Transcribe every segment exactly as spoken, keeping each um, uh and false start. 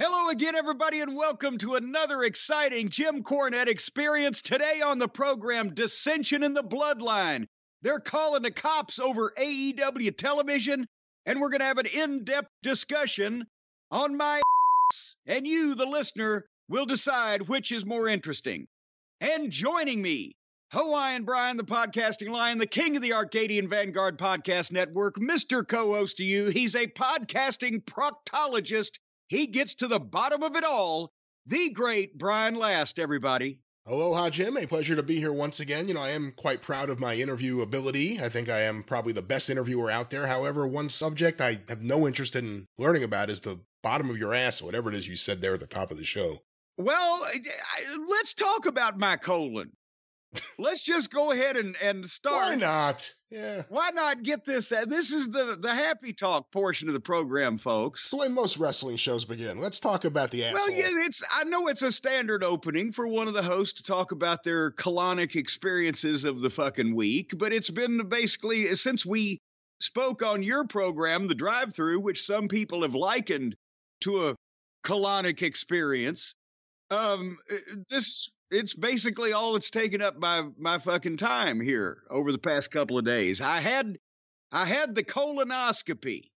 Hello again, everybody, and welcome to another exciting Jim Cornette Experience. Today on the program, Dissension in the Bloodline. They're calling the cops over A E W television, and we're going to have an in-depth discussion on my ass, and you, the listener, will decide which is more interesting. And joining me, Hawaiian Brian, the podcasting lion, the king of the Arcadian Vanguard Podcast Network, Mister Co-host to you. He's a podcasting proctologist. He gets to the bottom of it all, the great Brian Last, everybody. Aloha, Jim. A pleasure to be here once again. You know, I am quite proud of my interview ability. I think I am probably the best interviewer out there. However, one subject I have no interest in learning about is the bottom of your ass, or whatever it is you said there at the top of the show. Well, let's talk about my colon. Let's just go ahead and, and start. Why not? Yeah. Why not get this? Uh, this is the, the happy talk portion of the program, folks. It's the way most wrestling shows begin. Let's talk about the asshole. Well, yeah, it's, I know it's a standard opening for one of the hosts to talk about their colonic experiences of the fucking week, but it's been basically, since we spoke on your program, The Drive-Thru, which some people have likened to a colonic experience, um, this... it's basically all that's taken up by my fucking time here over the past couple of days. I had, I had the colonoscopy.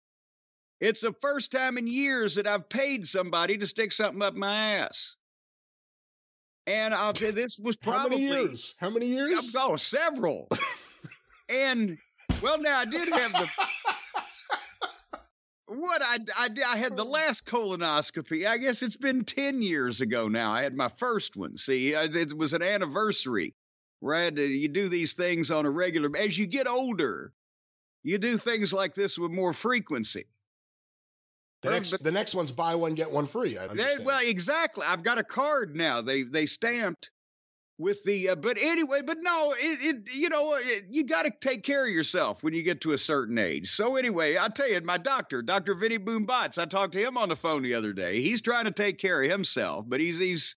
It's the first time in years that I've paid somebody to stick something up my ass. And I'll tell you, this was probably... How many years? How many years? Oh, several. And, well, now I did have the... What I, I, I had the last colonoscopy, I guess it's been ten years ago now. I had my first one. See, I, it was an anniversary, right? You do these things on a regular, as you get older, you do things like this with more frequency. The next, but, the next one's buy one, get one free. I understand. Well, exactly. I've got a card now. They, they stamped with the, uh, but anyway, but no, it, it you know, it, you got to take care of yourself when you get to a certain age. So anyway, I tell you, my doctor, Doctor Vinny Boombatz, I talked to him on the phone the other day. He's trying to take care of himself, but he's, he's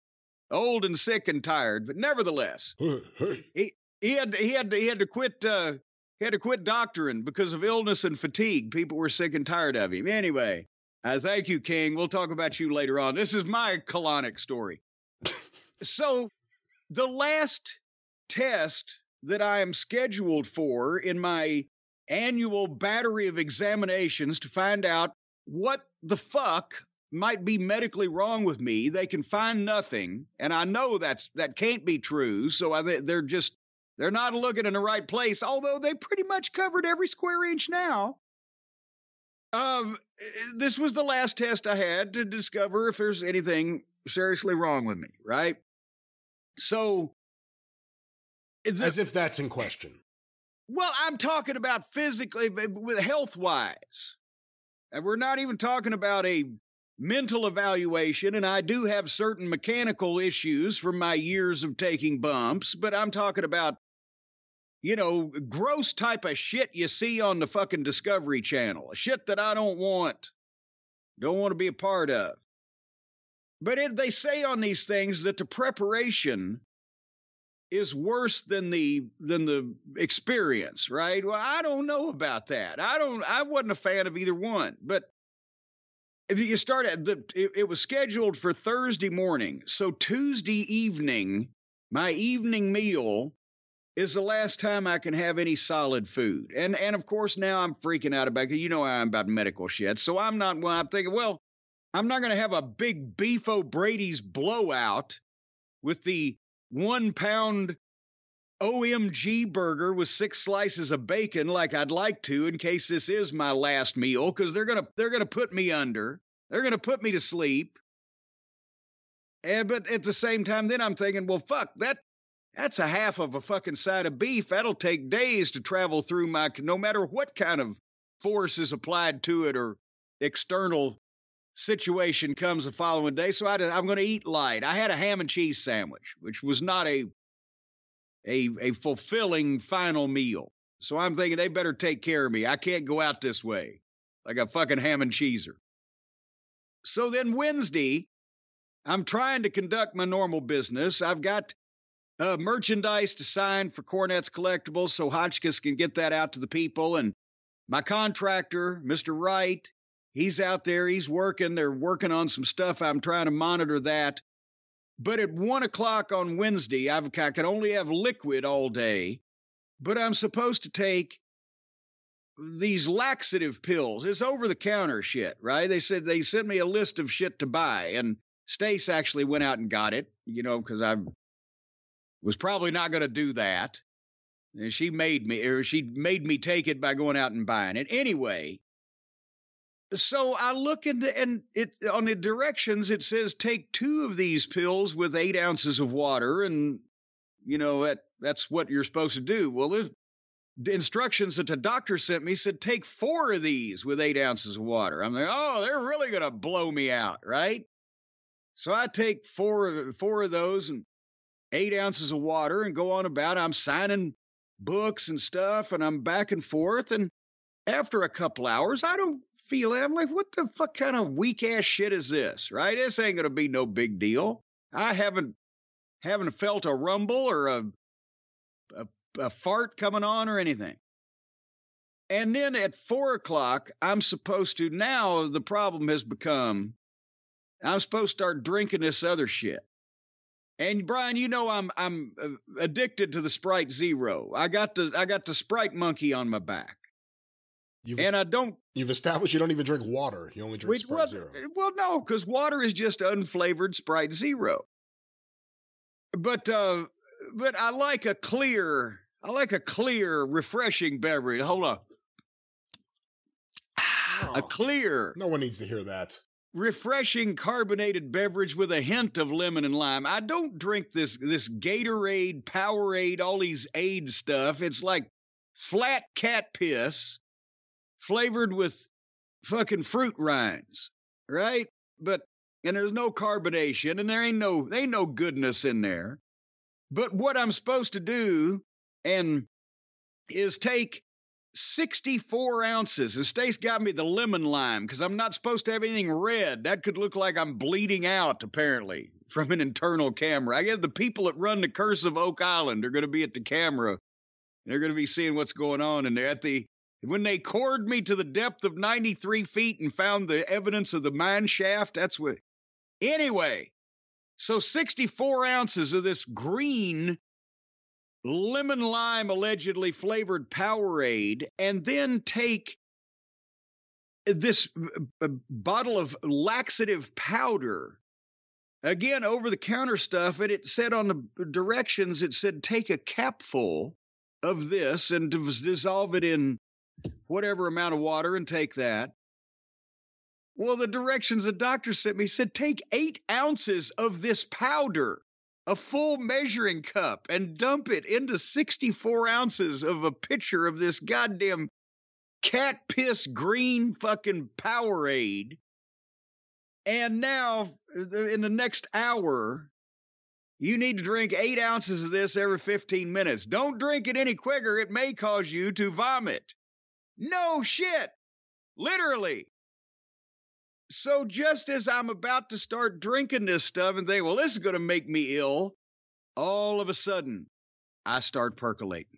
old and sick and tired, but nevertheless, he, he had, he had, he had to quit, uh, he had to quit doctoring because of illness and fatigue. People were sick and tired of him. Anyway, I uh, thank you, King. We'll talk about you later on. This is my colonic story. So, the last test that I am scheduled for in my annual battery of examinations to find out what the fuck might be medically wrong with me, they can find nothing. And I know that's, that can't be true. So I, they're just, they're not looking in the right place, although they pretty much covered every square inch now. Um, this was the last test I had to discover if there's anything seriously wrong with me, right? So, as if that's in question. Well, I'm talking about physically, health-wise. And we're not even talking about a mental evaluation, and I do have certain mechanical issues from my years of taking bumps, but I'm talking about, you know, gross type of shit you see on the fucking Discovery Channel. Shit that I don't want, don't want to be a part of. But it, they say on these things that the preparation is worse than the than the experience, right? Well, I don't know about that. I don't. I wasn't a fan of either one. But if you start at the, it, it was scheduled for Thursday morning, so Tuesday evening, my evening meal is the last time I can have any solid food. And and of course now I'm freaking out about it. You know how I'm about medical shit, so I'm not. Well, I'm thinking, well, I'm not going to have a big Beef O'Brady's blowout with the one pound O M G burger with six slices of bacon like I'd like to in case this is my last meal, because they're going to they're going to put me under. They're going to put me to sleep. And, but at the same time, then I'm thinking, well, fuck, that that's a half of a fucking side of beef. That'll take days to travel through my, no matter what kind of force is applied to it or external situation comes the following day, so I, I'm going to eat light. I had a ham and cheese sandwich, which was not a, a a fulfilling final meal. So I'm thinking they better take care of me. I can't go out this way like a fucking ham and cheeser. So then Wednesday, I'm trying to conduct my normal business. I've got uh, merchandise to sign for Cornette's Collectibles so Hotchkiss can get that out to the people. And my contractor, Mister Wright, He's out there. He's working. They're working on some stuff. I'm trying to monitor that. But at one o'clock on Wednesday, I've, I can only have liquid all day. But I'm supposed to take these laxative pills. It's over-the-counter shit, right? They said they sent me a list of shit to buy. And Stace actually went out and got it, you know, because I was probably not going to do that. And she made me, or she made me take it by going out and buying it. Anyway, so I look into, and it on the directions, it says take two of these pills with eight ounces of water, and you know that that's what you're supposed to do. Well, the instructions that the doctor sent me said take four of these with eight ounces of water. I'm like, oh, they're really gonna blow me out, right? So I take four of four of those and eight ounces of water, and go on about. I'm signing books and stuff, and I'm back and forth, and after a couple hours, I don't feel it. I'm like, what the fuck kind of weak-ass shit is this, right? This ain't going to be no big deal. I haven't haven't felt a rumble or a, a, a fart coming on or anything. And then at four o'clock, I'm supposed to, now the problem has become, I'm supposed to start drinking this other shit. And Brian, you know I'm I'm addicted to the Sprite Zero. I got the I got the Sprite monkey on my back. You've and est- I don't. You've established you don't even drink water. You only drink we, Sprite well, Zero. Well, no, because water is just unflavored Sprite Zero. But uh, but I like a clear. I like a clear, refreshing beverage. Hold on. Oh, a clear. No one needs to hear that. Refreshing carbonated beverage with a hint of lemon and lime. I don't drink this this Gatorade, Powerade, all these aid stuff. It's like flat cat piss flavored with fucking fruit rinds, right? But and there's no carbonation, and there ain't no there ain't no goodness in there. But what I'm supposed to do and is take sixty-four ounces, and Stace got me the lemon lime because I'm not supposed to have anything red. That could look like I'm bleeding out, apparently, from an internal camera. I guess the people that run the Curse of Oak Island are going to be at the camera. They're going to be seeing what's going on, and they're at the when they cored me to the depth of ninety-three feet and found the evidence of the mine shaft. That's what. Anyway, so sixty-four ounces of this green lemon lime allegedly flavored Powerade, and then take this b- b- bottle of laxative powder. Again, over-the-counter stuff, and it said on the directions, it said take a capful of this and dis- dissolve it in whatever amount of water and take that. Well, the directions the doctor sent me said take eight ounces of this powder, a full measuring cup, and dump it into sixty-four ounces of a pitcher of this goddamn cat piss green fucking Powerade. And now, in the next hour, you need to drink eight ounces of this every fifteen minutes. Don't drink it any quicker. It may cause you to vomit. No shit. Literally. So just as I'm about to start drinking this stuff and think, well, this is going to make me ill, all of a sudden, I start percolating.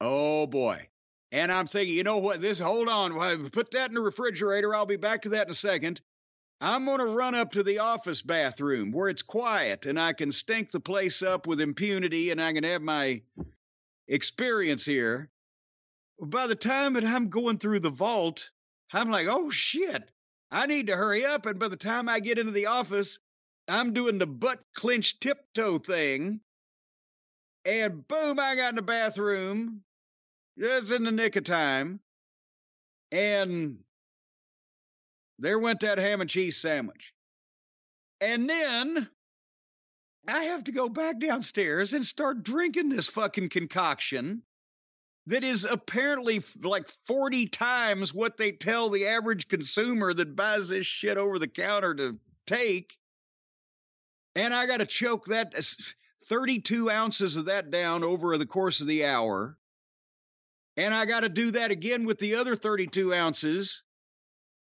Oh, boy. And I'm thinking, you know what, this, hold on, put that in the refrigerator. I'll be back to that in a second. I'm going to run up to the office bathroom where it's quiet and I can stink the place up with impunity and I can have my experience here. By the time that I'm going through the vault, I'm like, oh, shit, I need to hurry up. And by the time I get into the office, I'm doing the butt-clenched tiptoe thing. And boom, I got in the bathroom, just in the nick of time. And there went that ham and cheese sandwich. And then I have to go back downstairs and start drinking this fucking concoction that is apparently like forty times what they tell the average consumer that buys this shit over the counter to take. And I got to choke that thirty-two ounces of that down over the course of the hour. And I got to do that again with the other thirty-two ounces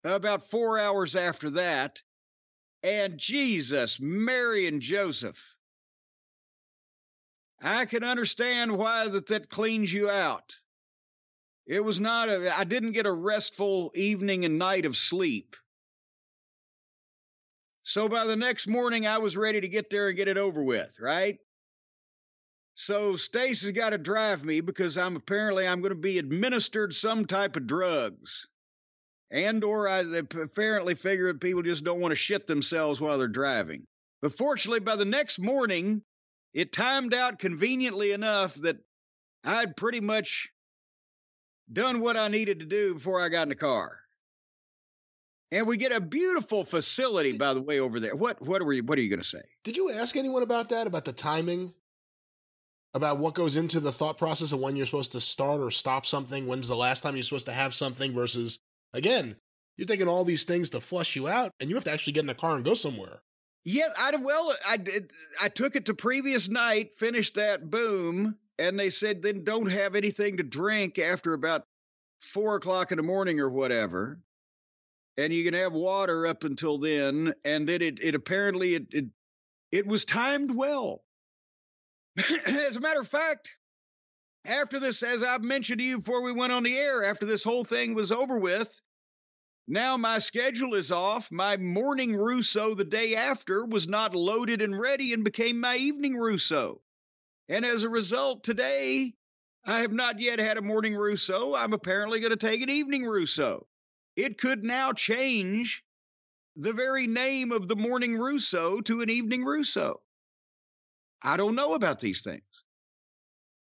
about four hours after that. And Jesus, Mary, and Joseph, I can understand why that, that cleans you out. It was not a, I didn't get a restful evening and night of sleep. So by the next morning, I was ready to get there and get it over with, right? So Stacy's got to drive me because I'm apparently I'm going to be administered some type of drugs. And or I they apparently figure that people just don't want to shit themselves while they're driving. But fortunately, by the next morning, it timed out conveniently enough that I'd pretty much done what I needed to do before I got in the car. And we get a beautiful facility, by the way, over there. What what are you, what are you going to say? Did you ask anyone about that, about the timing? About what goes into the thought process of when you're supposed to start or stop something, when's the last time you're supposed to have something versus, again, you're taking all these things to flush you out, and you have to actually get in a car and go somewhere. Yeah, I, well, I, did, I took it to previous night, finished that, boom, and they said then don't have anything to drink after about four o'clock in the morning or whatever, and you can have water up until then, and then it, it apparently, it, it, it was timed well. As a matter of fact, after this, as I've mentioned to you before we went on the air, after this whole thing was over with, now my schedule is off. My morning Rousseau the day after was not loaded and ready and became my evening Rousseau. And as a result, today, I have not yet had a morning Rousseau. I'm apparently going to take an evening Rousseau. It could now change the very name of the morning Rousseau to an evening Rousseau. I don't know about these things.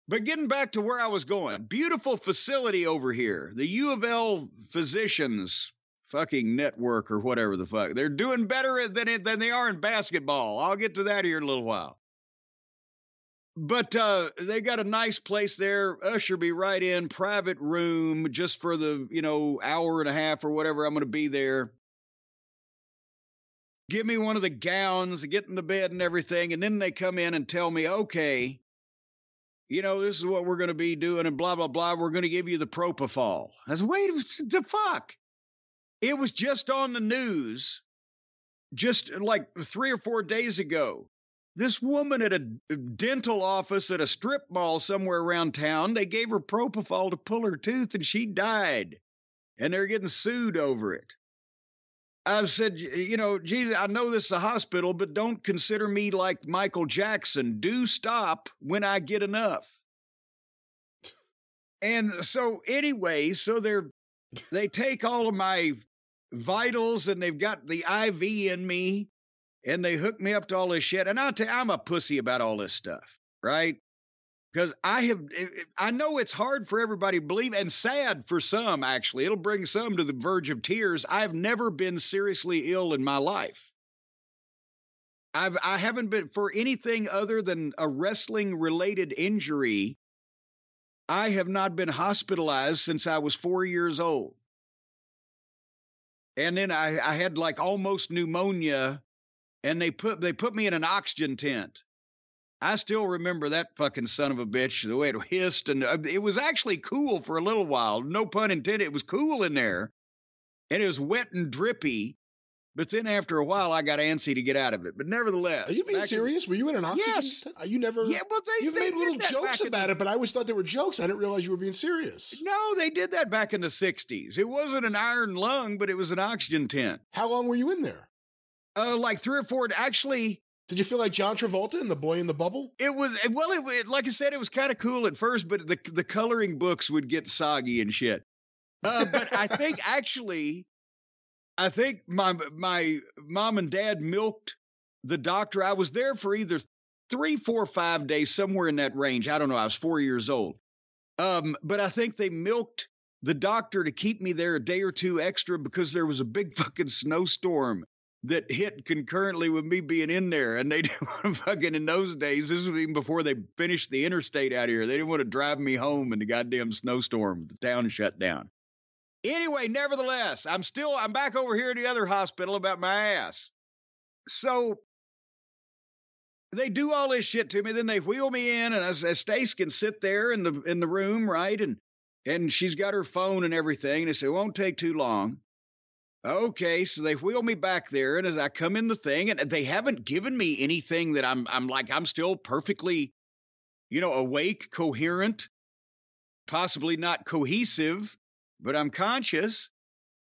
But getting back to where I was going, beautiful facility over here, the U of L Physicians fucking network or whatever the fuck. They're doing better than it, than they are in basketball. I'll get to that here in a little while. But uh, they got a nice place there. Usher me right in, private room, just for the, you know, hour and a half or whatever I'm going to be there. Give me one of the gowns, get in the bed and everything, and then they come in and tell me, okay, you know, this is what we're going to be doing and blah, blah, blah. We're going to give you the propofol. I said, wait, the fuck? It was just on the news just like three or four days ago. This woman at a dental office at a strip mall somewhere around town, they gave her propofol to pull her tooth and she died. And they're getting sued over it. I've said, you know, Jesus, I know this is a hospital, but don't consider me like Michael Jackson. Do stop when I get enough. And so anyway, so they're, they take all of my vitals and they've got the I V in me and they hook me up to all this shit. And I'll tell you, I'm a pussy about all this stuff, right? Because I have, I know it's hard for everybody to believe, and sad for some, actually. It'll bring some to the verge of tears. I've never been seriously ill in my life. I've, I haven't been, for anything other than a wrestling-related injury, I have not been hospitalized since I was four years old. And then I, I had, like, almost pneumonia, and they put they put me in an oxygen tent. I still remember that fucking son of a bitch, the way it hissed. And it was actually cool for a little while. No pun intended. It was cool in there. And it was wet and drippy. But then after a while, I got antsy to get out of it. But nevertheless. Are you being serious? In, were you in an oxygen? Yes. T- you never. Yeah, well, they, you've they made little jokes about the, it, but I always thought they were jokes. I didn't realize you were being serious. No, they did that back in the sixties. It wasn't an iron lung, but it was an oxygen tent. How long were you in there? Uh, like three or four. Actually. Did you feel like John Travolta and the boy in the bubble? It was, well, it, it, like I said, it was kind of cool at first, but the the coloring books would get soggy and shit. Uh, but I think actually, I think my my mom and dad milked the doctor. I was there for either three, four, five days, somewhere in that range. I don't know. I was four years old. Um, but I think they milked the doctor to keep me there a day or two extra because there was a big fucking snowstorm that hit concurrently with me being in there. And they didn't want to fucking, in those days, this was even before they finished the interstate out here. They didn't want to drive me home in the goddamn snowstorm. The town shut down. Anyway, nevertheless, I'm still, I'm back over here at the other hospital about my ass. So they do all this shit to me. Then they wheel me in and I, I Stace can sit there in the, in the room. Right. And, and she's got her phone and everything. And they say, it won't take too long. Okay, so they wheel me back there, and as I come in the thing, and they haven't given me anything that I'm I'm like, I'm still perfectly, you know, awake, coherent. possibly not cohesive, but I'm conscious.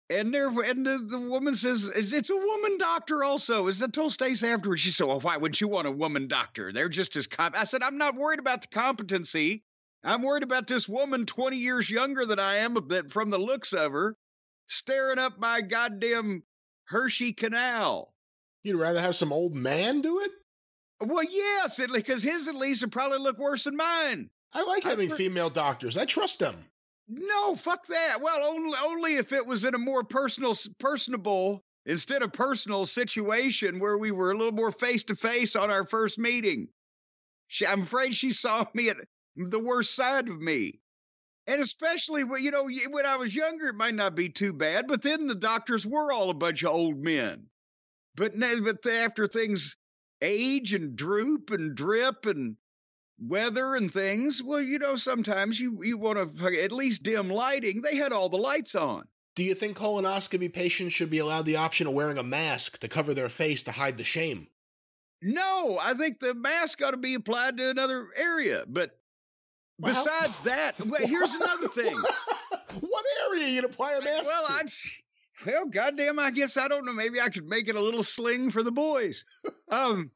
And, there, and the, the woman says, it's a woman doctor also. Is that told Stace afterwards? She said, well, why wouldn't you want a woman doctor? They're just as competent. I said, I'm not worried about the competency. I'm worried about this woman twenty years younger than I am, that from the looks of her, staring up my goddamn Hershey Canal. You'd rather have some old man do it? Well, yes, because his at least would probably look worse than mine. I like having I female doctors. I trust them. No, fuck that. Well, only, only if it was in a more personal, personable, instead of personal situation where we were a little more face-to-face on our first meeting. She, I'm afraid she saw me at the worst side of me. And especially, when, you know, when I was younger, it might not be too bad, but then the doctors were all a bunch of old men. But, now, but after things age and droop and drip and weather and things, well, you know, sometimes you, you want to at least dim lighting. They had all the lights on. Do you think colonoscopy patients should be allowed the option of wearing a mask to cover their face to hide the shame? No, I think the mask ought to be applied to another area. But well, besides how? that, well, here's another thing. What area you'd apply a mask well, to? I'd, well, goddamn, I guess I don't know. Maybe I could make it a little sling for the boys. Um...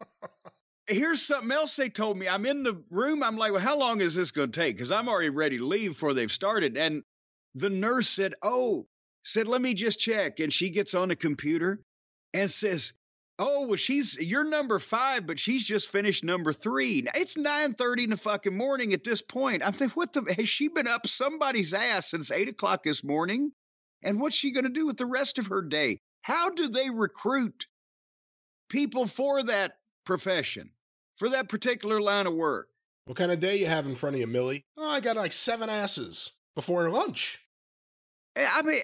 Here's something else they told me. I'm in the room. I'm like, well, how long is this going to take? Because I'm already ready to leave before they've started. And the nurse said, oh, said, let me just check. And she gets on the computer and says, oh, well, she's, you're number five, but she's just finished number three. Now, it's nine thirty in the fucking morning at this point. I'm thinking, what the, has she been up somebody's ass since eight o'clock this morning? And what's she going to do with the rest of her day? How do they recruit people for that profession, for that particular line of work? What kind of day you have in front of you, Millie? Oh, I got like seven asses before lunch. I mean,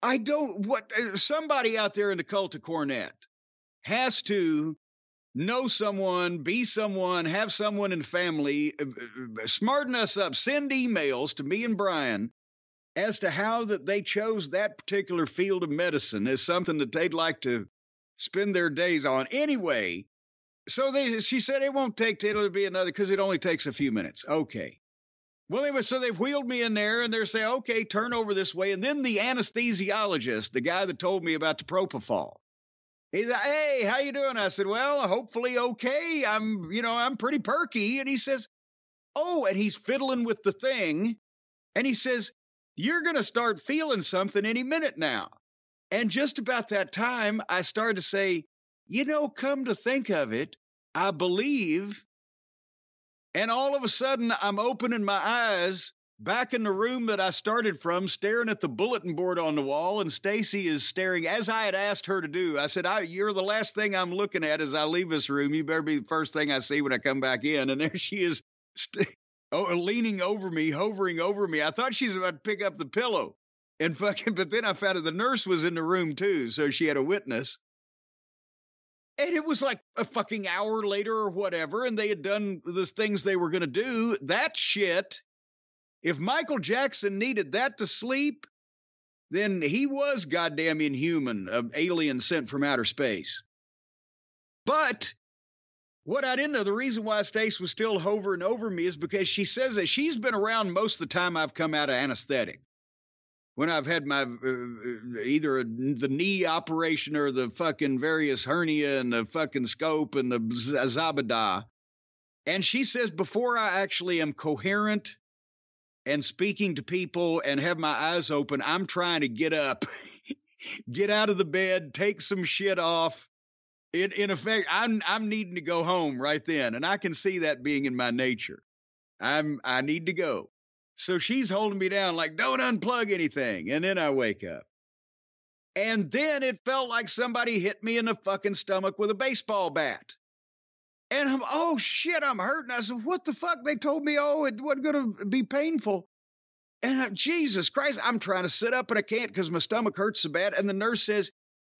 I don't, what, somebody out there in the cult of Cornette has to know someone, be someone, have someone in the family, smarten us up, send emails to me and Brian as to how that they chose that particular field of medicine as something that they'd like to spend their days on anyway. So they, she said, it won't take, it'll be another, because it only takes a few minutes. Okay. Well, anyway, so they've wheeled me in there and they're saying, okay, turn over this way. And then the anesthesiologist, the guy that told me about the propofol, he's like, hey, how you doing? I said, well, hopefully okay. I'm, you know, I'm pretty perky. And he says, oh, and he's fiddling with the thing. And he says, you're going to start feeling something any minute now. And just about that time, I started to say, you know, come to think of it, I believe. And all of a sudden, I'm opening my eyes back in the room that I started from, staring at the bulletin board on the wall. And Stacy is staring, as I had asked her to do. I said, I, you're the last thing I'm looking at as I leave this room. You better be the first thing I see when I come back in. And there she is, st oh, leaning over me, hovering over me. I thought she was about to pick up the pillow. And fucking, but then I found out the nurse was in the room too, so she had a witness. And it was like a fucking hour later or whatever, and they had done the things they were going to do. That shit, if Michael Jackson needed that to sleep, then he was goddamn inhuman, an alien sent from outer space. But what I didn't know, the reason why Stace was still hovering over me is because she says that she's been around most of the time I've come out of anesthetic. When I've had my, uh, either the knee operation or the fucking various hernia and the fucking scope and the zabada. And she says, before I actually am coherent and speaking to people and have my eyes open, I'm trying to get up, get out of the bed, take some shit off. It, in effect, I'm, I'm needing to go home right then. And I can see that being in my nature. I'm, I need to go. So she's holding me down like, don't unplug anything. And then I wake up. And then it felt like somebody hit me in the fucking stomach with a baseball bat. And I'm, oh, shit, I'm hurting. I said, what the fuck? They told me, oh, it wasn't going to be painful. And I, Jesus Christ, I'm trying to sit up and I can't because my stomach hurts so bad. And the nurse says,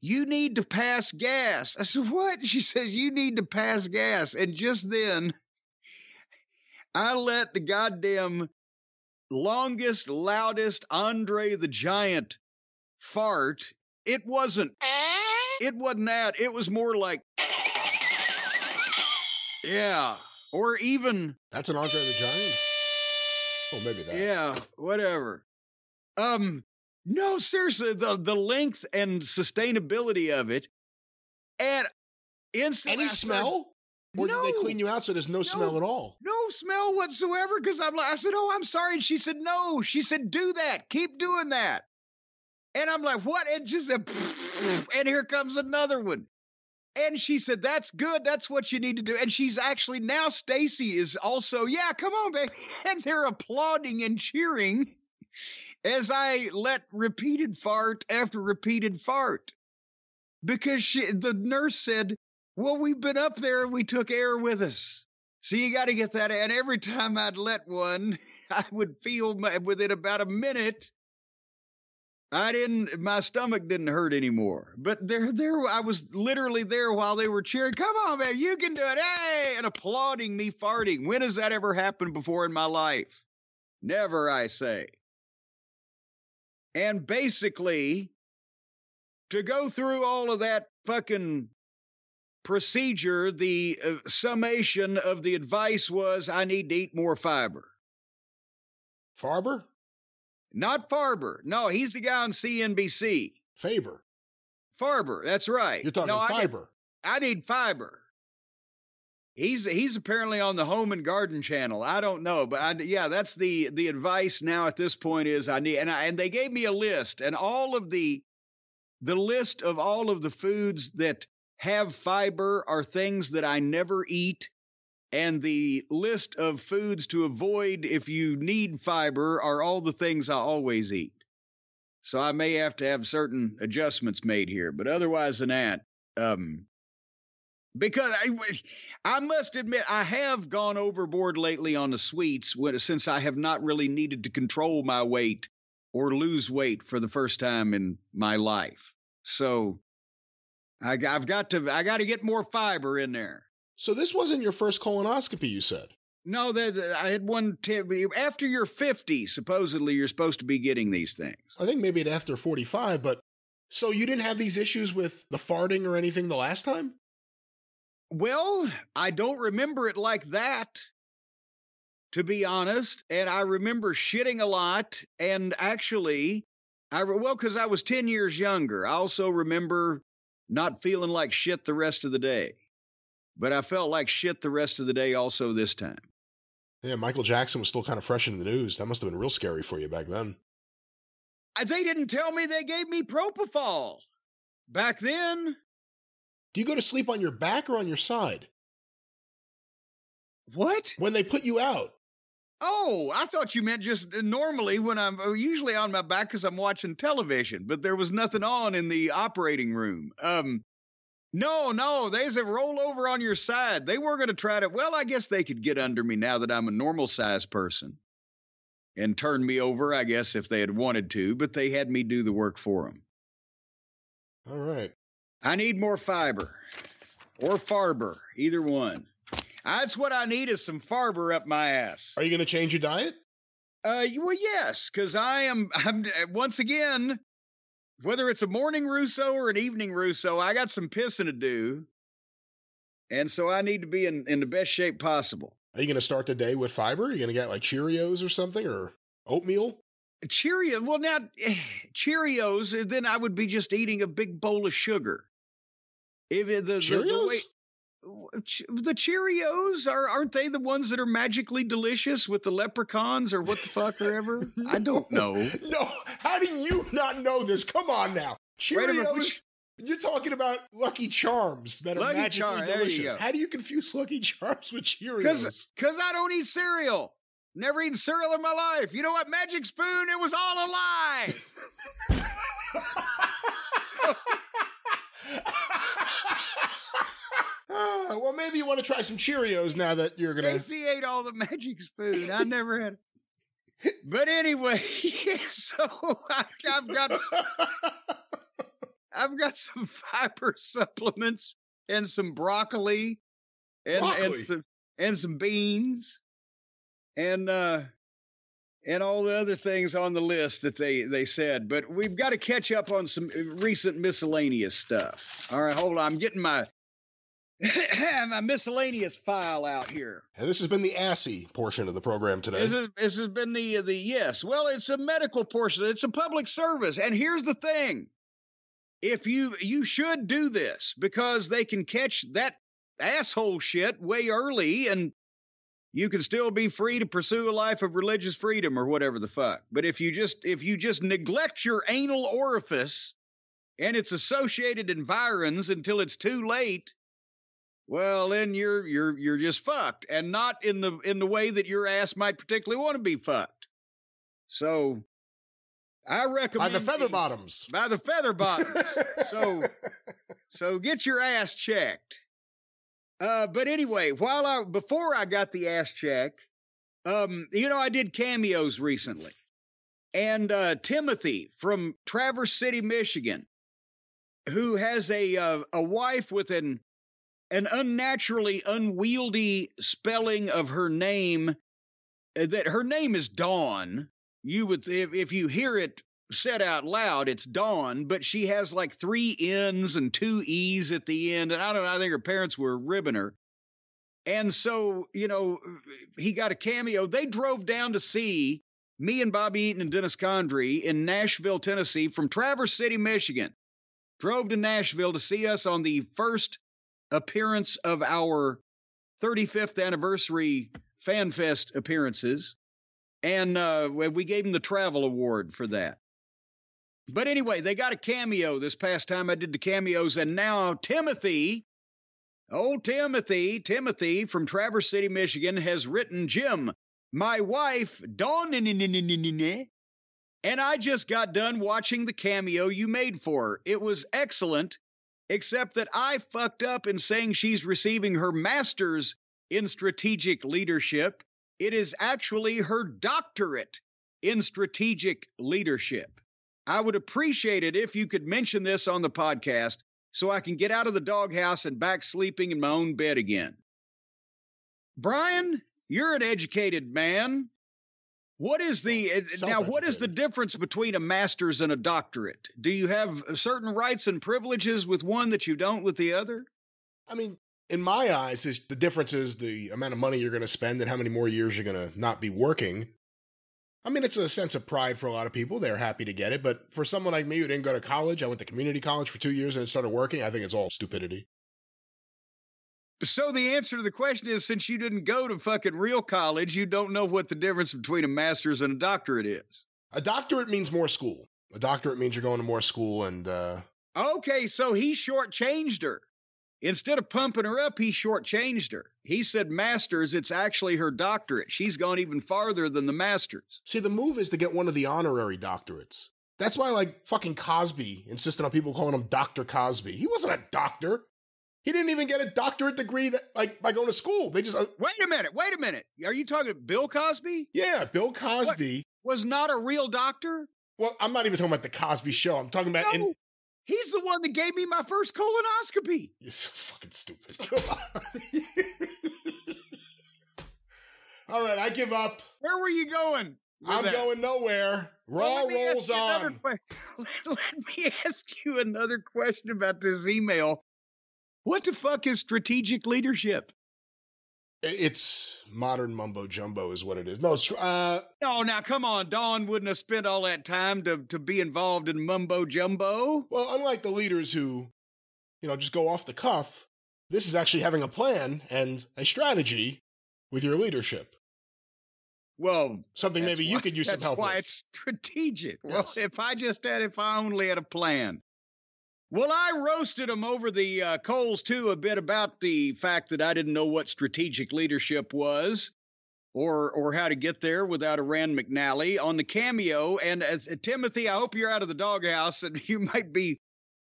you need to pass gas. I said, what? She says, you need to pass gas. And just then, I let the goddamn longest, loudest Andre the Giant fart. It wasn't, it wasn't that. It was more like, yeah, or even. That's an Andre the Giant? Well, maybe that. Yeah, whatever. Um, no, seriously, the the length and sustainability of it, and instantly. Any smell? Or no, did they clean you out so there's no, no smell at all? No smell whatsoever. Because I'm like, I said, oh, I'm sorry. And she said, no. She said, do that. Keep doing that. And I'm like, what? And just, a, and here comes another one. And she said, that's good. That's what you need to do. And she's actually now, Stacy is also, yeah, come on, baby. And they're applauding and cheering as I let repeated fart after repeated fart. Because she, the nurse said, well, we've been up there and we took air with us. So you got to get that. And every time I'd let one, I would feel my, within about a minute, I didn't, my stomach didn't hurt anymore. But there, there, I was literally there while they were cheering. Come on, man, you can do it. Hey, and applauding me farting. When has that ever happened before in my life? Never, I say. And basically, to go through all of that fucking procedure, the uh, summation of the advice was, I need to eat more fiber. Farber? Not Farber. No, he's the guy on C N B C. Faber. Farber, that's right. You're talking no, fiber. I need, I need fiber. He's he's apparently on the Home and Garden Channel. I don't know, but I, yeah, that's the the advice now at this point is I need, and I, and they gave me a list, and all of the the list of all of the foods that have fiber are things that I never eat, and the list of foods to avoid if you need fiber are all the things I always eat. So I may have to have certain adjustments made here, but otherwise than that, um, because I, I must admit I have gone overboard lately on the sweets since I have not really needed to control my weight or lose weight for the first time in my life. So I, I've got to, I got to get more fiber in there. So this wasn't your first colonoscopy, you said? No, that I had one. After you're fifty, supposedly you're supposed to be getting these things. I think maybe it's after forty-five, but so you didn't have these issues with the farting or anything the last time? Well, I don't remember it like that, to be honest. And I remember shitting a lot. And actually, I, well, because I was ten years younger. I also remember not feeling like shit the rest of the day. But I felt like shit the rest of the day also this time. Yeah, Michael Jackson was still kind of fresh in the news. That must have been real scary for you back then. I, they didn't tell me they gave me propofol back then. Do you go to sleep on your back or on your side? What? When they put you out. Oh, I thought you meant just normally when I'm usually on my back because I'm watching television, but there was nothing on in the operating room. Um, no, no, they said roll over on your side. They were going to try to, well, I guess they could get under me now that I'm a normal size person and turn me over, I guess, if they had wanted to, but they had me do the work for them. All right. I need more fiber or Farber, either one. That's what I need is some Farber up my ass. Are you going to change your diet? Uh, well, yes, because I am, I'm, once again, whether it's a morning Rousseau or an evening Rousseau, I got some pissing to do. And so I need to be in, in the best shape possible. Are you going to start the day with fiber? Are you going to get like Cheerios or something or oatmeal? Cheerios, well, now, Cheerios, then I would be just eating a big bowl of sugar. If it, the, Cheerios? The, the way, the Cheerios are aren't they the ones that are magically delicious with the leprechauns or what the fuck or ever? No, I don't know. No, how do you not know this? Come on now, Cheerios. You're talking about Lucky Charms that Lucky are magically Char delicious. How do you confuse Lucky Charms with Cheerios? Because because I don't eat cereal. Never eaten cereal in my life. You know what? Magic Spoon. It was all a lie. so Oh, well, maybe you want to try some Cheerios now that you're gonna. Casey ate all the Magic Spoon. I never had it. But anyway, so I, I've got, I've got some fiber supplements and some broccoli, and broccoli. and some and some beans, and uh, and all the other things on the list that they they said. But we've got to catch up on some recent miscellaneous stuff. All right, hold on. I'm getting my. my miscellaneous file out here. And this has been the assy portion of the program today. This, is, this has been the, the yes. Well, it's a medical portion. It's a public service. And here's the thing. If you, you should do this because they can catch that asshole shit way early and you can still be free to pursue a life of religious freedom or whatever the fuck. But if you just, if you just neglect your anal orifice and its associated environs until it's too late, well, then you're, you're, you're just fucked, and not in the, in the way that your ass might particularly want to be fucked. So I recommend by the feather bottoms. By the feather bottoms. so, so get your ass checked. Uh, but anyway, while I before I got the ass checked, um, you know, I did cameos recently, and uh, Timothy from Traverse City, Michigan, who has a uh, a wife with an an unnaturally unwieldy spelling of her name. Uh, that her name is Dawn. You would, if, if you hear it said out loud, it's Dawn, but she has like three N's and two E's at the end. And I don't know, I think her parents were ribbing her. And so, you know, he got a cameo. They drove down to see me and Bobby Eaton and Dennis Condrey in Nashville, Tennessee, from Traverse City, Michigan. Drove to Nashville to see us on the first appearance of our thirty-fifth anniversary Fan Fest appearances. And uh, we gave him the travel award for that. But anyway, they got a cameo this past time. I did the cameos. And now Timothy, old Timothy, Timothy from Traverse City, Michigan, has written, Jim, my wife, Dawn, and I just got done watching the cameo you made for her. It was excellent, except that I fucked up in saying she's receiving her master's in strategic leadership. It is actually her doctorate in strategic leadership. I would appreciate it if you could mention this on the podcast so I can get out of the doghouse and back sleeping in my own bed again. Brian, you're an educated man. What is the now, what is the difference between a master's and a doctorate? Do you have certain rights and privileges with one that you don't with the other? I mean, in my eyes, is the difference is the amount of money you're going to spend and how many more years you're going to not be working. I mean, it's a sense of pride for a lot of people. They're happy to get it. But for someone like me who didn't go to college, I went to community college for two years and started working. I think it's all stupidity. So the answer to the question is, since you didn't go to fucking real college, you don't know what the difference between a master's and a doctorate is. A doctorate means more school. A doctorate means you're going to more school and... Uh... Okay, so he shortchanged her. Instead of pumping her up, he shortchanged her. He said master's, it's actually her doctorate. She's gone even farther than the master's. See, the move is to get one of the honorary doctorates. That's why, like, fucking Cosby insisted on people calling him Doctor Cosby. He wasn't a doctor. He didn't even get a doctorate degree that, like, by going to school. They just... Uh, wait a minute, wait a minute. Are you talking Bill Cosby? Yeah, Bill Cosby. What, was not a real doctor? Well, I'm not even talking about the Cosby Show. I'm talking about... No. In, He's the one that gave me my first colonoscopy. You're so fucking stupid. Come on. All right, I give up. Where were you going? I'm that? going nowhere. Raw well, rolls on. Let, let me ask you another question about this email. What the fuck is strategic leadership? It's modern mumbo jumbo is what it is. No, uh, no, now come on. Dawn wouldn't have spent all that time to, to be involved in mumbo jumbo. Well, unlike the leaders who, you know, just go off the cuff, this is actually having a plan and a strategy with your leadership. Well, something maybe why, you could use some help with. That's why it's strategic. Yes. Well, if I just had, if I only had a plan. Well, I roasted him over the uh, coals, too, a bit about the fact that I didn't know what strategic leadership was or or how to get there without a Rand McNally on the cameo. And as, uh, Timothy, I hope you're out of the doghouse and you might be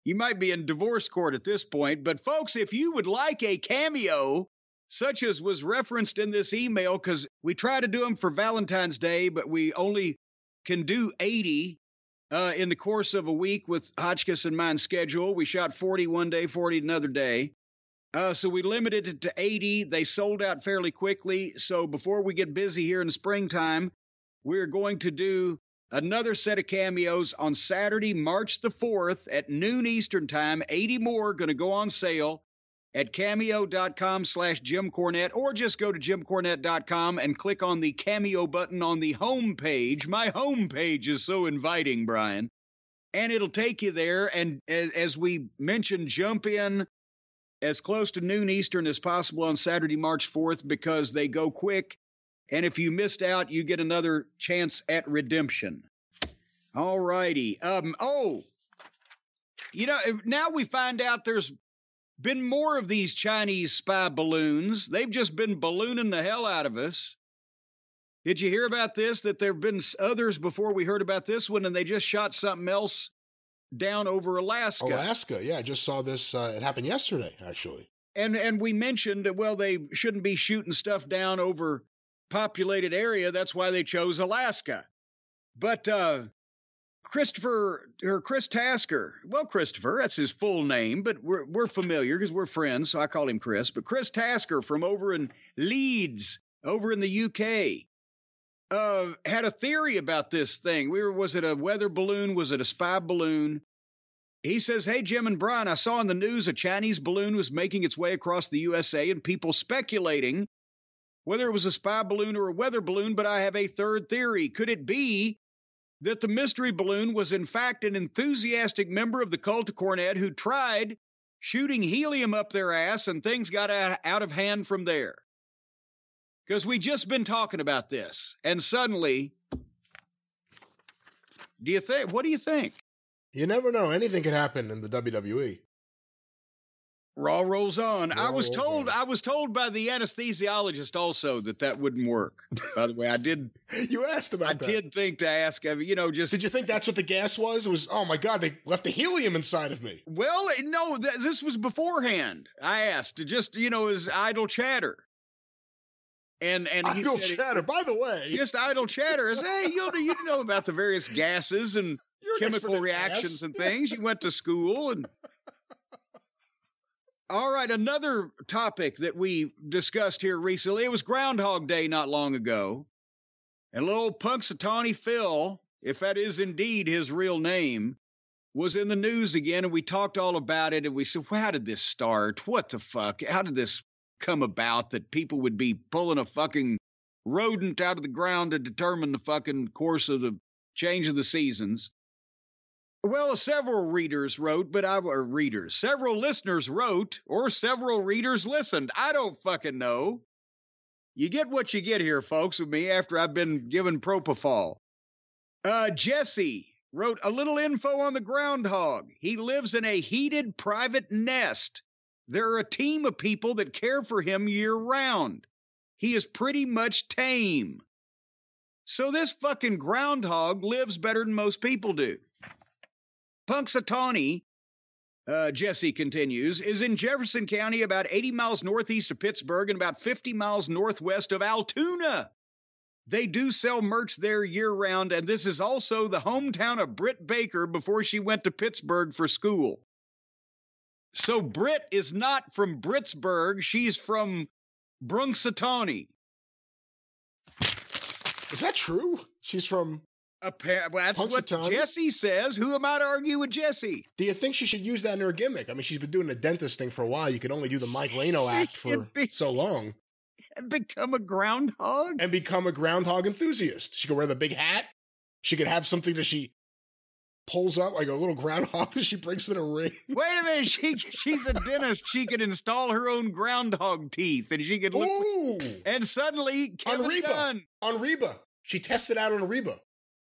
you might be in divorce court at this point. But, folks, if you would like a cameo such as was referenced in this email, because we try to do them for Valentine's Day, but we only can do eighty. Uh, in the course of a week with Hotchkiss and mine's schedule, we shot forty one day, forty another day. Uh, so we limited it to eighty. They sold out fairly quickly. So before we get busy here in the springtime, we're going to do another set of cameos on Saturday, March the fourth at noon Eastern time. eighty more going to go on sale. at cameo.com slash Jim Cornette, or just go to jim cornette dot com and click on the Cameo button on the home page. My home page is so inviting, Brian. And it'll take you there. And as we mentioned, jump in as close to noon Eastern as possible on Saturday, March fourth, because they go quick. And if you missed out, you get another chance at redemption. All righty. Um, oh, you know, now we find out there's been more of these Chinese spy balloons. They've just been ballooning the hell out of us. Did you hear about this? That there have been others before we heard about this one, and they just shot something else down over Alaska. Alaska, yeah. I just saw this. Uh, it happened yesterday, actually. And and we mentioned, well, they shouldn't be shooting stuff down over populated area. That's why they chose Alaska. But uh, Christopher, or Chris Tasker, well, Christopher, that's his full name, but we're, we're familiar because we're friends, so I call him Chris. But Chris Tasker from over in Leeds, over in the U K, Uh, had a theory about this thing. We were, was it a weather balloon? Was it a spy balloon? He says, hey, Jim and Brian, I saw in the news a Chinese balloon was making its way across the U S A and people speculating whether it was a spy balloon or a weather balloon, but I have a third theory. Could it be that the mystery balloon was in fact an enthusiastic member of the cult of Cornette who tried shooting helium up their ass and things got out of hand from there? Because we just been talking about this, and suddenly, do you think? What do you think? You never know; anything could happen in the W W E. Raw rolls on. Raw I was told. On. I was told by the anesthesiologist also that that wouldn't work. By the way, I did. You asked about I that. I did think to ask. You know, just did you think that's what the gas was? It was. Oh my God! They left the helium inside of me. Well, no. Th this was beforehand. I asked. Just you know, is idle chatter. And, and he idle said chatter, it, by the way. Just idle chatter is, hey, you know, you know about the various gases and You're chemical an reactions gas. and things. You went to school. And all right, another topic that we discussed here recently. It was Groundhog Day not long ago. And little Punxsutawney Phil, if that is indeed his real name, was in the news again. And we talked all about it. And we said, well, how did this start? What the fuck? How did this come about that people would be pulling a fucking rodent out of the ground to determine the fucking course of the change of the seasons? Well, several readers wrote, but I were readers, several listeners wrote, or several readers listened. I don't fucking know. You get what you get here, folks, with me after I've been given propofol. Uh, Jesse wrote a little info on the groundhog. He lives in a heated private nest. There are a team of people that care for him year-round. He is pretty much tame. So this fucking groundhog lives better than most people do. Punxsutawney, uh, Jesse continues, is in Jefferson County, about eighty miles northeast of Pittsburgh and about fifty miles northwest of Altoona. They do sell merch there year-round, and this is also the hometown of Britt Baker before she went to Pittsburgh for school. So Britt is not from Brittsburg. She's from Punxsutawney. Is that true? She's from Apparently, well, That's what Jesse says. Who am I to argue with Jesse? Do you think she should use that in her gimmick? I mean, she's been doing the dentist thing for a while. You can only do the Mike Leno act for be, so long. And become a groundhog? And become a groundhog enthusiast. She could wear the big hat. She could have something that she pulls up like a little groundhog that she breaks in a ring. Wait a minute, she she's a dentist. She could install her own groundhog teeth, and she could look. Ooh. And suddenly, Kevin on Reba, Dunn. on Reba, she tested out on Reba.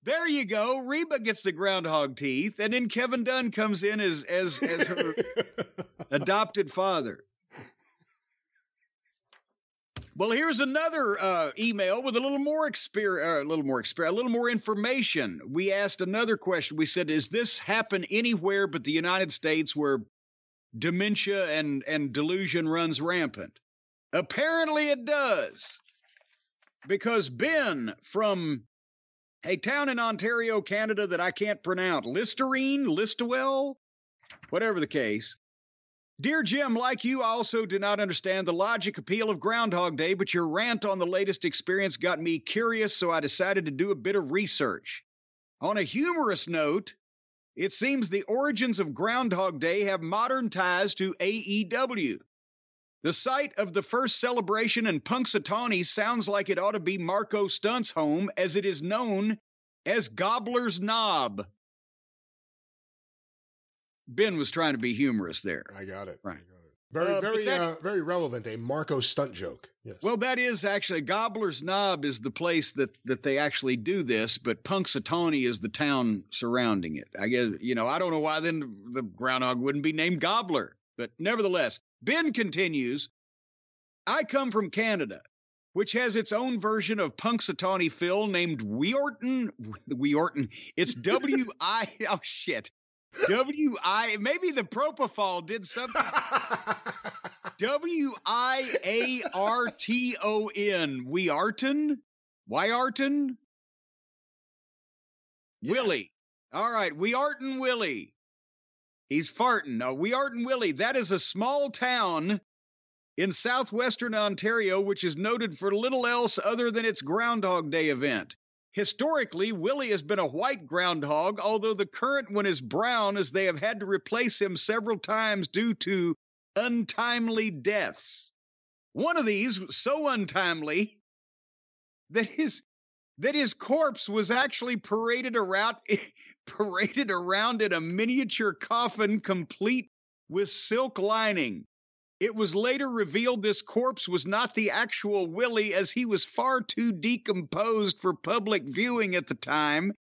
There you go. Reba gets the groundhog teeth, and then Kevin Dunn comes in as as as her adopted father. Well, here's another uh, email with a little more exper, uh, a little more exper, a little more information. We asked another question. We said, "Is this happen anywhere but the United States, where dementia and and delusion runs rampant?" Apparently, it does, because Ben from a town in Ontario, Canada, that I can't pronounce, Listerine, Listowel, whatever the case. Dear Jim, like you, I also do not understand the logic appeal of Groundhog Day, but your rant on the latest experience got me curious, so I decided to do a bit of research. On a humorous note, it seems the origins of Groundhog Day have modern ties to A E W. The site of the first celebration in Punxsutawney sounds like it ought to be Marco Stunt's home, as it is known as Gobbler's Knob. Ben was trying to be humorous there. I got it. Right. I got it. Very, uh, very, that, uh, very relevant. A Marco Stunt joke. Yes. Well, that is actually Gobbler's Knob is the place that that they actually do this, but Punxsutawney is the town surrounding it. I guess you know. I don't know why then the groundhog wouldn't be named Gobbler, but nevertheless, Ben continues. I come from Canada, which has its own version of Punxsutawney Phil named Weorton. Weorton. It's W I. Oh shit. W I maybe the propofol did something. W I A R T O N. Wearton? Wyarton? Yeah. Willie. All right, Wearton Willie. He's farting. No, Wearton Willie. That is a small town in southwestern Ontario, which is noted for little else other than its Groundhog Day event. Historically, Willie has been a white groundhog, although the current one is brown, as they have had to replace him several times due to untimely deaths. One of these was so untimely that his that his corpse was actually paraded around paraded around in a miniature coffin complete with silk lining. It was later revealed this corpse was not the actual Willie, as he was far too decomposed for public viewing at the time,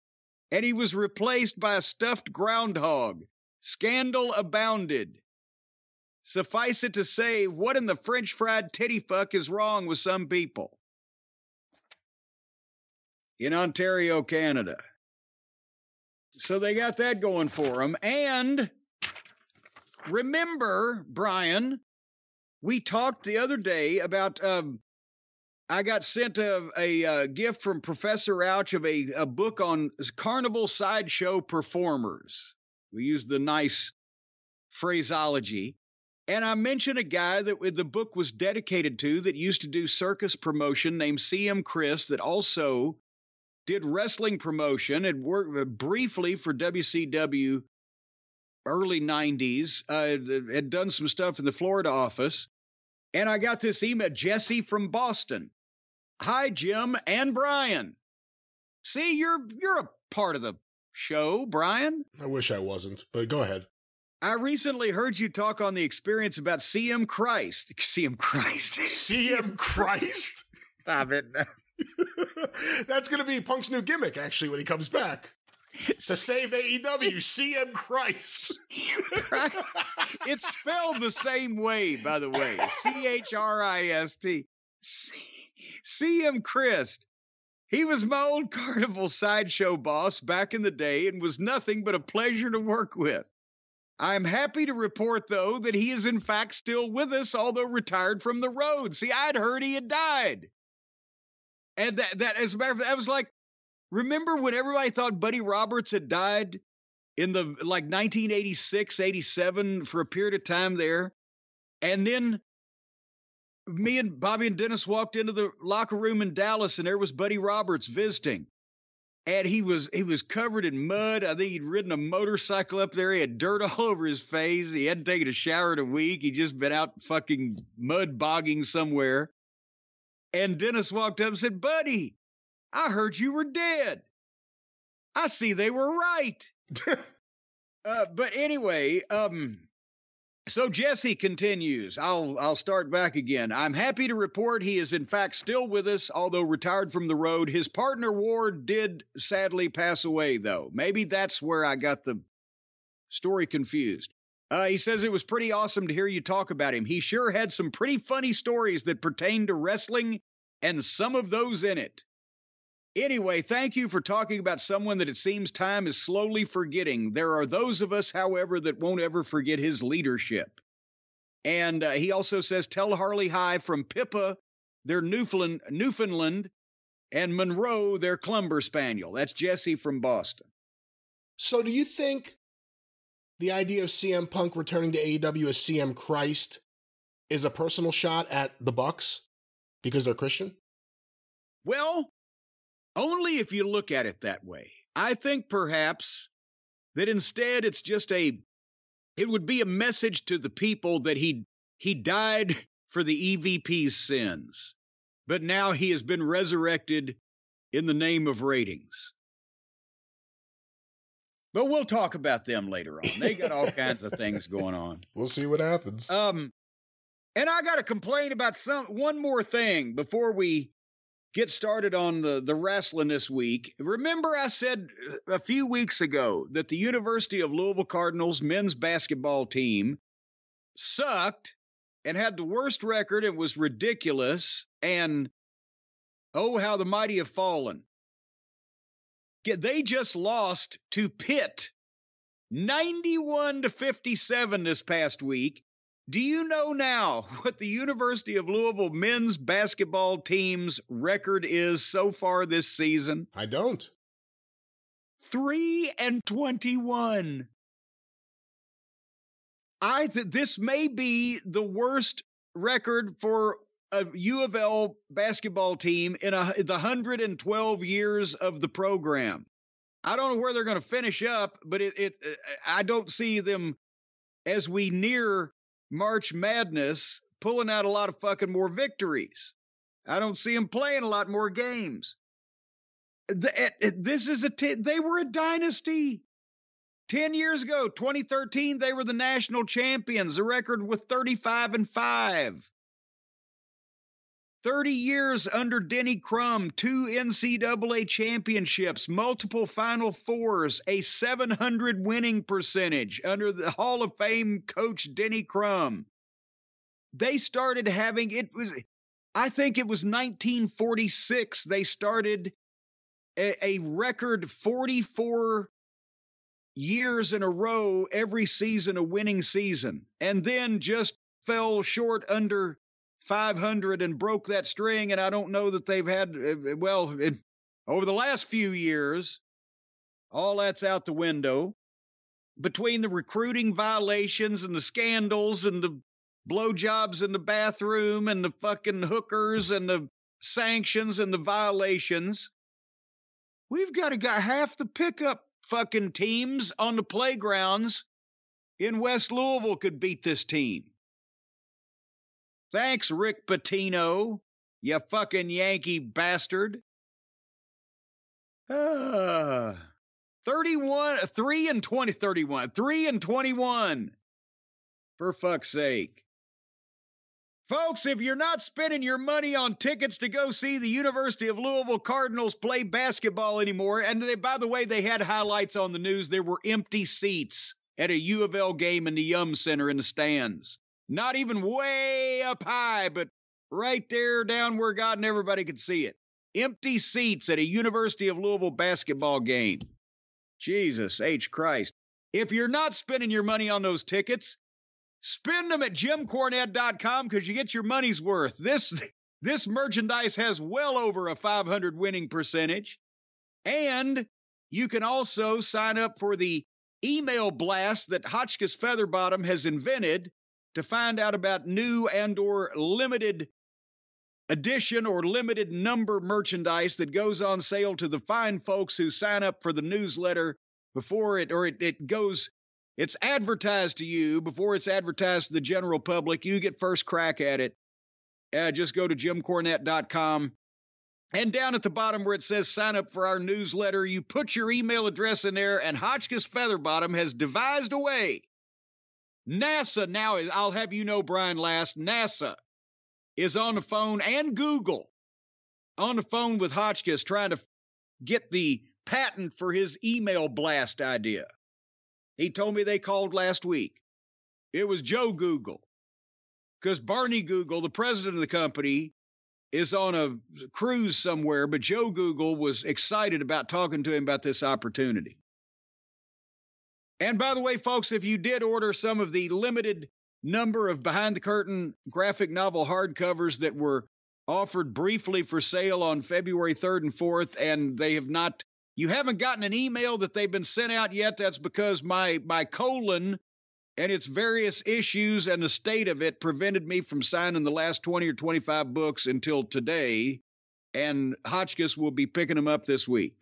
and he was replaced by a stuffed groundhog. Scandal abounded. Suffice it to say, what in the French fried titty fuck is wrong with some people? In Ontario, Canada. So they got that going for them. And remember, Brian, we talked the other day about, um, I got sent a, a, a gift from Professor Ouch of a, a book on carnival sideshow performers. We used the nice phraseology. And I mentioned a guy that the book was dedicated to that used to do circus promotion named C M Chris, that also did wrestling promotion and worked briefly for W C W early nineties, uh, had done some stuff in the Florida office. And I got this email, Jesse from Boston. Hi, Jim and Brian. See, you're, you're a part of the show, Brian. I wish I wasn't, but go ahead. I recently heard you talk on the experience about C M Christ. C M Christ. C M Christ? Stop it. That's going to be Punk's new gimmick, actually, when he comes back. To save A E W, C M Christ. Christ. It's spelled the same way, by the way. C H R I S T. C M Christ. He was my old carnival sideshow boss back in the day and was nothing but a pleasure to work with. I'm happy to report, though, that he is in fact still with us, although retired from the road. See, I'd heard he had died. And that, that as a matter of fact, I was like, remember when everybody thought Buddy Roberts had died in the like nineteen eighty-six, eighty-seven for a period of time there? And then me and Bobby and Dennis walked into the locker room in Dallas, and there was Buddy Roberts visiting. And he was he was covered in mud. I think he'd ridden a motorcycle up there. He had dirt all over his face. He hadn't taken a shower in a week. He'd just been out fucking mud bogging somewhere. And Dennis walked up and said, Buddy, I heard you were dead. I see they were right. uh, but anyway, um, so Jesse continues. I'll, I'll start back again. I'm happy to report he is in fact still with us, although retired from the road. His partner Ward did sadly pass away, though. Maybe that's where I got the story confused. Uh, he says it was pretty awesome to hear you talk about him. He sure had some pretty funny stories that pertain to wrestling and some of those in it. Anyway, thank you for talking about someone that it seems time is slowly forgetting. There are those of us, however, that won't ever forget his leadership. And uh, he also says, tell Harley hi from Pippa, their Newfoundland, Newfoundland, and Monroe, their Clumber Spaniel. That's Jesse from Boston. So do you think the idea of C M Punk returning to A E W as C M Christ is a personal shot at the Bucks because they're Christian? Well... only if you look at it that way. I think perhaps that instead it's just a, it would be a message to the people that he, he died for the E V P's sins, but now he has been resurrected in the name of ratings. But we'll talk about them later on. They got all kinds of things going on. We'll see what happens. Um, and I got to complain about some one more thing before we get started on the, the wrestling this week. Remember I said a few weeks ago that the University of Louisville Cardinals men's basketball team sucked and had the worst record. It was ridiculous. And oh, how the mighty have fallen. They just lost to Pitt ninety-one to fifty-seven this past week. Do you know now what the University of Louisville men's basketball team's record is so far this season? I don't. three and twenty-one. I th- this may be the worst record for a U of L basketball team in a, the one hundred twelve years of the program. I don't know where they're going to finish up, but it, it I don't see them, as we near March Madness, pulling out a lot of fucking more victories. I don't see them playing a lot more games. The, this is a t- they were a dynasty. Ten years ago, twenty thirteen, they were the national champions. The record was thirty-five and five. Thirty years under Denny Crum, two N C double A championships, multiple Final Fours, a seven hundred winning percentage under the Hall of Fame coach Denny Crum. They started having it was, I think it was nineteen forty-six. They started a, a record forty-four years in a row, every season a winning season, and then just fell short under five hundred and broke that string. And I don't know that they've had, well, it, over the last few years, all that's out the window. Between the recruiting violations and the scandals and the blowjobs in the bathroom and the fucking hookers and the sanctions and the violations, we've got to got half the pickup fucking teams on the playgrounds in West Louisville could beat this team. Thanks, Rick Pitino, you fucking Yankee bastard. Uh, thirty-one, three and twenty, thirty-one, three and twenty-one. For fuck's sake. Folks, if you're not spending your money on tickets to go see the University of Louisville Cardinals play basketball anymore, and they, by the way, they had highlights on the news. There were empty seats at a U of L game in the Yum Center in the stands. Not even way up high, but right there down where God and everybody could see it. Empty seats at a University of Louisville basketball game. Jesus H. Christ. If you're not spending your money on those tickets, spend them at jim cornette dot com because you get your money's worth. This, this merchandise has well over a five hundred winning percentage. And you can also sign up for the email blast that Hotchkiss Featherbottom has invented to find out about new and or limited edition or limited number merchandise that goes on sale to the fine folks who sign up for the newsletter before it, or it, it goes, it's advertised to you before it's advertised to the general public. You get first crack at it. Uh, just go to jim cornette dot com. And down at the bottom where it says sign up for our newsletter, you put your email address in there, and Hotchkiss Featherbottom has devised a way. NASA now is, I'll have you know, Brian Last, NASA is on the phone, and Google on the phone with Hotchkiss trying to get the patent for his email blast idea. He told me they called last week. It was Joe Google, because Barney Google, the president of the company, is on a cruise somewhere, but Joe Google was excited about talking to him about this opportunity. And by the way, folks, if you did order some of the limited number of Behind the Curtain graphic novel hardcovers that were offered briefly for sale on February third and fourth, and they have not, you haven't gotten an email that they've been sent out yet, that's because my, my colon and its various issues and the state of it prevented me from signing the last twenty or twenty-five books until today, and Hotchkiss will be picking them up this week.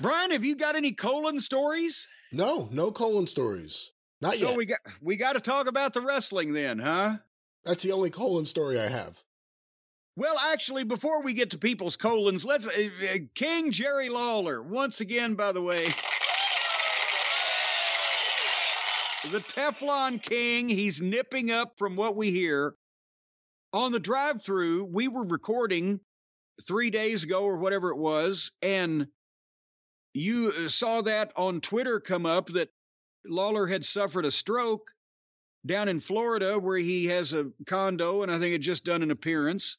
Brian, have you got any colon stories? No, no colon stories. Not so yet. So we got we got to talk about the wrestling then, huh? That's the only colon story I have. Well, actually, before we get to people's colons, let's uh, uh, King Jerry Lawler once again. By the way, the Teflon King. He's nipping up from what we hear on the drive-through. We were recording three days ago or whatever it was, and you saw that on Twitter come up that Lawler had suffered a stroke down in Florida where he has a condo, and I think had just done an appearance.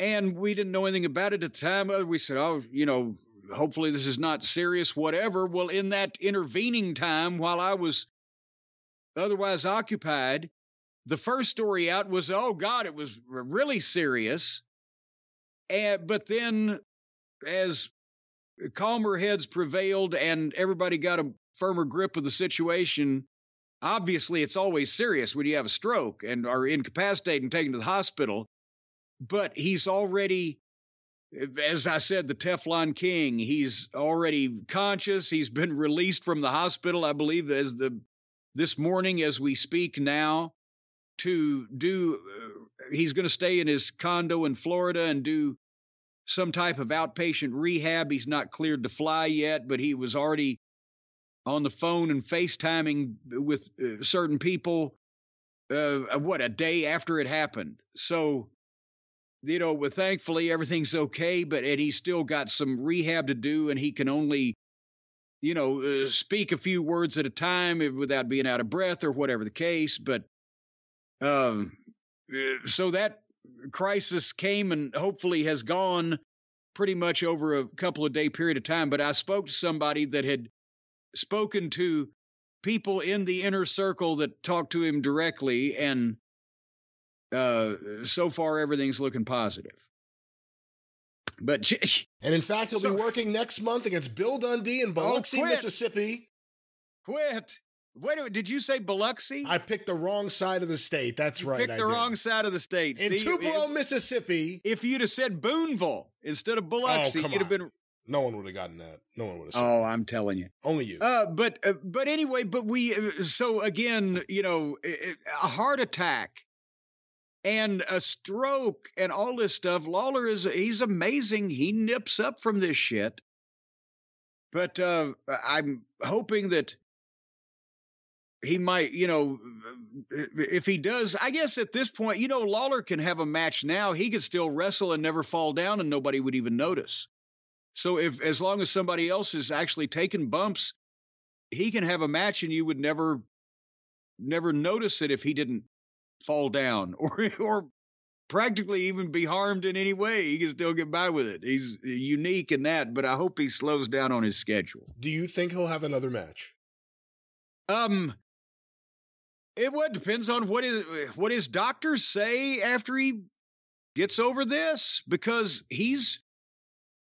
And we didn't know anything about it at the time. We said, oh, you know, hopefully this is not serious, whatever. Well, in that intervening time, while I was otherwise occupied, the first story out was, oh, God, it was really serious. And, but then as calmer heads prevailed and everybody got a firmer grip of the situation, obviously it's always serious when you have a stroke and are incapacitated and taken to the hospital. But he's already, as I said, the Teflon King, he's already conscious. He's been released from the hospital, I believe, as the this morning as we speak now, to do, uh, he's going to stay in his condo in Florida and do some type of outpatient rehab. He's not cleared to fly yet, but he was already on the phone and FaceTiming with uh, certain people, uh, what, a day after it happened. So, you know, well, thankfully everything's okay, but and he's still got some rehab to do, and he can only, you know, uh, speak a few words at a time without being out of breath or whatever the case. But um, so that crisis came and hopefully has gone pretty much over a couple of day period of time. But I spoke to somebody that had spoken to people in the inner circle that talked to him directly, and Uh, so far, everything's looking positive. But and in fact, he'll so, be working next month against Bill Dundee in Biloxi, oh, quit. Mississippi. Quit. Wait a minute. Did you say Biloxi? I picked the wrong side of the state. That's you right. Picked I the did. wrong side of the state. In See, Tupelo, if, Mississippi. If you'd have said Boonville instead of Biloxi, oh, you'd have been. No one would have gotten that. No one would have. Said oh, that. I'm telling you. Only you. Uh, but uh, but anyway, but we. Uh, so again, you know, a heart attack and a stroke and all this stuff. Lawler is, he's amazing. He nips up from this shit. But uh, I'm hoping that he might, you know, if he does, I guess at this point, you know, Lawler can have a match now. He could still wrestle and never fall down and nobody would even notice. So if, as long as somebody else is actually taking bumps, he can have a match and you would never, never notice it if he didn't fall down or or practically even be harmed in any way. He can still get by with it. He's unique in that, but I hope he slows down on his schedule. Do you think he'll have another match? Um, it what depends on what his, what his doctors say after he gets over this, because he's,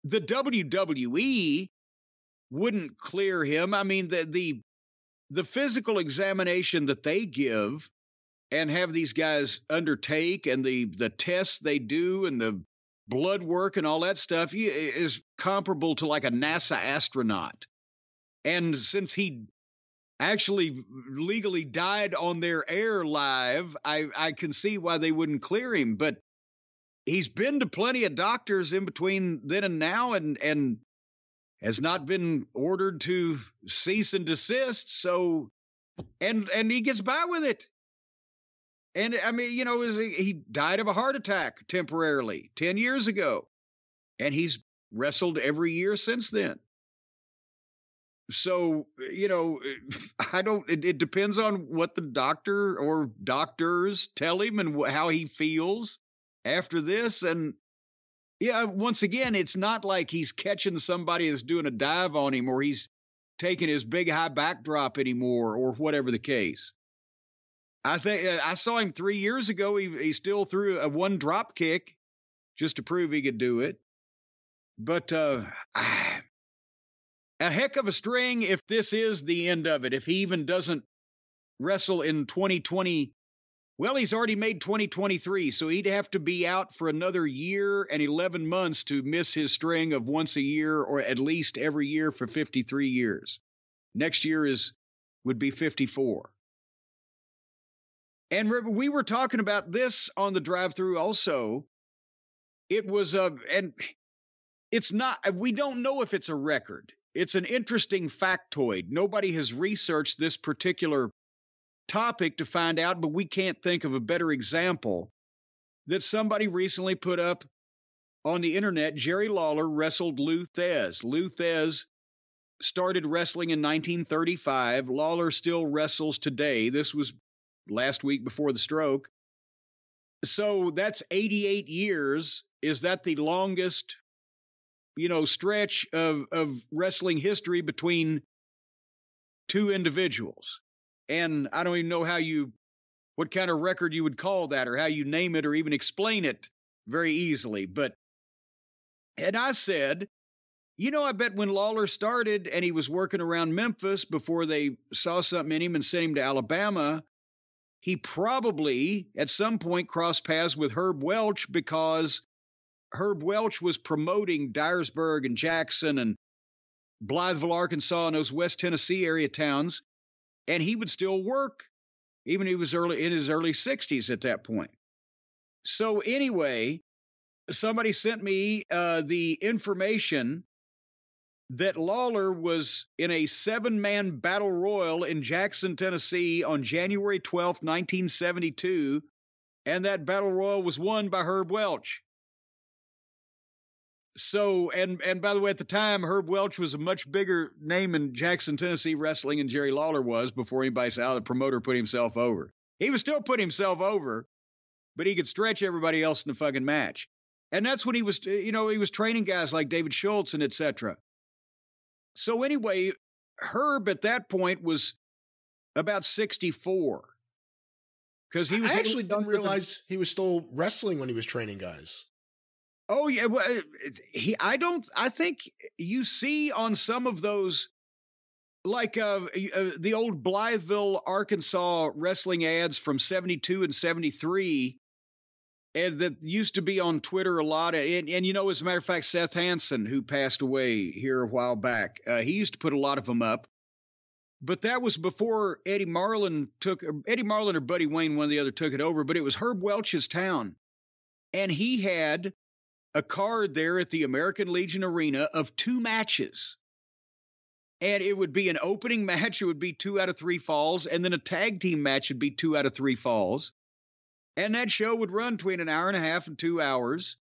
the W W E wouldn't clear him. I mean, the the the physical examination that they give and have these guys undertake, and the the tests they do and the blood work and all that stuff is comparable to like a NASA astronaut. And since he actually legally died on their air live, I, I can see why they wouldn't clear him. But he's been to plenty of doctors in between then and now, and, and has not been ordered to cease and desist. So, and, and he gets by with it. And I mean, you know, he died of a heart attack temporarily ten years ago, and he's wrestled every year since then. So, you know, I don't, it, it depends on what the doctor or doctors tell him and wh- how he feels after this. And yeah, once again, it's not like he's catching somebody that's doing a dive on him, or he's taking his big high backdrop anymore, or whatever the case. I think uh, I saw him three years ago. He he still threw a one drop kick just to prove he could do it. But uh, I, a heck of a string if this is the end of it. If he even doesn't wrestle in twenty twenty, well, he's already made twenty twenty-three. So he'd have to be out for another year and eleven months to miss his string of once a year, or at least every year for fifty-three years. Next year is would be fifty-four. And we were talking about this on the drive-thru also. It was a, and it's not, we don't know if it's a record. It's an interesting factoid. Nobody has researched this particular topic to find out, but we can't think of a better example that somebody recently put up on the internet. Jerry Lawler wrestled Lou Thez. Lou Thez started wrestling in nineteen thirty-five. Lawler still wrestles today. This was last week before the stroke. So that's eighty-eight years. Is that the longest, you know, stretch of, of wrestling history between two individuals? And I don't even know how you, what kind of record you would call that, or how you name it, or even explain it very easily. But, and I said, you know, I bet when Lawler started and he was working around Memphis before they saw something in him and sent him to Alabama, he probably at some point crossed paths with Herb Welch, because Herb Welch was promoting Dyersburg and Jackson and Blytheville, Arkansas, and those West Tennessee area towns. And he would still work, even he was early in his early sixties at that point. So anyway, somebody sent me uh, the information that Lawler was in a seven-man battle royal in Jackson, Tennessee on January twelfth, nineteen seventy-two, and that battle royal was won by Herb Welch. So, and and by the way, at the time, Herb Welch was a much bigger name in Jackson, Tennessee wrestling than Jerry Lawler was, before anybody said, oh, the promoter put himself over. He was still putting himself over, but he could stretch everybody else in the fucking match. And that's when he was, you know, he was training guys like David Schultz and et cetera. So anyway, Herb at that point was about sixty-four. Because he was I actually didn't realize he was still wrestling when he was training guys. Oh yeah, well, he. I don't. I think you see on some of those, like uh, uh, the old Blytheville, Arkansas wrestling ads from seventy-two and seventy-three, and that used to be on Twitter a lot. And, and you know, as a matter of fact, Seth Hansen, who passed away here a while back, uh, he used to put a lot of them up. But that was before Eddie Marlin took Eddie Marlin or Buddy Wayne, one or the other, took it over. But it was Herb Welch's town, and he had a card there at the American Legion Arena of two matches. And it would be an opening match. It would be two out of three falls. And then a tag team match would be two out of three falls. And that show would run between an hour and a half and two hours.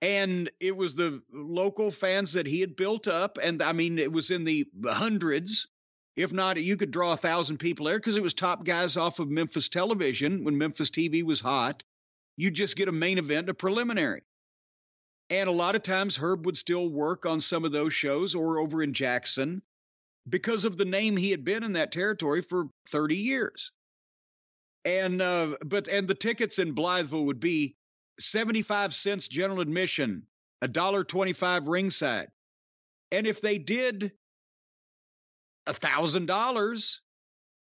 And it was the local fans that he had built up. And I mean, it was in the hundreds. If not, you could draw a thousand people there, because it was top guys off of Memphis television. When Memphis T V was hot, you'd just get a main event, a preliminary. And a lot of times Herb would still work on some of those shows, or over in Jackson, because of the name he had been in that territory for thirty years. And uh, but and the tickets in Blytheville would be seventy-five cents general admission, a dollar twenty-five ringside. And if they did a thousand dollars,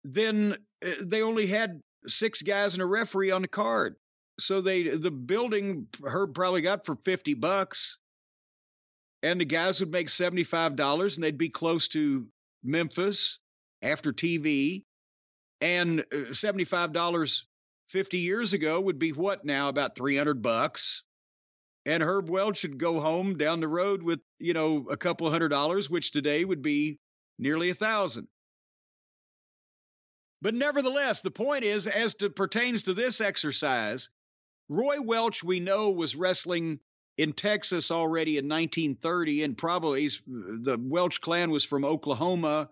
then they only had six guys and a referee on the card. So they, the building Herb probably got for fifty bucks, and the guys would make seventy-five dollars, and they'd be close to Memphis after T V. And seventy-five dollars fifty years ago would be what now, about three hundred bucks. And Herb Welch should go home down the road with, you know, a couple hundred dollars, which today would be nearly a thousand. But nevertheless, the point is, as to pertains to this exercise, Roy Welch, we know, was wrestling in Texas already in nineteen thirty, and probably the Welch clan was from Oklahoma.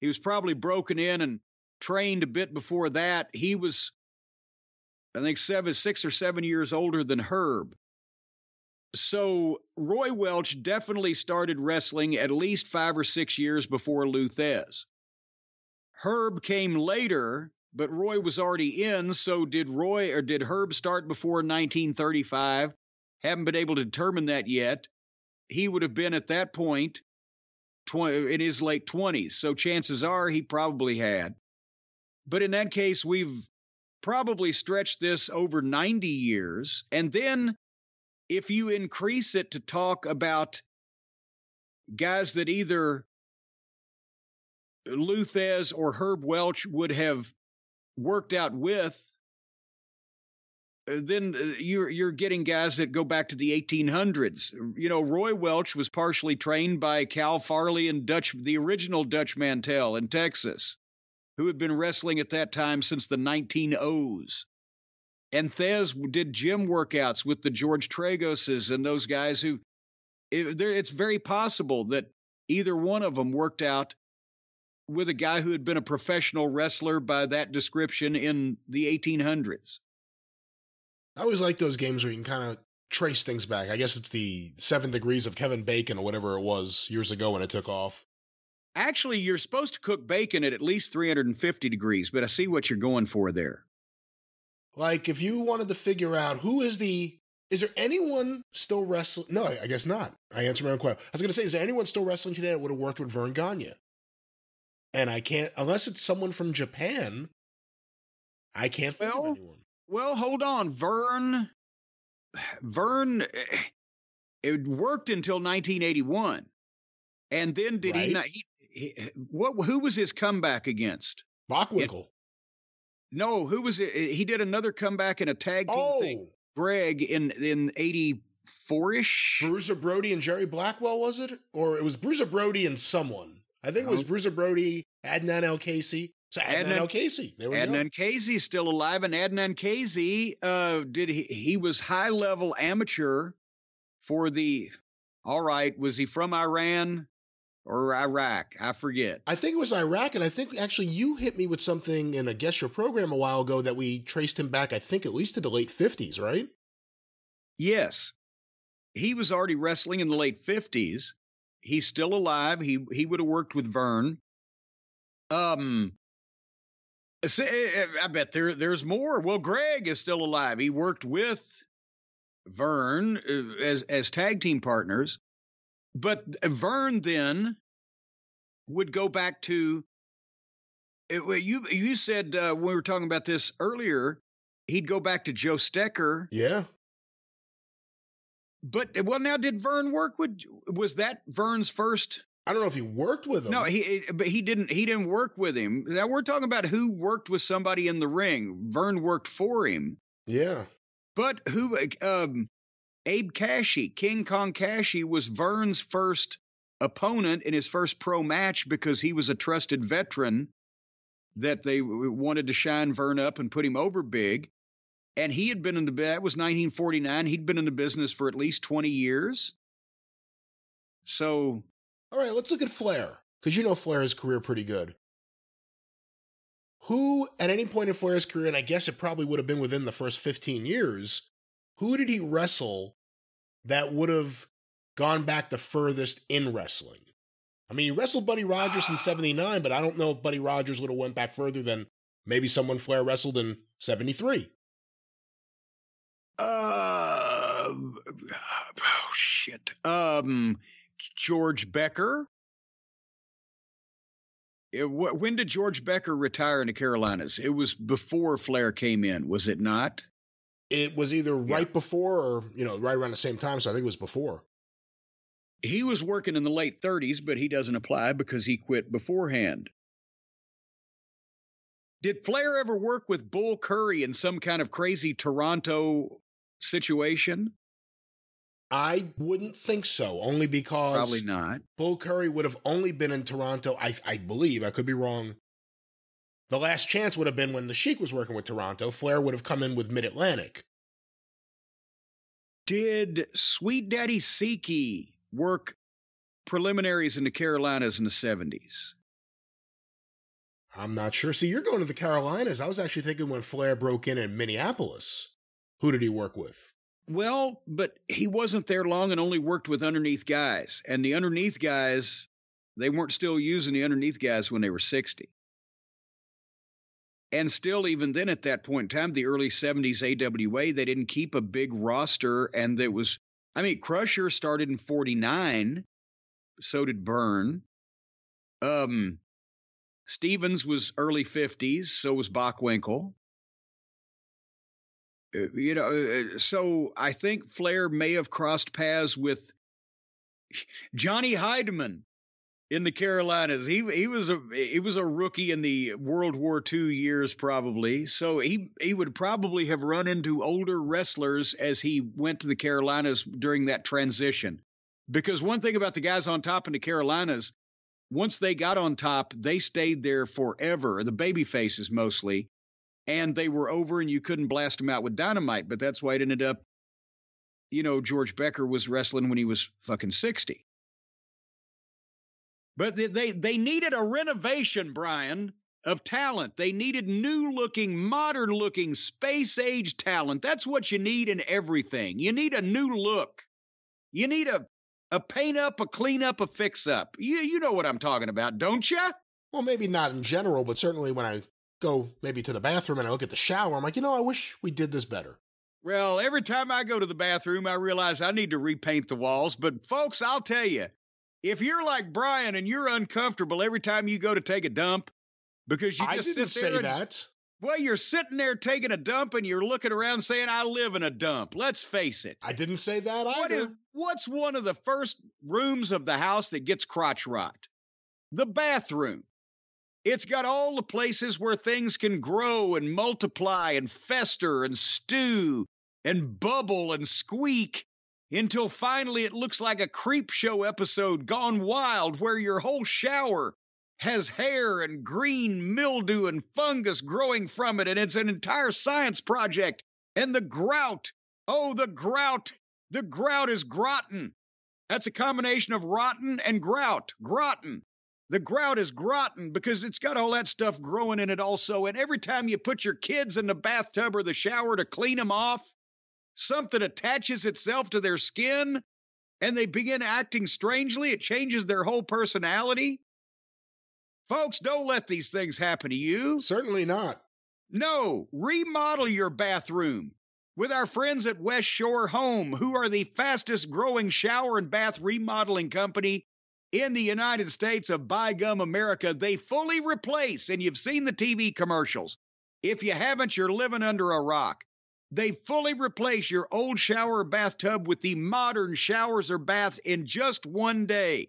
He was probably broken in and trained a bit before that. He was, I think, seven, six or seven years older than Herb. So Roy Welch definitely started wrestling at least five or six years before Lou Thez. Herb came later, but Roy was already in. So did Roy or did Herb start before nineteen thirty-five? Haven't been able to determine that yet. He would have been at that point in his late twenties. So chances are he probably had. But in that case, we've probably stretched this over ninety years. And then if you increase it to talk about guys that either Lou Thez or Herb Welch would have worked out with, then you're you're getting guys that go back to the eighteen hundreds. You know, Roy Welch was partially trained by Cal Farley and Dutch, the original Dutch Mantel in Texas, who had been wrestling at that time since the nineteen ohs. And Thez did gym workouts with the George Tragoses and those guys who, it, it's very possible that either one of them worked out with a guy who had been a professional wrestler by that description in the eighteen hundreds. I always like those games where you can kind of trace things back. I guess it's the seven degrees of Kevin Bacon or whatever it was years ago when it took off. Actually, you're supposed to cook bacon at at least three hundred fifty degrees, but I see what you're going for there. Like, if you wanted to figure out who is the... Is there anyone still wrestling? No, I guess not. I answered my own question. I was going to say, is there anyone still wrestling today that would have worked with Vern Gagne? And I can't... Unless it's someone from Japan, I can't think well, of anyone. Well, hold on. Vern... Vern... It worked until nineteen eighty-one. And then did right. he not... He, he, what, who was his comeback against? Bockwinkle. It, no, who was it? He did another comeback in a tag team oh. thing. Greg in in eighty-four-ish. Bruiser Brody and Jerry Blackwell, was it? Or it was Bruiser Brody and someone. I think no. it was Bruiser Brody, Adnan El-Casey. So Adnan, Adnan El-Casey. There we Adnan Casey's still alive, and Adnan Casey uh, did he, he was high level amateur for the. All right, was he from Iran? Or Iraq, I forget. I think it was Iraq, and I think actually you hit me with something in a Guess Your Program a while ago that we traced him back, I think, at least to the late fifties, right? Yes. He was already wrestling in the late fifties. He's still alive. He he would have worked with Vern. Um, I bet there there's more. Well, Greg is still alive. He worked with Vern as as tag team partners. But Vern then would go back to, you You said uh, when we were talking about this earlier, he'd go back to Joe Stecker. Yeah. But, well, now did Vern work with, was that Vern's first? I don't know if he worked with him. No, he, but he didn't, he didn't work with him. Now we're talking about who worked with somebody in the ring. Vern worked for him. Yeah. But who, um, Abe Cashy, King Kong Cashy, was Vern's first opponent in his first pro match because he was a trusted veteran that they wanted to shine Vern up and put him over big. And he had been in the, that was nineteen forty-nine. He'd been in the business for at least twenty years. So. All right, let's look at Flair, because you know Flair's career pretty good. Who at any point in Flair's career, and I guess it probably would have been within the first fifteen years, who did he wrestle that would have gone back the furthest in wrestling? I mean, he wrestled Buddy Rogers in seventy-nine, but I don't know if Buddy Rogers would have went back further than maybe someone Flair wrestled in seventy-three. Uh, oh, shit. Um, George Becker? It, wh when did George Becker retire in the Carolinas? It was before Flair came in, was it not? It was either right yeah. before or, you know, right around the same time. So I think it was before. He was working in the late thirties, but he doesn't apply because he quit beforehand. Did Flair ever work with Bull Curry in some kind of crazy Toronto situation? I wouldn't think so, only because probably not. Bull Curry would have only been in Toronto. I, I believe, I could be wrong. The last chance would have been when the Sheik was working with Toronto. Flair would have come in with Mid-Atlantic. Did Sweet Daddy Siki work preliminaries in the Carolinas in the seventies? I'm not sure. See, you're going to the Carolinas. I was actually thinking when Flair broke in in Minneapolis. Who did he work with? Well, but he wasn't there long and only worked with underneath guys. And the underneath guys, they weren't still using the underneath guys when they were sixty. And still, even then at that point in time, the early seventies A W A, they didn't keep a big roster. And there was, I mean, Crusher started in forty-nine. So did Byrne. Um, Stevens was early fifties. So was Bockwinkle. You know, so I think Flair may have crossed paths with Johnny Heidemann. in the Carolinas. He he was a he was a rookie in the World War Two years, probably. So he he would probably have run into older wrestlers as he went to the Carolinas during that transition. Because one thing about the guys on top in the Carolinas, once they got on top, they stayed there forever. The baby faces mostly, and they were over, and you couldn't blast them out with dynamite. But that's why it ended up, you know, George Becker was wrestling when he was fucking sixty. But they, they, they needed a renovation, Brian, of talent. They needed new-looking, modern-looking, space-age talent. That's what you need in everything. You need a new look. You need a a paint-up, a clean-up, a fix-up. You, you know what I'm talking about, don't you? Well, maybe not in general, but certainly when I go maybe to the bathroom and I look at the shower, I'm like, you know, I wish we did this better. Well, every time I go to the bathroom, I realize I need to repaint the walls. But, folks, I'll tell you, if you're like Brian and you're uncomfortable every time you go to take a dump, because you just I didn't sit there say and, that. Well, you're sitting there taking a dump and you're looking around saying, I live in a dump. Let's face it. I didn't say that either. What is, what's one of the first rooms of the house that gets crotch rot? The bathroom. It's got all the places where things can grow and multiply and fester and stew and bubble and squeak, until finally it looks like a creep show episode gone wild, where your whole shower has hair and green mildew and fungus growing from it, and it's an entire science project. And the grout, oh, the grout, the grout is grotten. That's a combination of rotten and grout, grotten. The grout is grotten because it's got all that stuff growing in it also, and every time you put your kids in the bathtub or the shower to clean them off, something attaches itself to their skin, and they begin acting strangely. It changes their whole personality. Folks, don't let these things happen to you. Certainly not. No, remodel your bathroom with our friends at West Shore Home, who are the fastest growing shower and bath remodeling company in the United States of bygum America. They fully replace, and you've seen the T V commercials. If you haven't, you're living under a rock. They fully replace your old shower or bathtub with the modern showers or baths in just one day.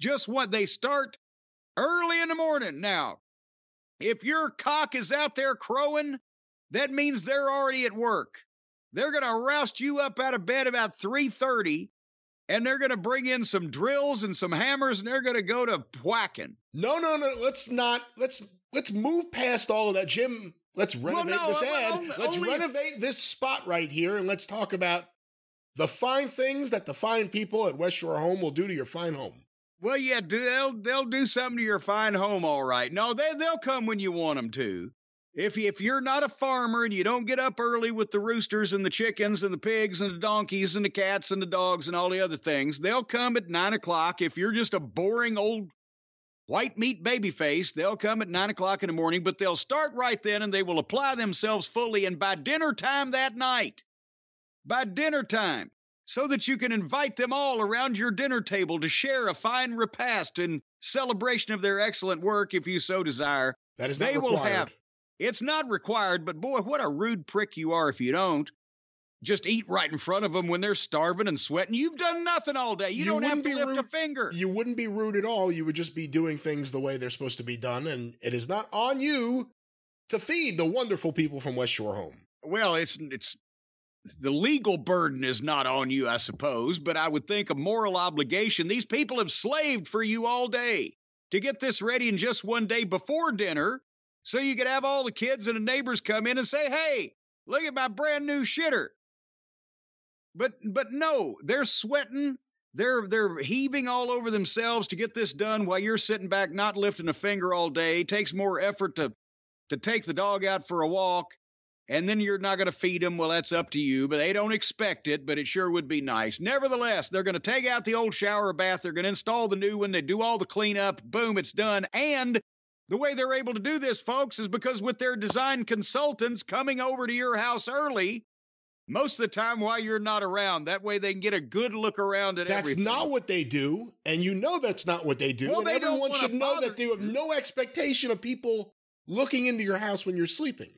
Just what they start early in the morning. Now, if your cock is out there crowing, that means they're already at work. They're going to roust you up out of bed about three thirty, and they're going to bring in some drills and some hammers, and they're going to go to whacking. No, no, no. Let's not. Let's let's move past all of that, Jim. Let's renovate well, no, this ad. Only, let's only renovate this spot right here, and let's talk about the fine things that the fine people at West Shore Home will do to your fine home. Well, yeah, they'll they'll do something to your fine home, all right. No, they they'll come when you want them to. If if you're not a farmer and you don't get up early with the roosters and the chickens and the pigs and the donkeys and the cats and the dogs and all the other things, they'll come at nine o'clock. If you're just a boring old white meat babyface, they'll come at nine o'clock in the morning, but they'll start right then, and they will apply themselves fully. And by dinner time that night, by dinner time, so that you can invite them all around your dinner table to share a fine repast in celebration of their excellent work, if you so desire. That is not required. They will have. It's not required, but boy, what a rude prick you are if you don't. Just eat right in front of them when they're starving and sweating. You've done nothing all day. You, you don't have to lift rude. a finger. You wouldn't be rude at all. You would just be doing things the way they're supposed to be done, and it is not on you to feed the wonderful people from West Shore Home. Well, it's it's the legal burden is not on you, I suppose, but I would think a moral obligation. These people have slaved for you all day to get this ready in just one day before dinner, so you could have all the kids and the neighbors come in and say, hey, look at my brand new shitter. But but no, they're sweating, they're they're heaving all over themselves to get this done while you're sitting back not lifting a finger all day. It takes more effort to to take the dog out for a walk, and then you're not going to feed them. Well, that's up to you, but they don't expect it, but it sure would be nice. Nevertheless, they're going to take out the old shower or bath, they're going to install the new one, they do all the cleanup, boom, it's done. And the way they're able to do this, folks, is because with their design consultants coming over to your house early, most of the time while you're not around. That way they can get a good look around at that's everything. That's not what they do, and you know that's not what they do. Well, and they everyone should know that they have no expectation of people looking into your house when you're sleeping.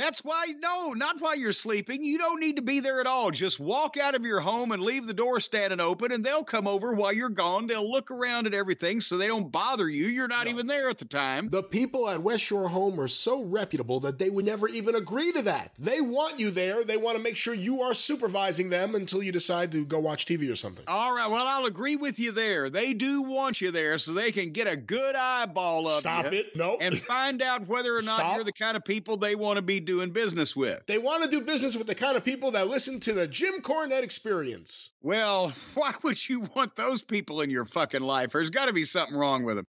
That's why, no, not while you're sleeping. You don't need to be there at all. Just walk out of your home and leave the door standing open, and they'll come over while you're gone. They'll look around at everything so they don't bother you. You're not no. even there at the time. The people at West Shore Home are so reputable that they would never even agree to that. They want you there. They want to make sure you are supervising them until you decide to go watch T V or something. All right, well, I'll agree with you there. They do want you there so they can get a good eyeball of Stop you. Stop it. No. Nope. And find out whether or not Stop. You're the kind of people they want to be doing. doing business with. They want to do business with the kind of people that listen to the Jim Cornette Experience. Well, why would you want those people in your fucking life? There's got to be something wrong with them.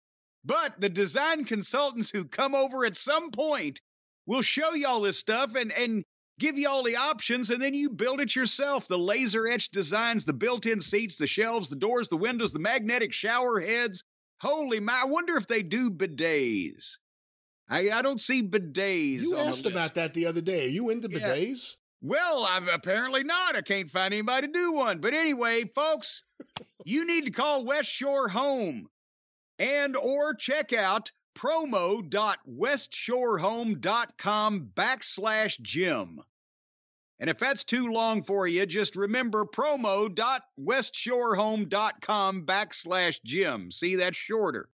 But the design consultants who come over at some point will show you all this stuff and, and give you all the options, and then you build it yourself. The laser-etched designs, the built-in seats, the shelves, the doors, the windows, the magnetic shower heads. Holy my, I wonder if they do bidets. I, I don't see bidets. You asked about that the other day. Are you into yeah. bidets? Well, I'm apparently not. I can't find anybody to do one. But anyway, folks, you need to call West Shore Home and or check out promo.west shore home dot com backslash Jim. And if that's too long for you, just remember promo.west shore home dot com backslash Jim. See, that's shorter.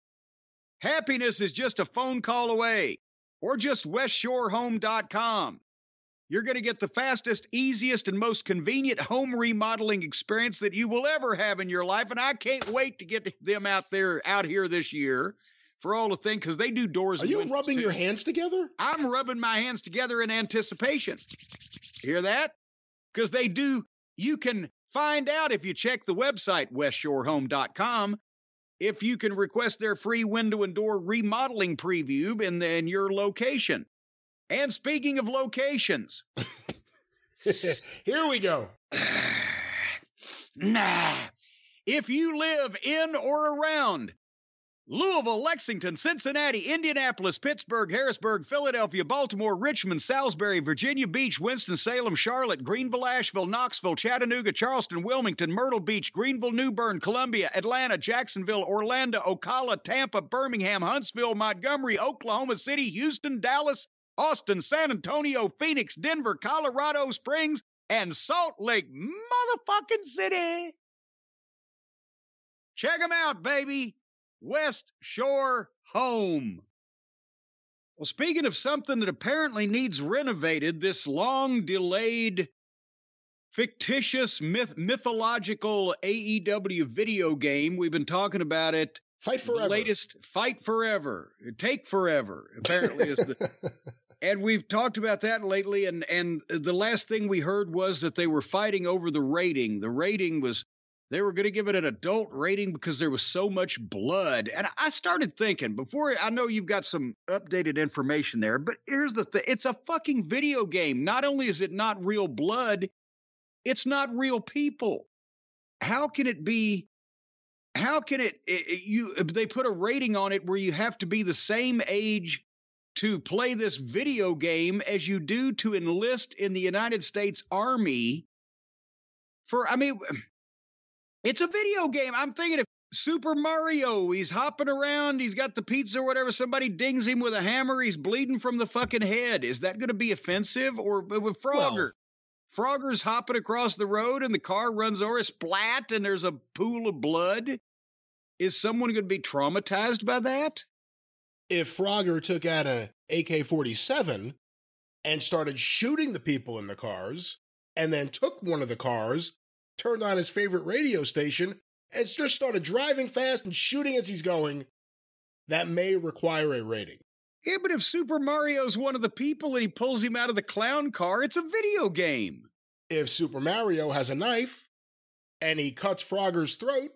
Happiness is just a phone call away, or just west shore home dot com. You're going to get the fastest, easiest, and most convenient home remodeling experience that you will ever have in your life, and I can't wait to get them out there, out here this year for all the things, because they do doors and windows. Are you rubbing your hands together? I'm rubbing my hands together in anticipation. Hear that? Because they do, you can find out if you check the website, west shore home dot com. If you can request their free window and door remodeling preview in, the, in your location. And speaking of locations. Here we go. Nah. If you live in or around Louisville, Lexington, Cincinnati, Indianapolis, Pittsburgh, Harrisburg, Philadelphia, Baltimore, Richmond, Salisbury, Virginia Beach, Winston-Salem, Charlotte, Greenville, Asheville, Knoxville, Chattanooga, Charleston, Wilmington, Myrtle Beach, Greenville, New Bern, Columbia, Atlanta, Jacksonville, Orlando, Ocala, Tampa, Birmingham, Huntsville, Montgomery, Oklahoma City, Houston, Dallas, Austin, San Antonio, Phoenix, Denver, Colorado Springs, and Salt Lake motherfucking City. Check them out, baby. West Shore Home. Well, speaking of something that apparently needs renovated, this long-delayed, fictitious, myth- mythological A E W video game, we've been talking about it. Fight Forever. The latest, Fight Forever. Take Forever, apparently. is the, And we've talked about that lately, and, and the last thing we heard was that they were fighting over the rating. The rating was... They were going to give it an adult rating because there was so much blood. And I started thinking before, I know you've got some updated information there, but here's the thing. It's a fucking video game. Not only is it not real blood, it's not real people. How can it be? How can it, it you, they put a rating on it where you have to be the same age to play this video game as you do to enlist in the United States Army for, I mean, it's a video game. I'm thinking of Super Mario. He's hopping around. He's got the pizza or whatever. Somebody dings him with a hammer. He's bleeding from the fucking head. Is that going to be offensive? Or with Frogger? Well, Frogger's hopping across the road and the car runs over. Splat, and there's a pool of blood. Is someone going to be traumatized by that? If Frogger took out an A K forty-seven and started shooting the people in the cars and then took one of the cars, turned on his favorite radio station, and just started driving fast and shooting as he's going, that may require a rating. Yeah, but if Super Mario's one of the people and he pulls him out of the clown car, it's a video game. If Super Mario has a knife and he cuts Frogger's throat...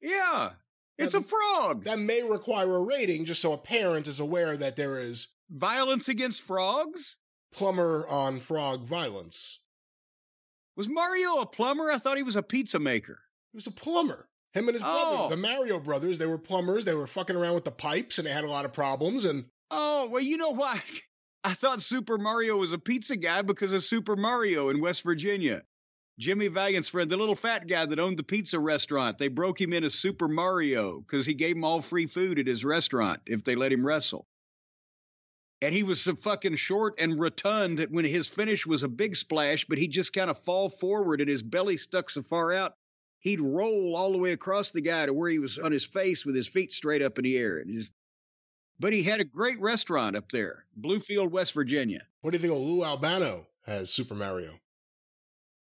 Yeah, it's that, a frog. That may require a rating, just so a parent is aware that there is... Violence against frogs? Plumber on frog violence. Was Mario a plumber? I thought he was a pizza maker. He was a plumber. Him and his oh. brother, the Mario brothers, they were plumbers. They were fucking around with the pipes, and they had a lot of problems. And Oh, well, you know why? I thought Super Mario was a pizza guy because of Super Mario in West Virginia. Jimmy Valiant's friend, the little fat guy that owned the pizza restaurant, they broke him in as Super Mario because he gave them all free food at his restaurant if they let him wrestle. And he was so fucking short and rotund that when his finish was a big splash, but he'd just kind of fall forward and his belly stuck so far out, he'd roll all the way across the guy to where he was on his face with his feet straight up in the air. And just, but he had a great restaurant up there, Bluefield, West Virginia. What do you think of Lou Albano as Super Mario?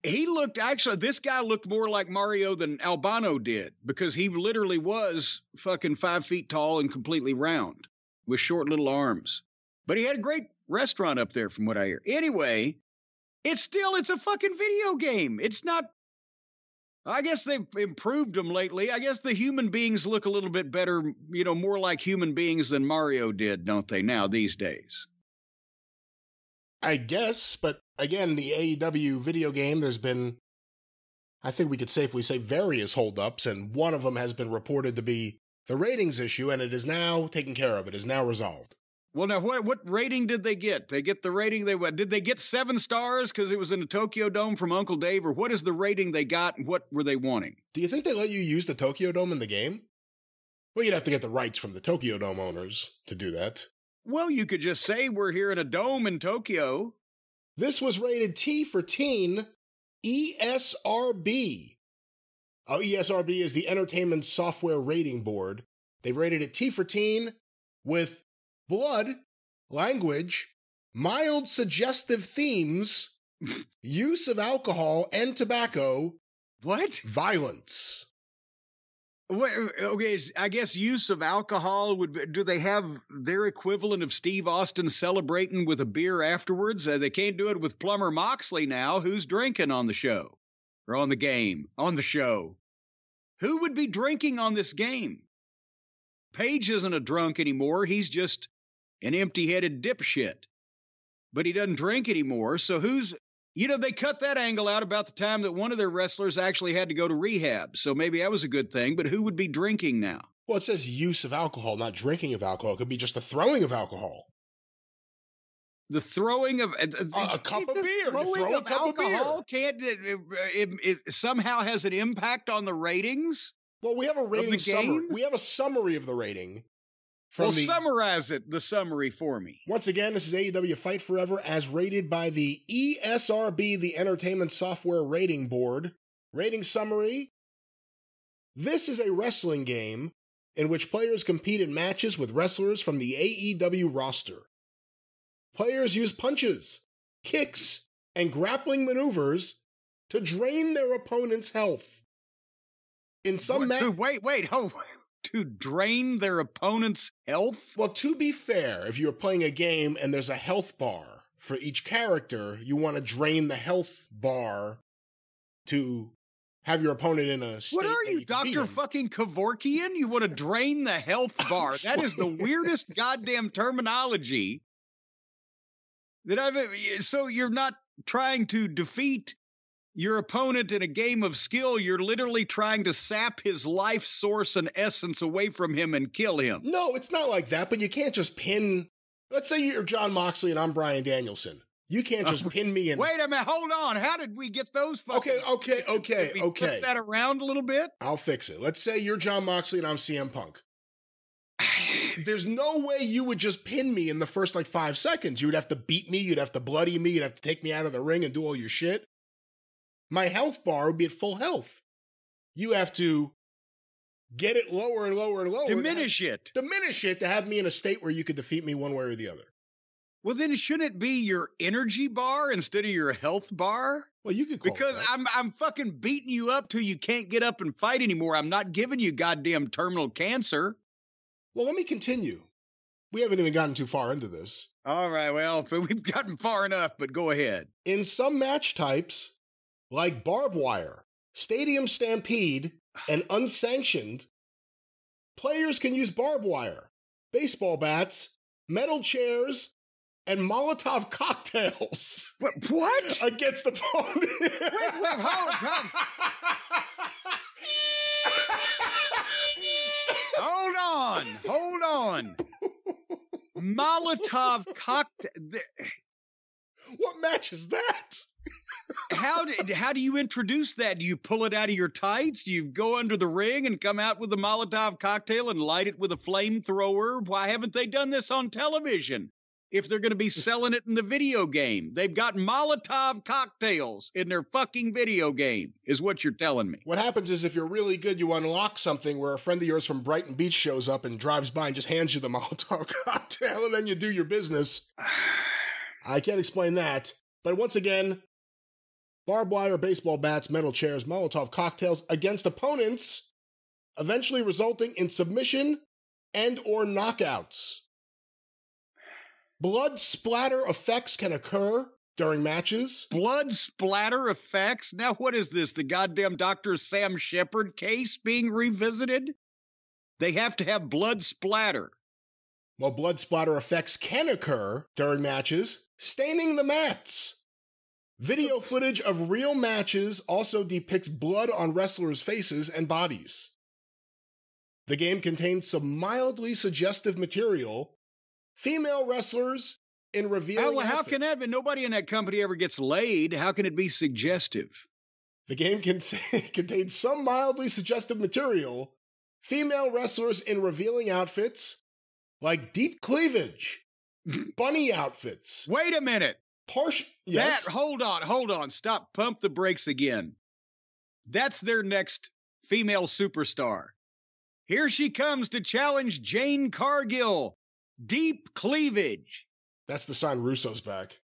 He looked, actually, this guy looked more like Mario than Albano did, because he literally was fucking five feet tall and completely round with short little arms. But he had a great restaurant up there from what I hear. Anyway, it's still, it's a fucking video game. It's not, I guess they've improved them lately. I guess the human beings look a little bit better, you know, more like human beings than Mario did, don't they, now these days? I guess, but again, the A E W video game, there's been, I think we could safely say, various holdups, and one of them has been reported to be the ratings issue, and it is now taken care of. It is now resolved. Well, now, what what rating did they get? They get the rating they went. Did they get seven stars because it was in the Tokyo Dome from Uncle Dave? Or what is the rating they got and what were they wanting? Do you think they let you use the Tokyo Dome in the game? Well, you'd have to get the rights from the Tokyo Dome owners to do that. Well, you could just say we're here in a dome in Tokyo. This was rated T for teen, E S R B. Oh, E S R B is the Entertainment Software Rating Board. They rated it T for teen with blood, language, mild suggestive themes, use of alcohol and tobacco. What? Violence. What, okay, I guess use of alcohol would be, do they have their equivalent of Steve Austin celebrating with a beer afterwards? Uh, they can't do it with Plumber Moxley now. Who's drinking on the show? Or on the game? On the show. Who would be drinking on this game? Page isn't a drunk anymore. He's just an empty-headed dipshit. But he doesn't drink anymore. So who's, you know, they cut that angle out about the time that one of their wrestlers actually had to go to rehab. So maybe that was a good thing. But who would be drinking now? Well, it says use of alcohol, not drinking of alcohol. It could be just the throwing of alcohol. The throwing of... Uh, the, uh, a cup of beer. Throwing throw a of cup alcohol of beer. Can't, it, it, it somehow has an impact on the ratings? Well, we have a rating summary. We have a summary of the rating. Well, the... summarize it, the summary for me. Once again, this is A E W Fight Forever as rated by the E S R B, the Entertainment Software Rating Board. Rating summary. This is a wrestling game in which players compete in matches with wrestlers from the A E W roster. Players use punches, kicks, and grappling maneuvers to drain their opponent's health. In some match, wait, wait, oh, to drain their opponent's health? Well, to be fair, if you're playing a game and there's a health bar for each character, you want to drain the health bar to have your opponent in a state. What are you, you Doctor fucking Kevorkian? You want to drain the health bar? That is the weirdest goddamn terminology that I've ever. So you're not trying to defeat your opponent in a game of skill, you're literally trying to sap his life source and essence away from him and kill him. No, it's not like that, but you can't just pin... Let's say you're Jon Moxley and I'm Bryan Danielson. You can't just uh, pin me in... Wait a minute, hold on. How did we get those fucking... Okay, okay, okay, we okay. Flip that around a little bit? I'll fix it. Let's say you're Jon Moxley and I'm C M Punk. There's no way you would just pin me in the first, like, five seconds. You would have to beat me, you'd have to bloody me, you'd have to take me out of the ring and do all your shit. My health bar would be at full health. You have to get it lower and lower and lower. Diminish have, it. Diminish it to have me in a state where you could defeat me one way or the other. Well, then shouldn't it be your energy bar instead of your health bar? Well, you could call because it that. I'm I'm fucking beating you up till you can't get up and fight anymore. I'm not giving you goddamn terminal cancer. Well, let me continue. We haven't even gotten too far into this. All right, well, we've gotten far enough, but go ahead. In some match types, like barbed wire, stadium stampede, and unsanctioned, players can use barbed wire, baseball bats, metal chairs, and Molotov cocktails. What? What? Against the opponent. Wait, wait, hold on. Hold on. Hold on. Molotov cocktail. What match is that? How do, how do you introduce that? Do you pull it out of your tights? Do you go under the ring and come out with a Molotov cocktail and light it with a flamethrower? Why haven't they done this on television? if they're going to be selling it in the video game. They've got Molotov cocktails in their fucking video game, is what you're telling me. What happens is if you're really good, you unlock something where a friend of yours from Brighton Beach shows up and drives by and just hands you the Molotov cocktail, and then you do your business. I can't explain that. But once again, barbed wire, baseball bats, metal chairs, Molotov cocktails against opponents, eventually resulting in submission and or knockouts. Blood splatter effects can occur during matches. Blood splatter effects? Now what is this, the goddamn Doctor Sam Shepard case being revisited? They have to have blood splatter. Well, blood splatter effects can occur during matches, staining the mats. Video footage of real matches also depicts blood on wrestlers' faces and bodies. The game contains some mildly suggestive material. Female wrestlers in revealing outfits. How can that be? Nobody in that company ever gets laid. How can it be suggestive? The game can contains some mildly suggestive material. Female wrestlers in revealing outfits, like deep cleavage, bunny outfits. Wait a minute. Partial. Yes. That, hold on, hold on. Stop. Pump the brakes again. That's their next female superstar. Here she comes to challenge Jane Cargill. Deep cleavage. That's the sign Russo's back.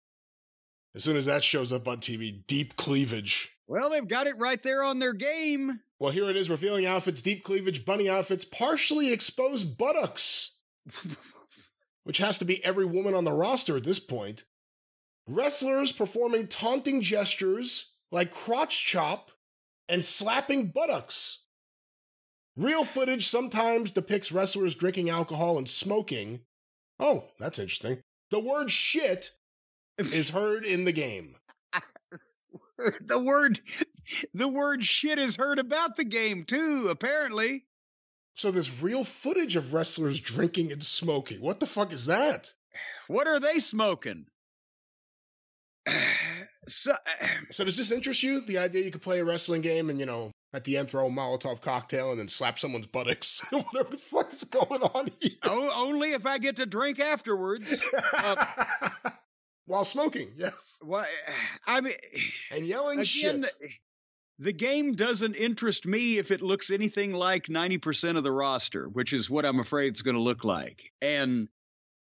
As soon as that shows up on T V, deep cleavage. Well, they've got it right there on their game. Well, here it is, revealing outfits, deep cleavage, bunny outfits, partially exposed buttocks, which has to be every woman on the roster at this point. Wrestlers performing taunting gestures like crotch chop and slapping buttocks. Real footage sometimes depicts wrestlers drinking alcohol and smoking. Oh, that's interesting. The word shit is heard in the game. The word, the word shit is heard about the game too, apparently. So there's real footage of wrestlers drinking and smoking. What the fuck is that? What are they smoking? so, so does this interest you? The idea you could play a wrestling game and, you know, at the end throw a Molotov cocktail and then slap someone's buttocks. Whatever the fuck is going on here. Oh, only if I get to drink afterwards. uh, While smoking, yes. Well, I mean, and yelling again, shit. The game doesn't interest me if it looks anything like ninety percent of the roster, which is what I'm afraid it's going to look like. And,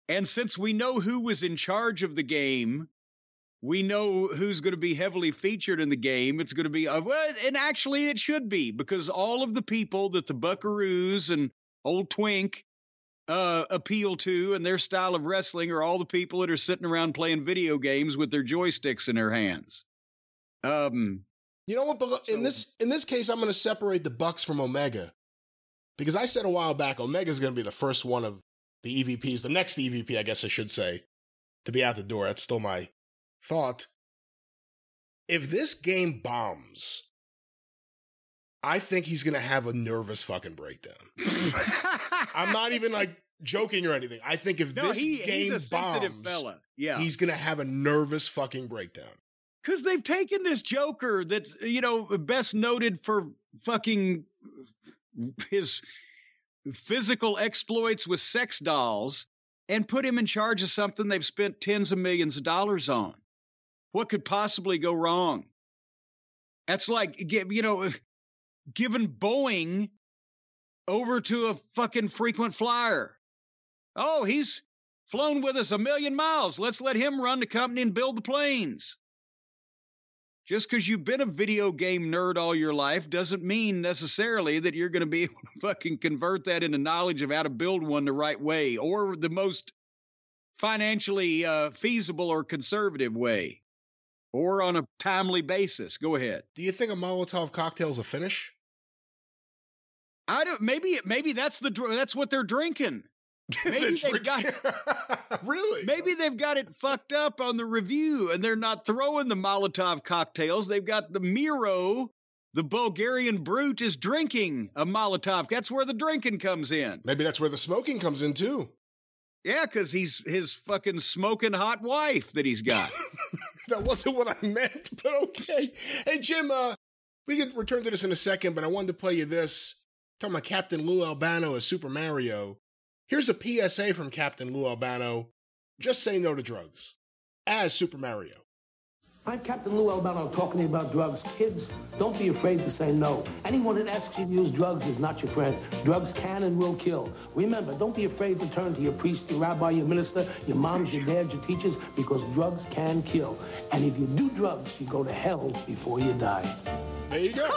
and since we know who was in charge of the game, we know who's going to be heavily featured in the game. It's going to be, uh, well, and actually it should be, because all of the people that the Buckaroos and Old Twink uh, appeal to and their style of wrestling are all the people that are sitting around playing video games with their joysticks in their hands. Um, you know what? But so, in this in this case, I'm going to separate the Bucks from Omega, because I said a while back Omega's going to be the first one of the E V Ps, the next E V P, I guess I should say, to be out the door. That's still my thought. If this game bombs, I think he's going to have a nervous fucking breakdown. I'm not even like joking or anything. I think if no, this he, game he's a bombs, fella. Yeah. He's going to have a nervous fucking breakdown. Because they've taken this Joker that's, you know, best noted for fucking his physical exploits with sex dolls, and put him in charge of something they've spent tens of millions of dollars on. What could possibly go wrong? That's like, you know, giving Boeing over to a fucking frequent flyer. Oh, he's flown with us a million miles. Let's let him run the company and build the planes. Just because you've been a video game nerd all your life doesn't mean necessarily that you're going to be able to fucking convert that into knowledge of how to build one the right way, or the most financially uh, feasible or conservative way, or on a timely basis. Go ahead. Do you think a Molotov cocktail is a finish? I don't. Maybe. Maybe that's the. That's what they're drinking. Maybe they've got it, really? Maybe they've got it fucked up on the review, and they're not throwing the Molotov cocktails. They've got the Miro, the Bulgarian brute, is drinking a Molotov. That's where the drinking comes in. Maybe that's where the smoking comes in too. Yeah, because he's his fucking smoking hot wife that he's got. That wasn't what I meant, but okay. Hey Jim, uh, we can return to this in a second, but I wanted to play you this. I'm talking about Captain Lou Albano as Super Mario. Here's a P S A from Captain Lou Albano Just say no to drugs, as Super Mario. I'm Captain Lou Albano talking to you about drugs. Kids, don't be afraid to say no. Anyone that asks you to use drugs is not your friend. Drugs can and will kill. Remember, don't be afraid to turn to your priest, your rabbi, your minister, your moms, your dads, your teachers, because drugs can kill. And if you do drugs, you go to hell before you die. There you go.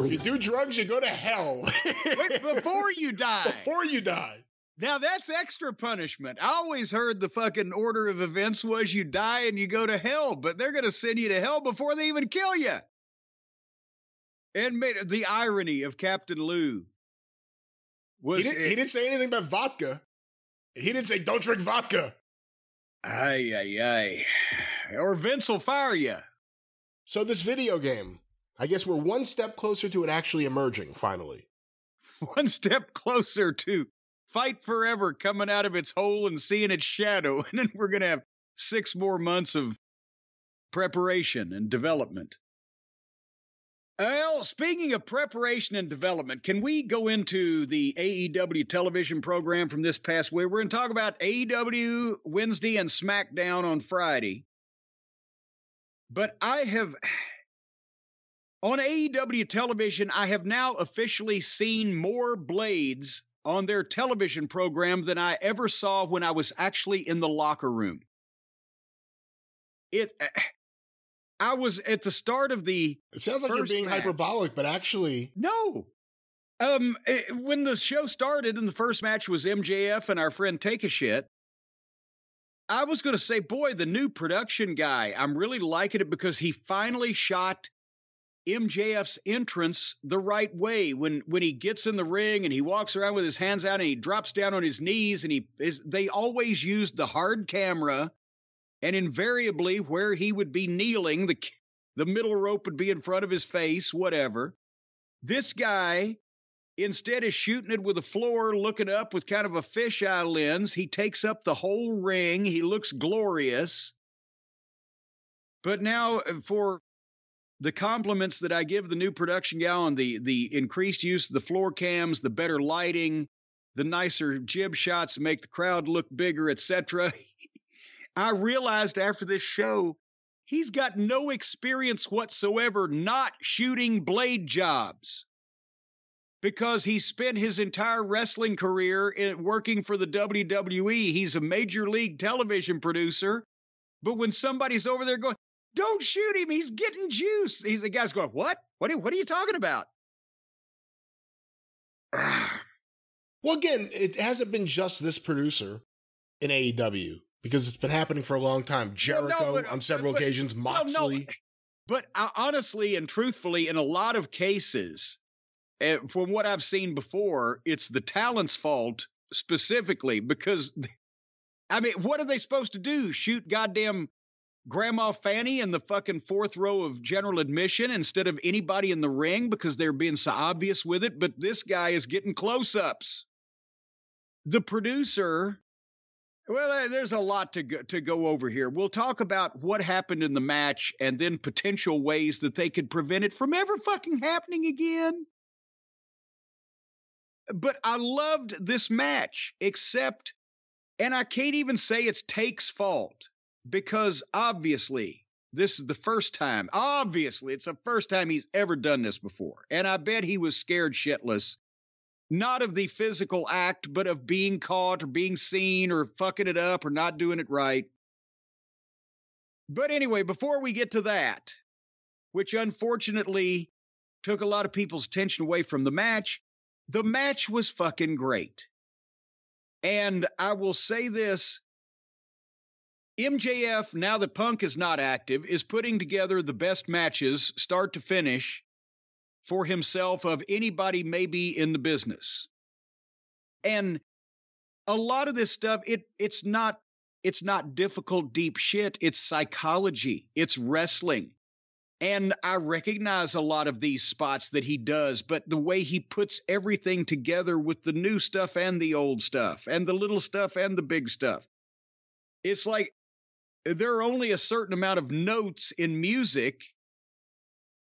If you do drugs, you go to hell. Before you die. Before you die. Now, that's extra punishment. I always heard the fucking order of events was you die and you go to hell, but they're going to send you to hell before they even kill you. And made, the irony of Captain Lou was... He didn't, it, he didn't say anything about vodka. He didn't say, don't drink vodka. Aye, aye, aye. Or Vince will fire you. So this video game, I guess we're one step closer to it actually emerging, finally. One step closer to... Fight Forever coming out of its hole and seeing its shadow. And then we're going to have six more months of preparation and development. Well, speaking of preparation and development, can we go into the A E W television program from this past week? We're going to talk about A E W Wednesday and SmackDown on Friday. But I have... On A E W television, I have now officially seen more Blades on their television program than I ever saw when I was actually in the locker room. It, I was at the start of the It sounds like you're being match. hyperbolic, but actually... No! Um, it, when the show started and the first match was M J F and our friend Take a Shit, I was going to say, boy, the new production guy, I'm really liking it because he finally shot M J F's entrance the right way when when he gets in the ring and he walks around with his hands out and he drops down on his knees and he is they always used the hard camera, and invariably where he would be kneeling, the the middle rope would be in front of his face, whatever. This guy instead is shooting it with the floor, looking up with kind of a fisheye lens. He takes up the whole ring. He looks glorious. But now for the compliments that I give the new production guy on the the increased use of the floor cams, the better lighting, the nicer jib shots make the crowd look bigger, et cetera. I realized after this show, he's got no experience whatsoever not shooting blade jobs, because he spent his entire wrestling career in, working for the W W E. He's a major league television producer, but when somebody's over there going, don't shoot him, he's getting juice. He's the guy's going, what? What are, what are you talking about? Well, again, it hasn't been just this producer in A E W, because it's been happening for a long time. Jericho well, no, but, on several but, occasions, but, Moxley. No, no. But uh, honestly and truthfully, in a lot of cases, uh, from what I've seen before, it's the talent's fault specifically, because, I mean, what are they supposed to do? Shoot goddamn Grandma Fanny in the fucking fourth row of general admission instead of anybody in the ring because they're being so obvious with it, but this guy is getting close-ups. The producer, well, there's a lot to go, to go over here. We'll talk about what happened in the match and then potential ways that they could prevent it from ever fucking happening again. But I loved this match, except, and I can't even say it's Take's fault, because obviously this is the first time, obviously it's the first time he's ever done this before. And I bet he was scared shitless, not of the physical act, but of being caught or being seen or fucking it up or not doing it right. But anyway, before we get to that, which unfortunately took a lot of people's attention away from the match, the match was fucking great. And I will say this, M J F, now that Punk is not active, is putting together the best matches, start to finish, for himself of anybody maybe in the business. And a lot of this stuff, it it's not it's not difficult, deep shit. It's psychology. It's wrestling. And I recognize a lot of these spots that he does, but the way he puts everything together with the new stuff and the old stuff, and the little stuff and the big stuff. It's like, there are only a certain amount of notes in music,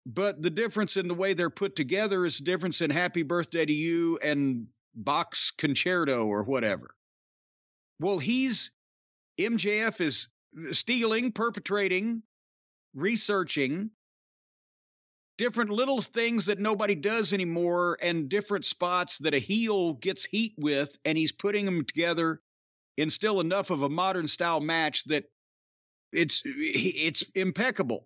but the difference in the way they're put together is the difference in Happy Birthday to You and Bach's Concerto or whatever. Well, he's M J F is stealing, perpetrating, researching different little things that nobody does anymore and different spots that a heel gets heat with, and he's putting them together in still enough of a modern style match that it's it's impeccable.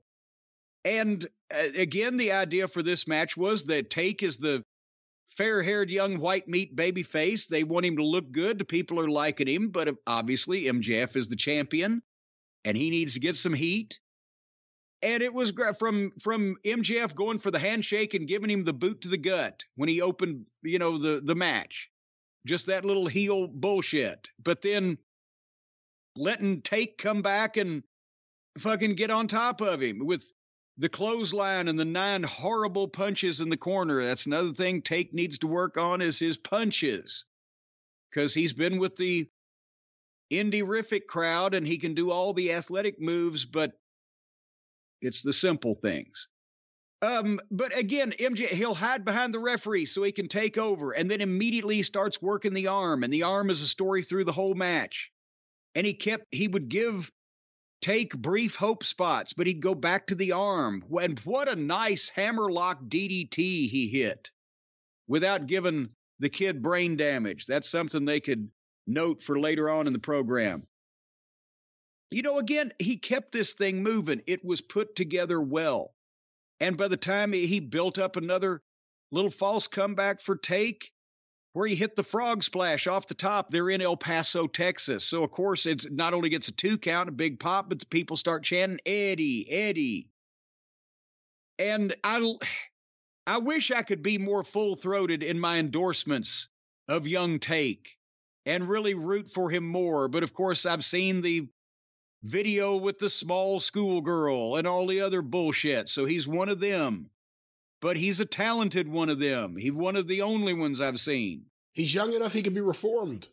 And uh, again, the idea for this match was that Take is the fair-haired young white meat baby face. They want him to look good. The people are liking him, but obviously M J F is the champion, and he needs to get some heat. And it was from from M J F going for the handshake and giving him the boot to the gut when he opened, you know, the the match. Just that little heel bullshit. But then letting Take come back and fucking get on top of him with the clothesline and the nine horrible punches in the corner. That's another thing Take needs to work on is his punches, because he's been with the indie-rific crowd and he can do all the athletic moves, but it's the simple things. Um, but again, M J, he'll hide behind the referee so he can take over, and then immediately starts working the arm, and the arm is a story through the whole match. And he kept, he would give Take brief hope spots, but he'd go back to the arm. And what a nice hammerlock D D T he hit without giving the kid brain damage. That's something they could note for later on in the program. You know, again, he kept this thing moving. It was put together well. And by the time he built up another little false comeback for Take, where he hit the frog splash off the top. They're in El Paso, Texas. So, of course, it's not only gets a two count, a big pop, but the people start chanting, Eddie, Eddie. And I, I wish I could be more full-throated in my endorsements of young Take and really root for him more. But, of course, I've seen the video with the small schoolgirl and all the other bullshit. So he's one of them. But he's a talented one of them. He's one of the only ones I've seen. He's young enough he could be reformed.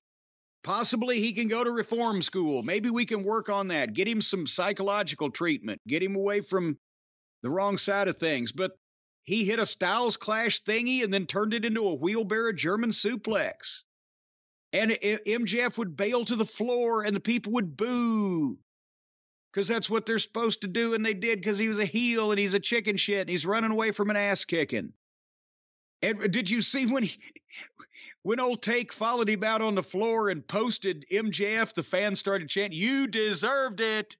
Possibly he can go to reform school. Maybe we can work on that. Get him some psychological treatment. Get him away from the wrong side of things. But he hit a Styles Clash thingy and then turned it into a wheelbarrow German suplex. And M J F would bail to the floor and the people would boo. Because that's what they're supposed to do, and they did, because he was a heel, and he's a chicken shit, and he's running away from an ass-kicking. And did you see when he, when old Take followed him out on the floor and posted M J F, the fans started chanting, "You deserved it!"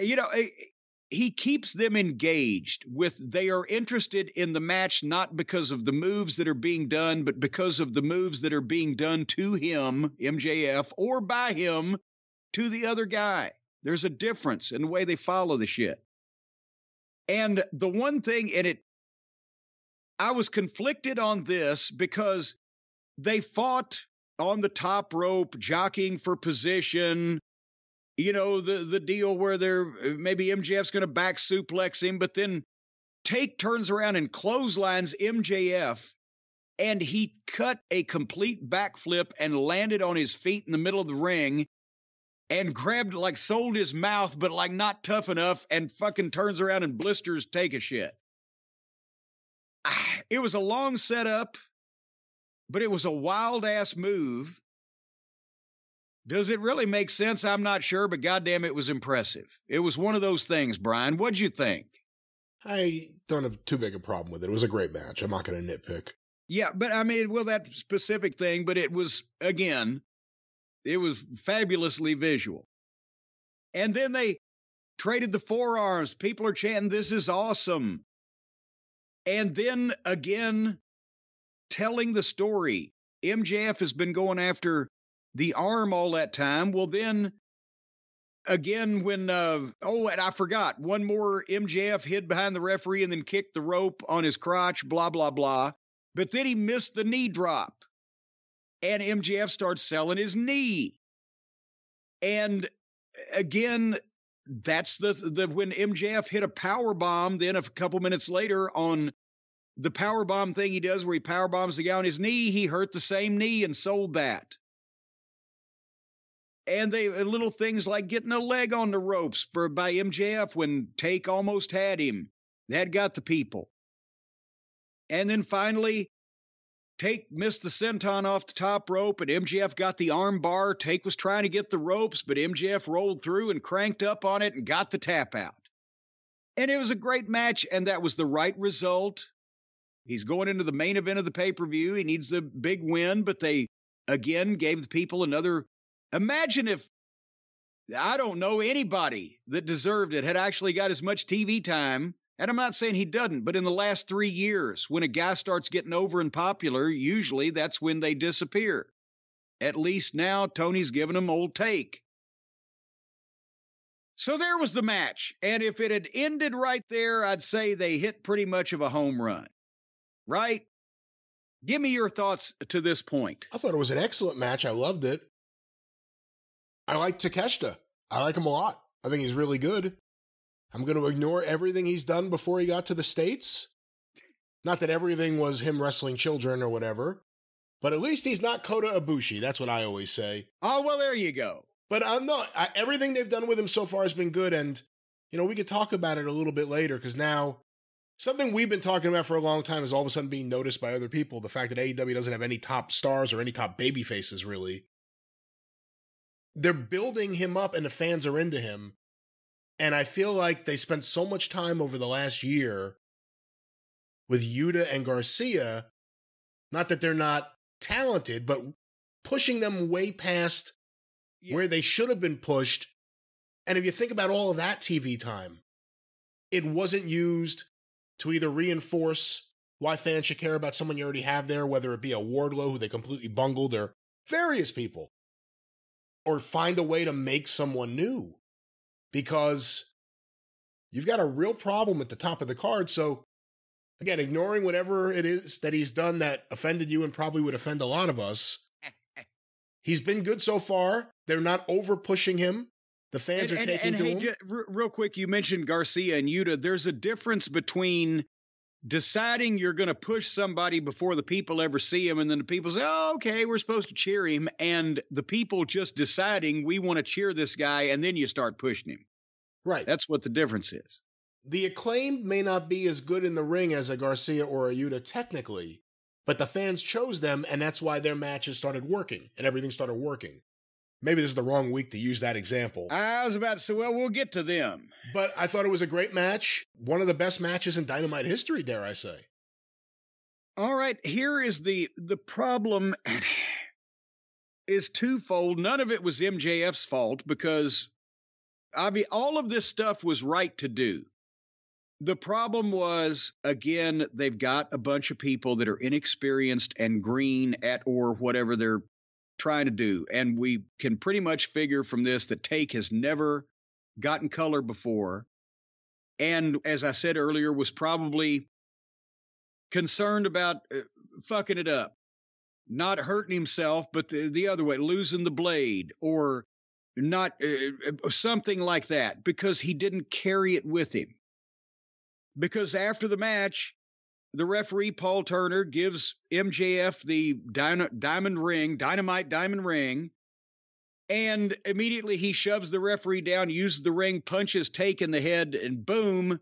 You know, he keeps them engaged with they are interested in the match, not because of the moves that are being done, but because of the moves that are being done to him, M J F, or by him, to the other guy. There's a difference in the way they follow the shit. And the one thing in it, I was conflicted on this because they fought on the top rope, jockeying for position, you know, the, the deal where they're, maybe M J F's going to back suplex him, but then Take turns around and clotheslines M J F, and he cut a complete backflip and landed on his feet in the middle of the ring, and grabbed, like, sold his mouth, but, like, not tough enough, and fucking turns around and blisters Take a shit. It was a long setup, but it was a wild-ass move. Does it really make sense? I'm not sure, but goddamn, it was impressive. It was one of those things, Brian. What'd you think? I don't have too big a problem with it. It was a great match. I'm not going to nitpick. Yeah, but, I mean, well, that specific thing, but it was, again... it was fabulously visual. And then they traded the forearms. People are chanting, "This is awesome." And then again, telling the story. M J F has been going after the arm all that time. Well, then again, when, uh, oh, and I forgot, one more M J F hid behind the referee and then kicked the rope on his crotch, blah, blah, blah. But then he missed the knee drop. And M J F starts selling his knee. And again, that's the, the when M J F hit a power bomb, then a couple minutes later on the power bomb thing he does where he power bombs the guy on his knee, he hurt the same knee and sold that. And they little things like getting a leg on the ropes for by M J F when Take almost had him. That got the people. And then finally, Take missed the senton off the top rope, and M J F got the arm bar. Take was trying to get the ropes, but M J F rolled through and cranked up on it and got the tap out. And it was a great match, and that was the right result. He's going into the main event of the pay-per-view. He needs the big win, but they, again, gave the people another... Imagine if, I don't know, anybody that deserved it had actually got as much T V time. And I'm not saying he doesn't, but in the last three years, when a guy starts getting over and popular, usually that's when they disappear. At least now, Tony's giving them old Take. So there was the match, and if it had ended right there, I'd say they hit pretty much of a home run, right? Give me your thoughts to this point. I thought it was an excellent match. I loved it. I like Takeshita. I like him a lot. I think he's really good. I'm going to ignore everything he's done before he got to the States. Not that everything was him wrestling children or whatever, but at least he's not Kota Ibushi. That's what I always say. Oh, well, there you go. But I'm not, I, everything they've done with him so far has been good, and, you know, we could talk about it a little bit later, because now something we've been talking about for a long time is all of a sudden being noticed by other people, the fact that A E W doesn't have any top stars or any top baby faces, really. They're building him up, and the fans are into him. And I feel like they spent so much time over the last year with Yuta and Garcia, not that they're not talented, but pushing them way past yeah. where they should have been pushed. And if you think about all of that T V time, it wasn't used to either reinforce why fans should care about someone you already have there, whether it be a Wardlow who they completely bungled or various people, or find a way to make someone new. Because you've got a real problem at the top of the card. So, again, ignoring whatever it is that he's done that offended you and probably would offend a lot of us, he's been good so far. They're not over-pushing him. The fans and, are and, taking and to hey, him. J- real quick, you mentioned Garcia and Yuta. There's a difference between deciding you're going to push somebody before the people ever see him, and then the people say, oh, okay, we're supposed to cheer him, and the people just deciding we want to cheer this guy, and then you start pushing him. Right. That's what the difference is. The Acclaimed may not be as good in the ring as a Garcia or a Yuta technically, but the fans chose them, and that's why their matches started working, and everything started working. Maybe this is the wrong week to use that example. I was about to say, well, we'll get to them. But I thought it was a great match. One of the best matches in Dynamite history, dare I say. All right, here is the the problem is twofold. None of it was M J F's fault because I mean, all of this stuff was right to do. The problem was, again, they've got a bunch of people that are inexperienced and green at or whatever they're trying to do, and we can pretty much figure from this that Take has never gotten color before, and as I said earlier, was probably concerned about uh, fucking it up, not hurting himself, but the, the other way, losing the blade, or not, uh, something like that, because he didn't carry it with him. Because after the match, the referee, Paul Turner, gives M J F the dyna- diamond ring, dynamite diamond ring, and immediately he shoves the referee down, uses the ring, punches Take in the head, and boom.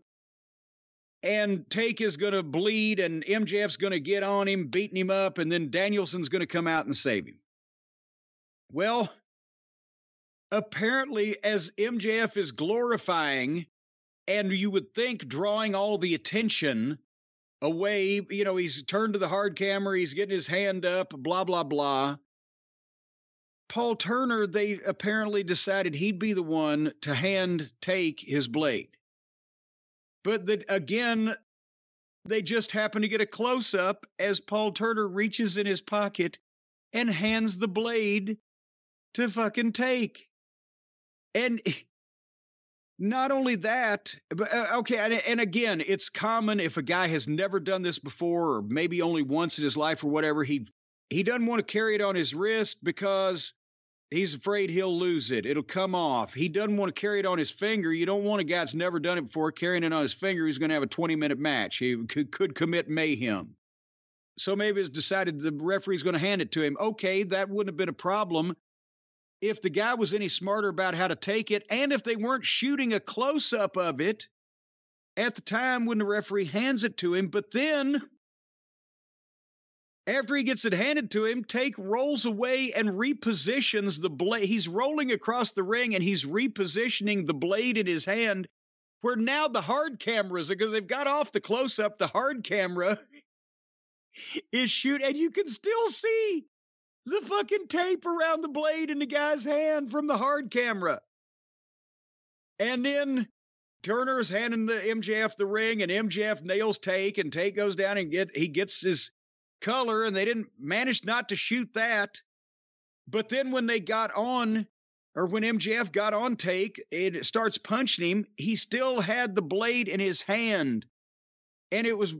And Take is going to bleed, and M J F's going to get on him, beating him up, and then Danielson's going to come out and save him. Well, apparently, as M J F is glorifying, and you would think drawing all the attention away, you know, he's turned to the hard camera, he's getting his hand up, blah, blah, blah. Paul Turner, they apparently decided he'd be the one to hand Take his blade. But that again, they just happen to get a close-up as Paul Turner reaches in his pocket and hands the blade to fucking Take. And... Not only that, but uh, okay, and, and again, it's common if a guy has never done this before, or maybe only once in his life or whatever, he he doesn't want to carry it on his wrist because he's afraid he'll lose it. It'll come off. He doesn't want to carry it on his finger. You don't want a guy that's never done it before carrying it on his finger. He's going to have a twenty-minute match. He could, could commit mayhem. So maybe it's decided the referee's going to hand it to him. Okay, that wouldn't have been a problem if the guy was any smarter about how to take it, and if they weren't shooting a close-up of it at the time when the referee hands it to him. But then after he gets it handed to him, Take rolls away and repositions the blade. He's rolling across the ring, and he's repositioning the blade in his hand, where now the hard cameras, because they've got off the close-up, the hard camera is shoot, and you can still see the fucking tape around the blade in the guy's hand from the hard camera. And then Turner's handing the M J F the ring, and M J F nails Take, and Take goes down and get he gets his color, and they didn't manage not to shoot that. But then when they got on, or when M J F got on Take, it starts punching him. He still had the blade in his hand, and it was,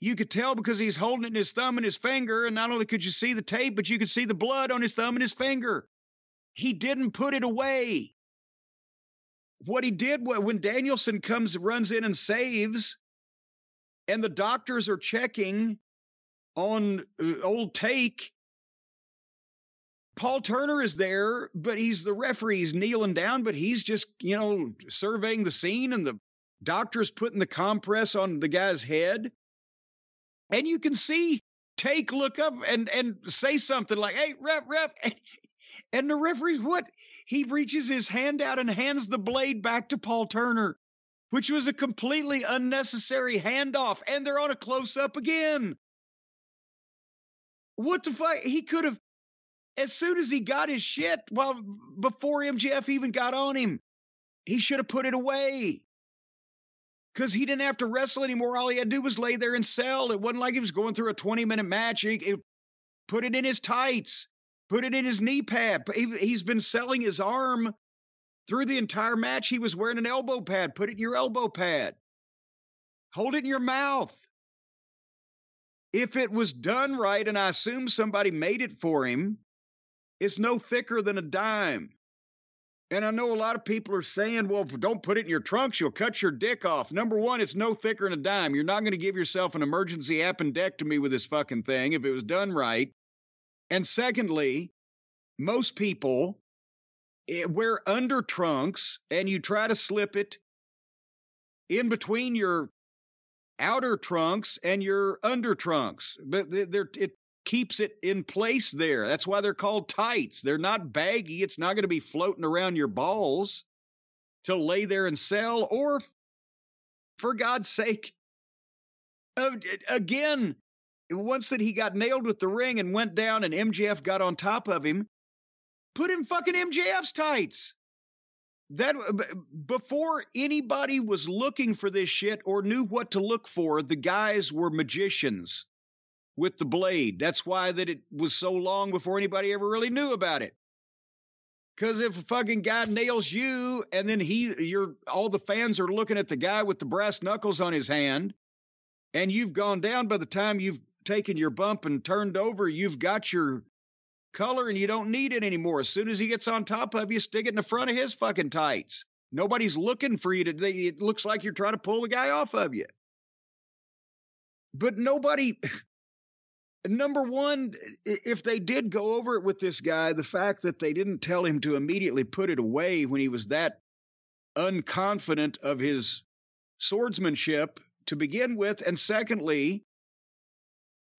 you could tell because he's holding it in his thumb and his finger, and not only could you see the tape, but you could see the blood on his thumb and his finger. He didn't put it away. What he did when Danielson comes, runs in and saves, and the doctors are checking on old Take, Paul Turner is there, but he's the referee. He's kneeling down, but he's just, you know, surveying the scene, and the doctor's putting the compress on the guy's head. And you can see Take look up and, and say something like, hey, ref, ref. And, and the referee, what? He reaches his hand out and hands the blade back to Paul Turner, which was a completely unnecessary handoff. And they're on a close-up again. What the fuck? He could have, as soon as he got his shit, well, before M J F even got on him, he should have put it away. Because he didn't have to wrestle anymore. All he had to do was lay there and sell. It wasn't like he was going through a twenty-minute match. He, he put it in his tights, put it in his knee pad. He, he's been selling his arm through the entire match. He was wearing an elbow pad. Put it in your elbow pad. Hold it in your mouth. If it was done right, and I assume somebody made it for him, it's no thicker than a dime. And I know a lot of people are saying, well, don't put it in your trunks, you'll cut your dick off. Number one, it's no thicker than a dime. You're not going to give yourself an emergency appendectomy with this fucking thing if it was done right. And secondly, most people wear under trunks, and you try to slip it in between your outer trunks and your under trunks, but they're, it keeps it in place there. That's why they're called tights. They're not baggy. It's not going to be floating around your balls to lay there and sell. Or, for God's sake, uh, again, once that he got nailed with the ring and went down and M J F got on top of him, put in fucking M J F's tights. That before anybody was looking for this shit or knew what to look for, the guys were magicians with the blade. That's why that it was so long before anybody ever really knew about it. Because if a fucking guy nails you, and then he, you're, all the fans are looking at the guy with the brass knuckles on his hand, and you've gone down. By the time you've taken your bump and turned over, you've got your color, and you don't need it anymore. As soon as he gets on top of you, stick it in the front of his fucking tights. Nobody's looking for you to, they, it looks like you're trying to pull the guy off of you. But nobody, number one, if they did go over it with this guy, the fact that they didn't tell him to immediately put it away when he was that unconfident of his swordsmanship to begin with, and secondly,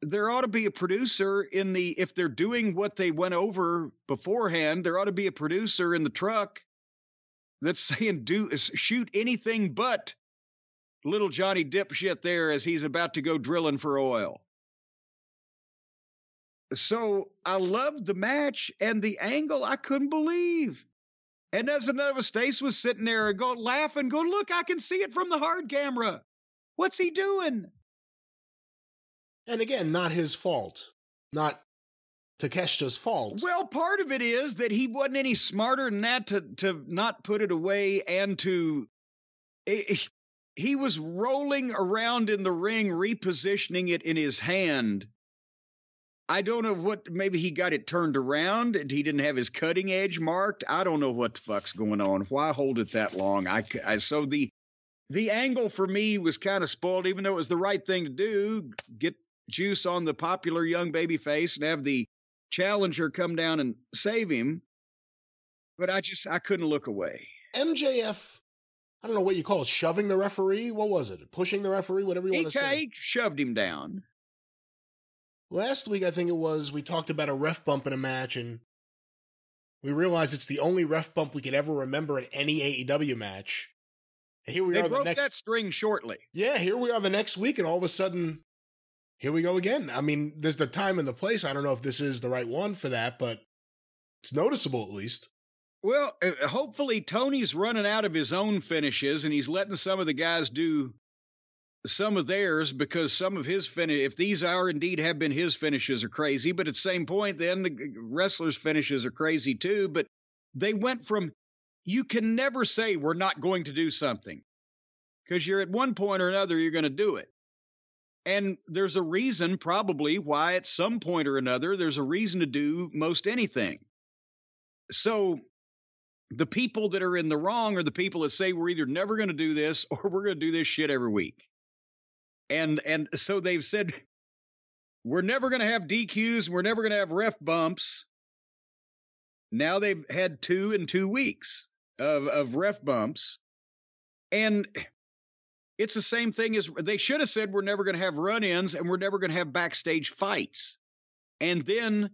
there ought to be a producer in the, if they're doing what they went over beforehand, there ought to be a producer in the truck that's saying, do shoot anything but little Johnny dipshit there as he's about to go drilling for oil. So I loved the match, and the angle I couldn't believe. And as another Stace was sitting there and go laughing, go, look, I can see it from the hard camera. What's he doing? And again, not his fault, not Takeshita's fault. Well, part of it is that he wasn't any smarter than that to, to not put it away, and to, it, he was rolling around in the ring, repositioning it in his hand. I don't know what, maybe he got it turned around and he didn't have his cutting edge marked. I don't know what the fuck's going on. Why hold it that long? I, I so the, the angle for me was kind of spoiled, even though it was the right thing to do, get juice on the popular young baby face and have the challenger come down and save him. But I just, I couldn't look away. M J F, I don't know what you call it, shoving the referee? What was it? Pushing the referee? Whatever you want to say. He shoved him down. Last week, I think it was, we talked about a ref bump in a match, and we realized it's the only ref bump we could ever remember in any A E W match. And here we they are. They broke the next, that string shortly. Yeah, here we are the next week, and all of a sudden, here we go again. I mean, there's the time and the place. I don't know if this is the right one for that, but it's noticeable at least. Well, uh, hopefully Tony's running out of his own finishes, and he's letting some of the guys do some of theirs, because some of his finish, if these are indeed have been his finishes, are crazy. But at the same point, then the wrestlers' finishes are crazy too. But they went from, you can never say we're not going to do something, because you're at one point or another, you're going to do it. And there's a reason probably why at some point or another, there's a reason to do most anything. So the people that are in the wrong are the people that say we're either never going to do this or we're going to do this shit every week. And and so they've said, we're never going to have D Qs. We're never going to have ref bumps. Now they've had two in two weeks of, of ref bumps. And it's the same thing as they should have said, we're never going to have run-ins and we're never going to have backstage fights. And then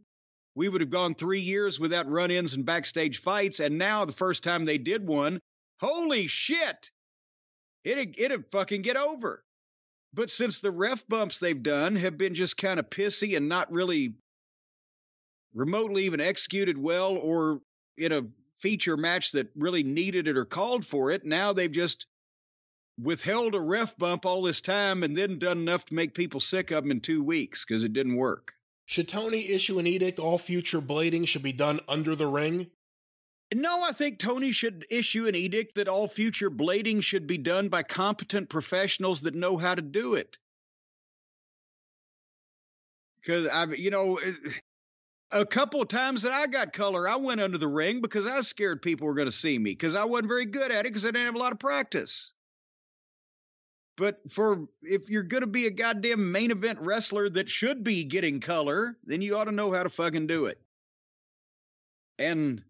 we would have gone three years without run-ins and backstage fights, and now the first time they did one, holy shit, it'd, it'd fucking get over. But since the ref bumps they've done have been just kind of pissy and not really remotely even executed well or in a feature match that really needed it or called for it, now they've just withheld a ref bump all this time and then done enough to make people sick of them in two weeks because it didn't work. Should Tony issue an edict all future blading should be done under the ring? No, I think Tony should issue an edict that all future blading should be done by competent professionals that know how to do it. Because, I've, you know, a couple of times that I got color, I went under the ring because I was scared people were going to see me because I wasn't very good at it because I didn't have a lot of practice. But for if you're going to be a goddamn main event wrestler that should be getting color, then you ought to know how to fucking do it. And,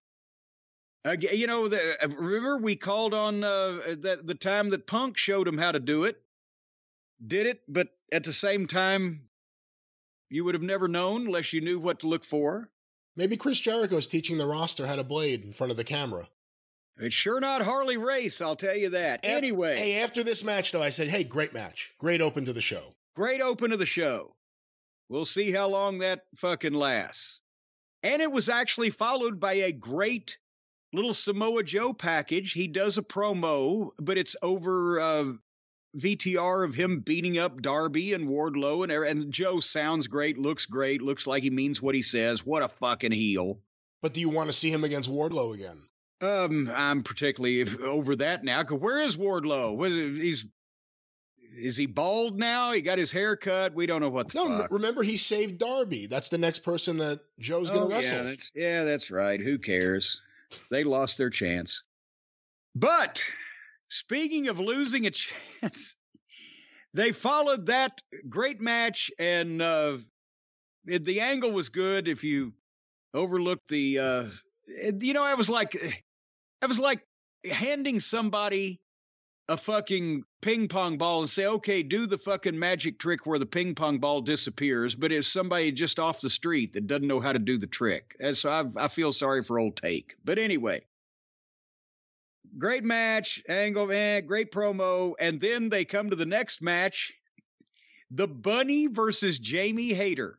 uh, you know, the, remember we called on uh, that the time that Punk showed him how to do it, did it, but at the same time, you would have never known unless you knew what to look for. Maybe Chris Jericho's teaching the roster how to blade in front of the camera. It's sure not Harley Race, I'll tell you that. After, anyway. Hey, after this match, though, I said, hey, great match. Great open to the show. Great open to the show. We'll see how long that fucking lasts. And it was actually followed by a great little Samoa Joe package. He does a promo, but it's over uh, V T R of him beating up Darby and Wardlow. And, and Joe sounds great, looks great, looks like he means what he says. What a fucking heel. But do you want to see him against Wardlow again? Um, I'm particularly over that now. Cause where is Wardlow? Was he's is he bald now? He got his hair cut. We don't know what the no, fuck. No, remember he saved Darby. That's the next person that Joe's gonna oh, wrestle. Yeah that's, yeah, that's right. Who cares? They lost their chance. But speaking of losing a chance, they followed that great match, and uh, it, the angle was good. If you overlooked the, uh, you know, I was like. I was like handing somebody a fucking ping pong ball and say, okay, do the fucking magic trick where the ping pong ball disappears. But it's somebody just off the street that doesn't know how to do the trick. And so I've, I feel sorry for old Take. But anyway, great match, angle, eh, great promo. And then they come to the next match, the Bunny versus Jamie Hayter.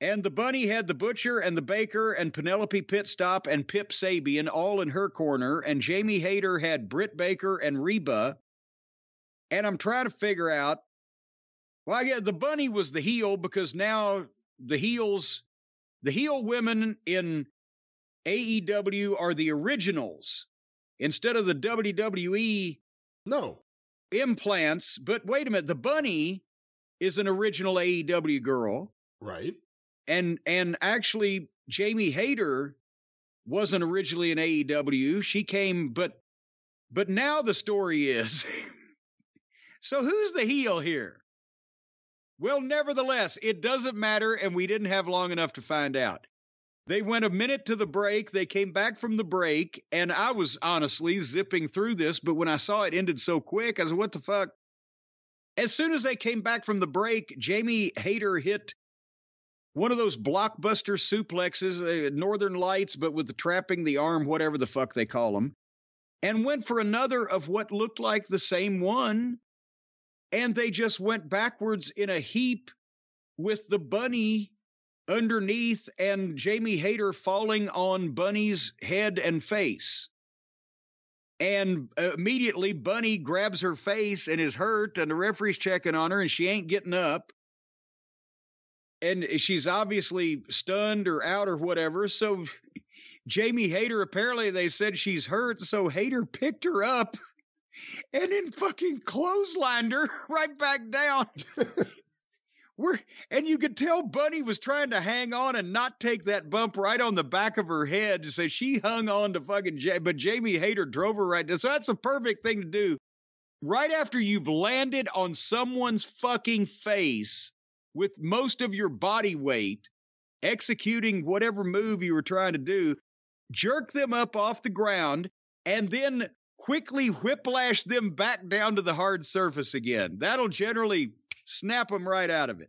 And the Bunny had the Butcher and the Baker and Penelope Pitstop and Pip Sabian all in her corner. And Jamie Hayter had Britt Baker and Reba. And I'm trying to figure out, well, yeah, the Bunny was the heel because now the heels, the heel women in A E W are the originals instead of the W W E no implants. But wait a minute, the Bunny is an original A E W girl. Right. And and actually, Jamie Hayter wasn't originally in A E W. She came, but but now the story is. So who's the heel here? Well, nevertheless, it doesn't matter, and we didn't have long enough to find out. They went a minute to the break. They came back from the break, and I was honestly zipping through this, but when I saw it ended so quick, I was like, what the fuck? As soon as they came back from the break, Jamie Hayter hit One of those blockbuster suplexes, Northern Lights, but with the trapping, the arm, whatever the fuck they call them, and went for another of what looked like the same one. And they just went backwards in a heap with the bunny underneath and Jamie Hayter falling on Bunny's head and face. And immediately Bunny grabs her face and is hurt, and the referee's checking on her and she ain't getting up. And she's obviously stunned or out or whatever. So Jamie Hayter, apparently they said she's hurt. So Hayter picked her up and then fucking clotheslined her right back down. We're, and you could tell Bunny was trying to hang on and not take that bump right on the back of her head. So she hung on to fucking J, but Jamie Hayter drove her right down. So that's a perfect thing to do. Right after you've landed on someone's fucking face with most of your body weight, executing whatever move you were trying to do, jerk them up off the ground and then quickly whiplash them back down to the hard surface again. That'll generally snap them right out of it.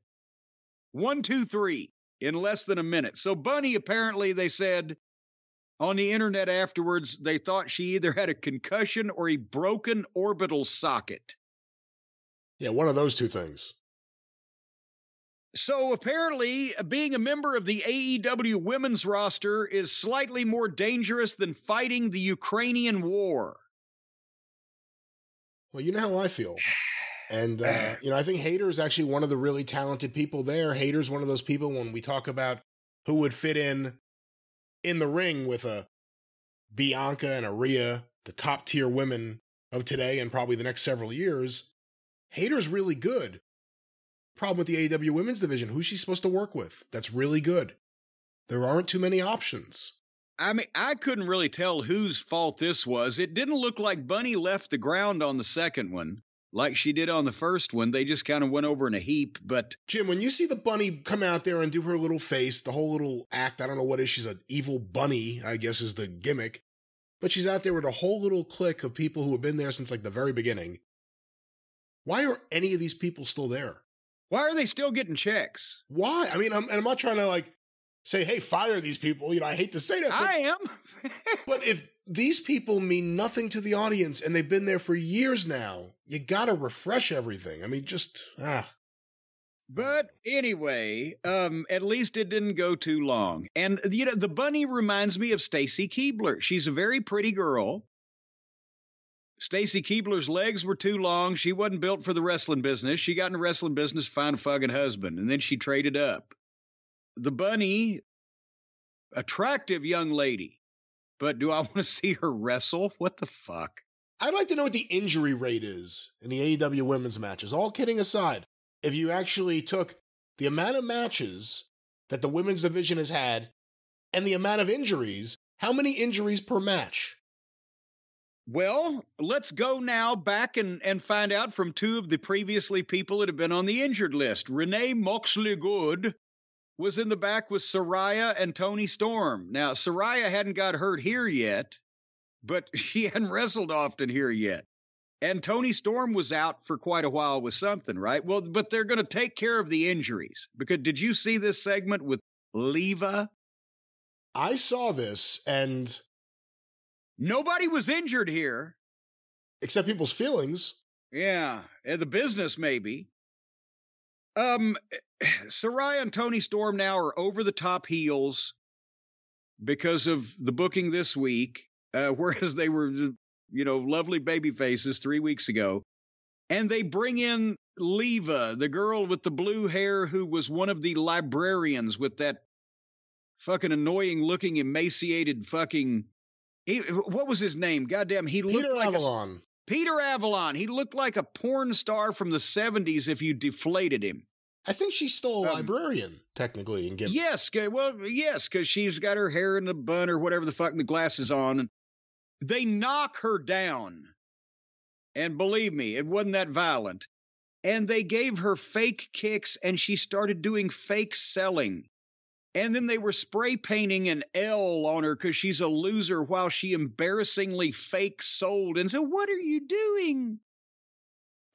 One, two, three in less than a minute. So Bunny, apparently they said on the internet afterwards, they thought she either had a concussion or a broken orbital socket. Yeah, one of those two things. So apparently being a member of the A E W women's roster is slightly more dangerous than fighting the Ukrainian war. Well, you know how I feel. And, uh, you know, I think Hayter is actually one of the really talented people there. Hayter's one of those people when we talk about who would fit in in the ring with a Bianca and a Rhea, the top tier women of today and probably the next several years. Hayter's really good. Problem with the A E W women's division, who's she supposed to work with? That's really good. There aren't too many options. I mean, I couldn't really tell whose fault this was. It didn't look like Bunny left the ground on the second one like she did on the first one. They just kind of went over in a heap. But Jim, when you see the bunny come out there and do her little face, the whole little act, I don't know what it is. She's an evil bunny, I guess is the gimmick, but she's out there with a whole little clique of people who have been there since like the very beginning. Why are any of these people still there? Why are they still getting checks? Why? I mean, I'm, and I'm not trying to like say, hey, fire these people. You know, I hate to say that. But, I am. But if these people mean nothing to the audience and they've been there for years now, you got to refresh everything. I mean, just, ah. But anyway, um, at least it didn't go too long. And, you know, the bunny reminds me of Stacy Keibler. She's a very pretty girl. Stacy Keibler's legs were too long. She wasn't built for the wrestling business. She got in the wrestling business to find a fucking husband, and then she traded up. The bunny, attractive young lady, but do I want to see her wrestle? What the fuck? I'd like to know what the injury rate is in the A E W women's matches. All kidding aside, if you actually took the amount of matches that the women's division has had and the amount of injuries, how many injuries per match? Well, let's go now back and, and find out from two of the previously people that have been on the injured list. Renee Moxley-Good was in the back with Saraya and Tony Storm. Now, Saraya hadn't got hurt here yet, but she hadn't wrestled often here yet. And Tony Storm was out for quite a while with something, right? Well, but they're going to take care of the injuries. Because did you see this segment with Leva? I saw this, and nobody was injured here. Except people's feelings. Yeah, the business maybe. Um, Saraya and Tony Storm now are over-the-top heels because of the booking this week, uh, whereas they were, you know, lovely baby faces three weeks ago. And they bring in Leva, the girl with the blue hair who was one of the librarians with that fucking annoying-looking, emaciated fucking... He, what was his name? Goddamn, he looked Peter like Avalon. A, Peter Avalon. He looked like a porn star from the seventies if you deflated him. I think she's still a um, librarian, technically. And give yes, well, yes, because she's got her hair in a bun or whatever the fuck, and the glasses on. And they knock her down. And believe me, it wasn't that violent. And they gave her fake kicks, and she started doing fake selling. And then they were spray painting an L on her because she's a loser while she embarrassingly fake sold. And so what are you doing?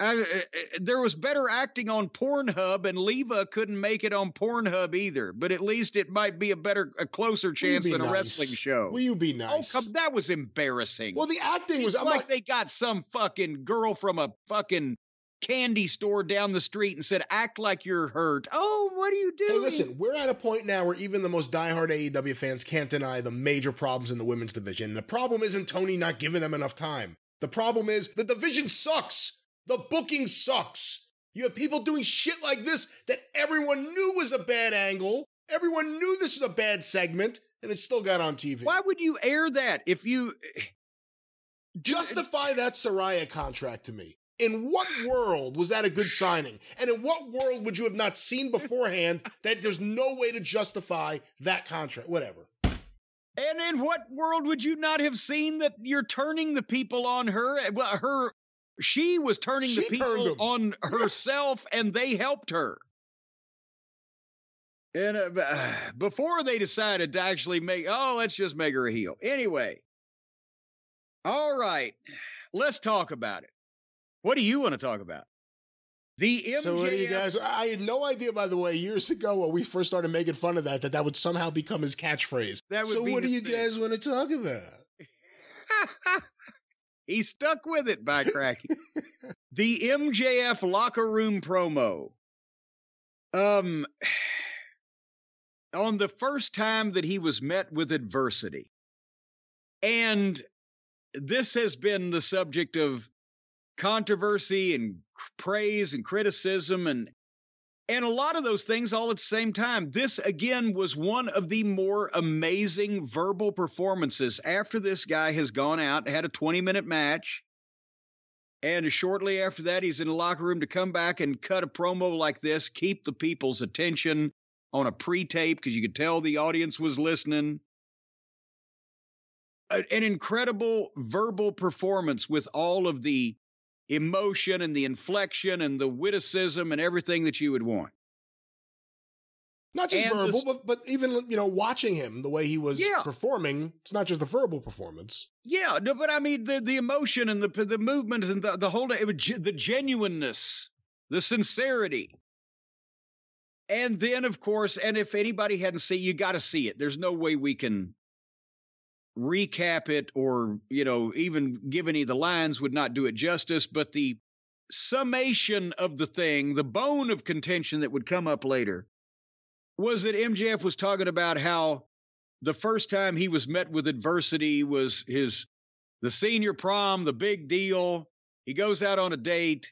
I, I, there was better acting on Pornhub, and Leva couldn't make it on Pornhub either. But at least it might be a better, a closer chance than nice? a wrestling show. Will you be nice? Oh, come, that was embarrassing. Well, the acting it's was like, like they got some fucking girl from a fucking candy store down the street and said, "Act like you're hurt." Oh, what are you doing? Hey, listen, we're at a point now where even the most diehard A E W fans can't deny the major problems in the women's division. And the problem isn't Tony not giving them enough time. The problem is the division sucks. The booking sucks. You have people doing shit like this that everyone knew was a bad angle. Everyone knew this was a bad segment, and it still got on T V. Why would you air that if you... Justify that Saraya contract to me. In what world was that a good signing? And in what world would you have not seen beforehand that there's no way to justify that contract? Whatever. And in what world would you not have seen that you're turning the people on her, well, her... She was turning she the people on herself, yeah. and they helped her. And uh, before they decided to actually make, oh, let's just make her a heel. Anyway. All right. Let's talk about it. What do you want to talk about? The M J F. So what do you guys, I had no idea, by the way, years ago when we first started making fun of that, that that would somehow become his catchphrase. That would so be what do you thing. guys want to talk about? He stuck with it, by cracky. The M J F locker room promo. Um, on the first time that he was met with adversity. And this has been the subject of controversy and praise and criticism and and a lot of those things all at the same time. This, again, was one of the more amazing verbal performances after this guy has gone out, had a twenty-minute match, and shortly after that, he's in the locker room to come back and cut a promo like this, keep the people's attention on a pre-tape, because you could tell the audience was listening. A, an incredible verbal performance with all of the emotion and the inflection and the witticism and everything that you would want. Not just and verbal, but, but even, you know, watching him the way he was yeah. performing, it's not just the verbal performance. Yeah, no, but I mean, the, the emotion and the, the movement and the, the whole, it was, the genuineness, the sincerity. And then, of course, and if anybody hadn't seen, you got to see it. There's no way we can recap it or, you know, even give any of the lines would not do it justice, but the summation of the thing, the bone of contention that would come up later was that M J F was talking about how the first time he was met with adversity was his, the senior prom, the big deal. He goes out on a date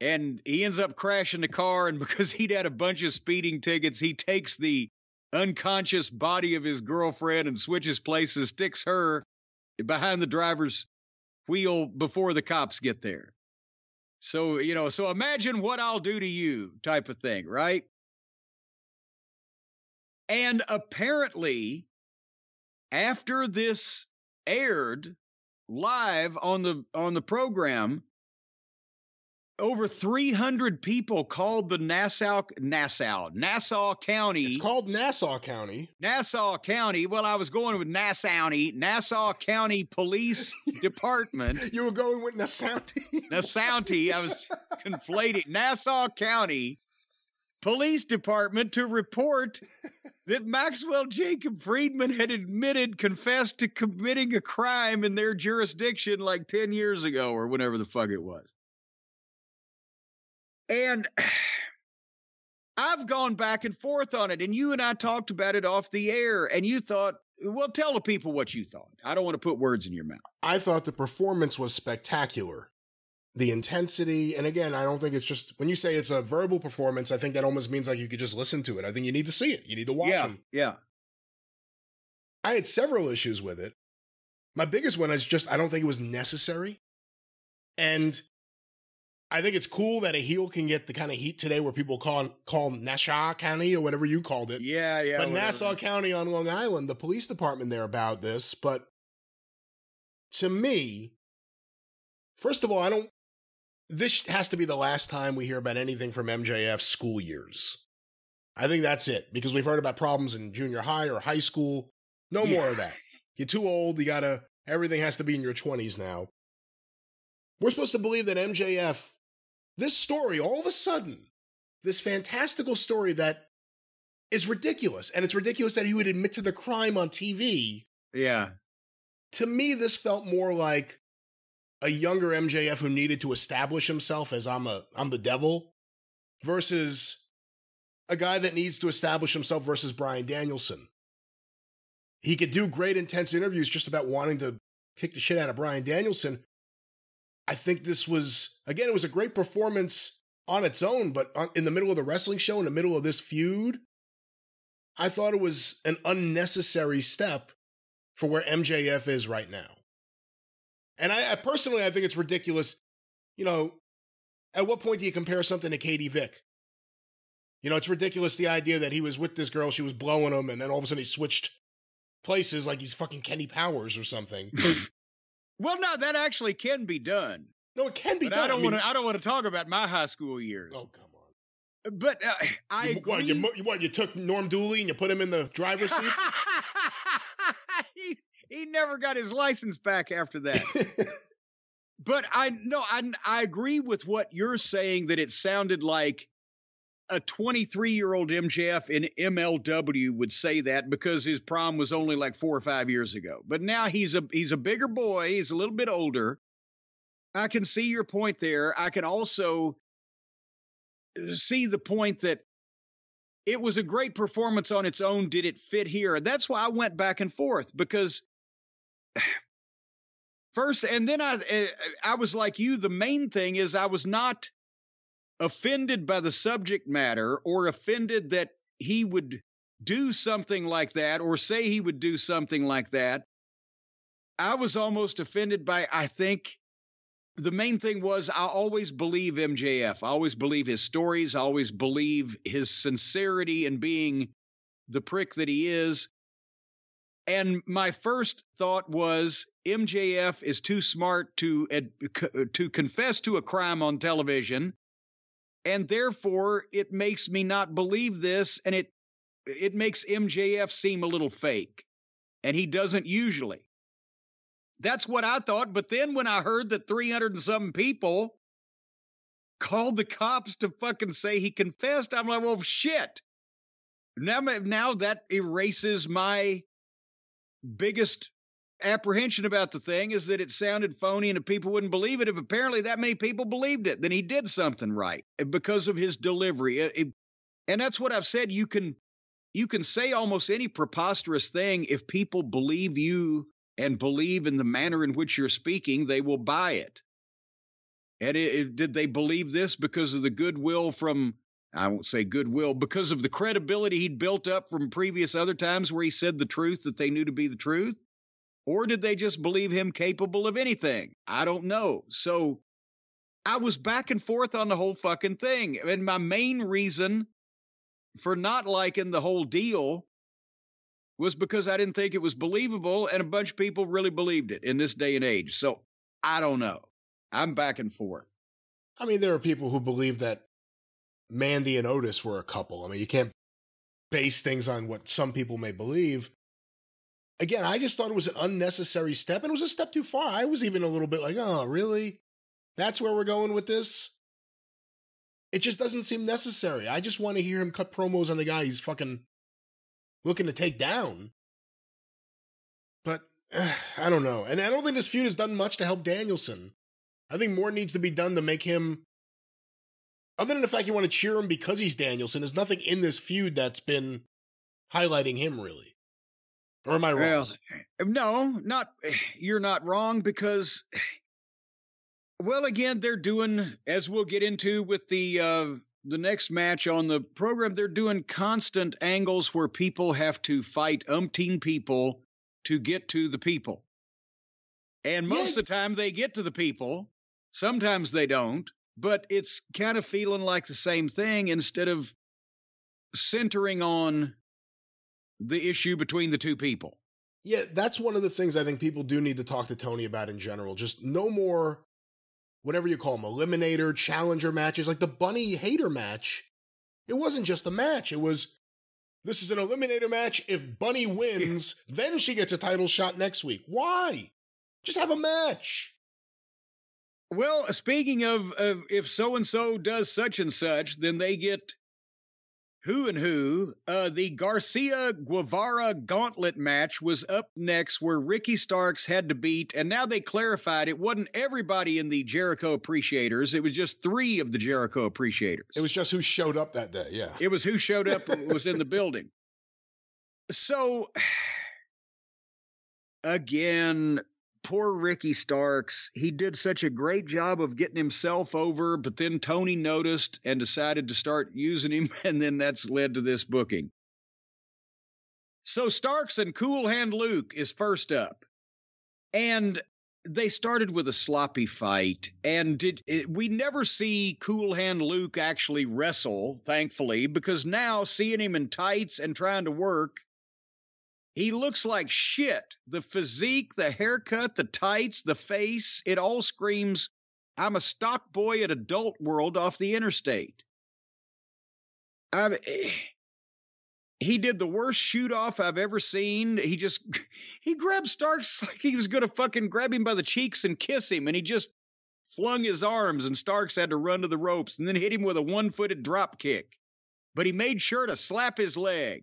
and he ends up crashing the car. And because he'd had a bunch of speeding tickets, he takes the unconscious body of his girlfriend and switches places, sticks her behind the driver's wheel before the cops get there. So, you know, so imagine what I'll do to you type of thing, right? And apparently, after this aired live on the on the program, over three hundred people called the Nassau, Nassau, Nassau County. It's called Nassau County. Nassau County. Well, I was going with Nassau, Nassau County Police Department. You were going with Nassau. Nassau. I was conflating Nassau County Police Department to report that Maxwell Jacob Friedman had admitted, confessed to committing a crime in their jurisdiction like ten years ago or whenever the fuck it was. And I've gone back and forth on it, and you and I talked about it off the air, and you thought, well, tell the people what you thought. I don't want to put words in your mouth. I thought the performance was spectacular. The intensity, and again, I don't think it's just, when you say it's a verbal performance, I think that almost means like you could just listen to it. I think you need to see it. You need to watch it. Yeah, him. yeah. I had several issues with it. My biggest one is just, I don't think it was necessary. And I think it's cool that a heel can get the kind of heat today where people call call Nassau County or whatever you called it. Yeah, yeah. But whatever. Nassau County on Long Island, the police department there about this. But to me, first of all, I don't, this has to be the last time we hear about anything from M J F school years. I think that's it, because we've heard about problems in junior high or high school. No yeah. more of that. You're too old. You gotta, everything has to be in your twenties now. We're supposed to believe that M J F, this story, all of a sudden, this fantastical story that is ridiculous, and it's ridiculous that he would admit to the crime on T V. Yeah. To me, this felt more like a younger M J F who needed to establish himself as I'm a I'm the devil versus a guy that needs to establish himself versus Bryan Danielson. He could do great intense interviews just about wanting to kick the shit out of Bryan Danielson. I think this was, again, it was a great performance on its own, but on, in the middle of the wrestling show, in the middle of this feud, I thought it was an unnecessary step for where M J F is right now. And I, I personally, I think it's ridiculous. You know, at what point do you compare something to Katie Vick? You know, it's ridiculous, the idea that he was with this girl, she was blowing him, and then all of a sudden he switched places like he's fucking Kenny Powers or something. Well, no, that actually can be done. No, it can be but done. I don't I mean, want to. I don't want to talk about my high school years. Oh, come on. But uh, I you, agree. What you, what you took Norm Dooley and you put him in the driver's seat? he he never got his license back after that. But I no, I I agree with what you're saying, that it sounded like a twenty-three-year-old M J F in M L W would say that because his prom was only like four or five years ago. But now he's a he's a bigger boy. He's a little bit older. I can see your point there. I can also see the point that it was a great performance on its own. Did it fit here? That's why I went back and forth, because first, and then I I was like you, the main thing is I was not offended by the subject matter or offended that he would do something like that or say he would do something like that. I was almost offended by, I think the main thing was, I always believe M J F. I always believe his stories. I always believe his sincerity in being the prick that he is. And my first thought was M J F is too smart to, uh, to confess to a crime on television. And therefore, it makes me not believe this, and it it makes M J F seem a little fake, and he doesn't usually. That's what I thought, but then when I heard that three hundred and some people called the cops to fucking say he confessed, I'm like, well, shit. Now, now that erases my biggest apprehension about the thing, is that it sounded phony and people wouldn't believe it. If apparently that many people believed it, then he did something right because of his delivery. It, it, and that's what I've said. You can, you can say almost any preposterous thing. If people believe you and believe in the manner in which you're speaking, they will buy it. And it, it, did they believe this because of the goodwill from, I won't say goodwill, because of the credibility he'd built up from previous other times where he said the truth that they knew to be the truth? Or did they just believe him capable of anything? I don't know. So I was back and forth on the whole fucking thing. And my main reason for not liking the whole deal was because I didn't think it was believable, and a bunch of people really believed it in this day and age. So I don't know. I'm back and forth. I mean, there are people who believe that Mandy and Otis were a couple. I mean, you can't base things on what some people may believe. Again, I just thought it was an unnecessary step, and it was a step too far. I was even a little bit like, oh, really? That's where we're going with this? It just doesn't seem necessary. I just want to hear him cut promos on the guy he's fucking looking to take down. But, uh, I don't know. And I don't think this feud has done much to help Danielson. I think more needs to be done to make him, other than the fact you want to cheer him because he's Danielson, there's nothing in this feud that's been highlighting him, really. Or am I wrong? Well, no, not, you're not wrong, because, well, again, they're doing, as we'll get into with the uh, the next match on the program, they're doing constant angles where people have to fight umpteen people to get to the people. And most yeah. of the time they get to the people. Sometimes they don't, but it's kind of feeling like the same thing instead of centering on the issue between the two people. Yeah, that's one of the things I think people do need to talk to Tony about in general. Just no more, whatever you call them, eliminator, challenger matches. Like the Bunny Hater match, it wasn't just a match. It was, this is an eliminator match. If Bunny wins, then she gets a title shot next week. Why? Just have a match. Well, speaking of, of if so-and-so does such and such, then they get who and who. Uh, the Garcia-Guevara gauntlet match was up next, where Ricky Starks had to beat, and now they clarified it wasn't everybody in the Jericho Appreciators. It was just three of the Jericho Appreciators. It was just who showed up that day, yeah. It was who showed up and was in the building. So, again, poor Ricky Starks. He did such a great job of getting himself over, but then Tony noticed and decided to start using him, and then that's led to this booking. So Starks and Cool Hand Luke is first up, and they started with a sloppy fight, and did it, we never see Cool Hand Luke actually wrestle, thankfully, because now seeing him in tights and trying to work, he looks like shit. The physique, the haircut, the tights, the face, it all screams, I'm a stock boy at Adult World off the interstate. I mean, he did the worst shoot-off I've ever seen. He just, he grabbed Starks like he was going to fucking grab him by the cheeks and kiss him, and he just flung his arms, and Starks had to run to the ropes and then hit him with a one-footed drop kick. But he made sure to slap his leg.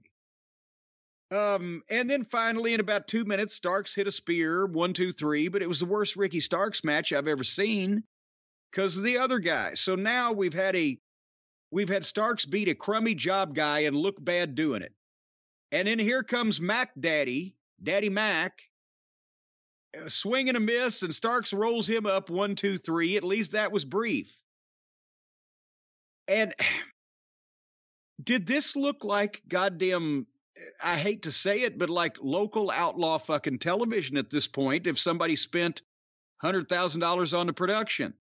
Um, and then finally, in about two minutes, Starks hit a spear, one, two, three, but it was the worst Ricky Starks match I've ever seen because of the other guy. So now we've had a, we've had Starks beat a crummy job guy and look bad doing it. And then here comes Mac Daddy, Daddy Mac, uh, swinging a miss, and Starks rolls him up, one, two, three. At least that was brief. And did this look like goddamn... I hate to say it, but like local outlaw fucking television at this point, if somebody spent one hundred thousand dollars on the production.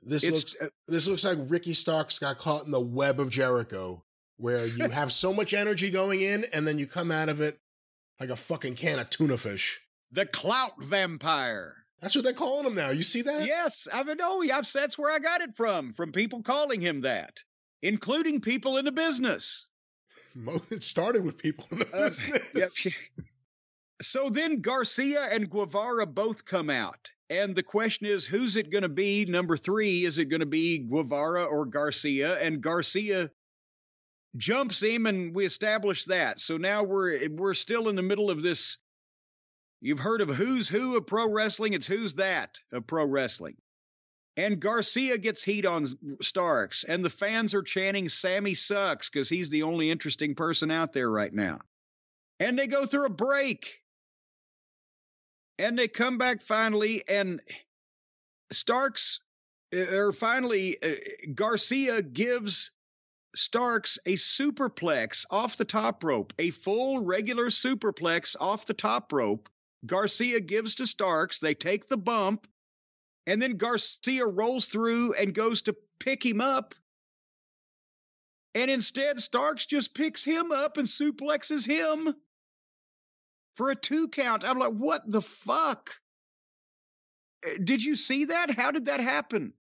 This looks, uh, this looks like Ricky Starks got caught in the web of Jericho, where you have so much energy going in, and then you come out of it like a fucking can of tuna fish. The clout vampire. That's what they're calling him now. You see that? Yes. I mean, oh, I've, that's where I got it from, from people calling him that, including people in the business. It started with people in the business. Uh, yep. So then Garcia and Guevara both come out. And the question is, who's it going to be? Number three, is it going to be Guevara or Garcia? And Garcia jumps him, and we establish that. So now we're we're still in the middle of this. You've heard of who's who of pro wrestling. It's who's that of pro wrestling. And Garcia gets heat on Starks, and the fans are chanting Sammy sucks because he's the only interesting person out there right now. And they go through a break. And they come back finally, and Starks, or finally, uh, Garcia gives Starks a superplex off the top rope, a full regular superplex off the top rope. Garcia gives to Starks. They take the bump. And then Garcia rolls through and goes to pick him up. And instead, Starks just picks him up and suplexes him for a two count. I'm like, what the fuck? Did you see that? How did that happen?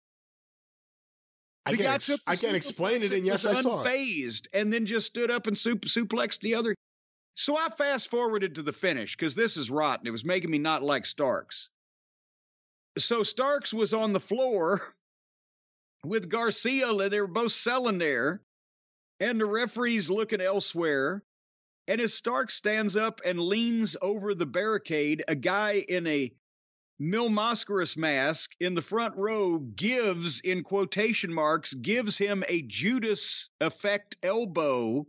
I can't, ex I can't explain it, and yes, I saw it. Unfazed, and then just stood up and sup suplexed the other. So I fast forwarded to the finish because this is rotten. It was making me not like Starks. So Starks was on the floor with Garcia. They were both selling there, and the referee's looking elsewhere. And as Starks stands up and leans over the barricade, a guy in a Mil Mascaris mask in the front row gives, in quotation marks, gives him a Judas effect elbow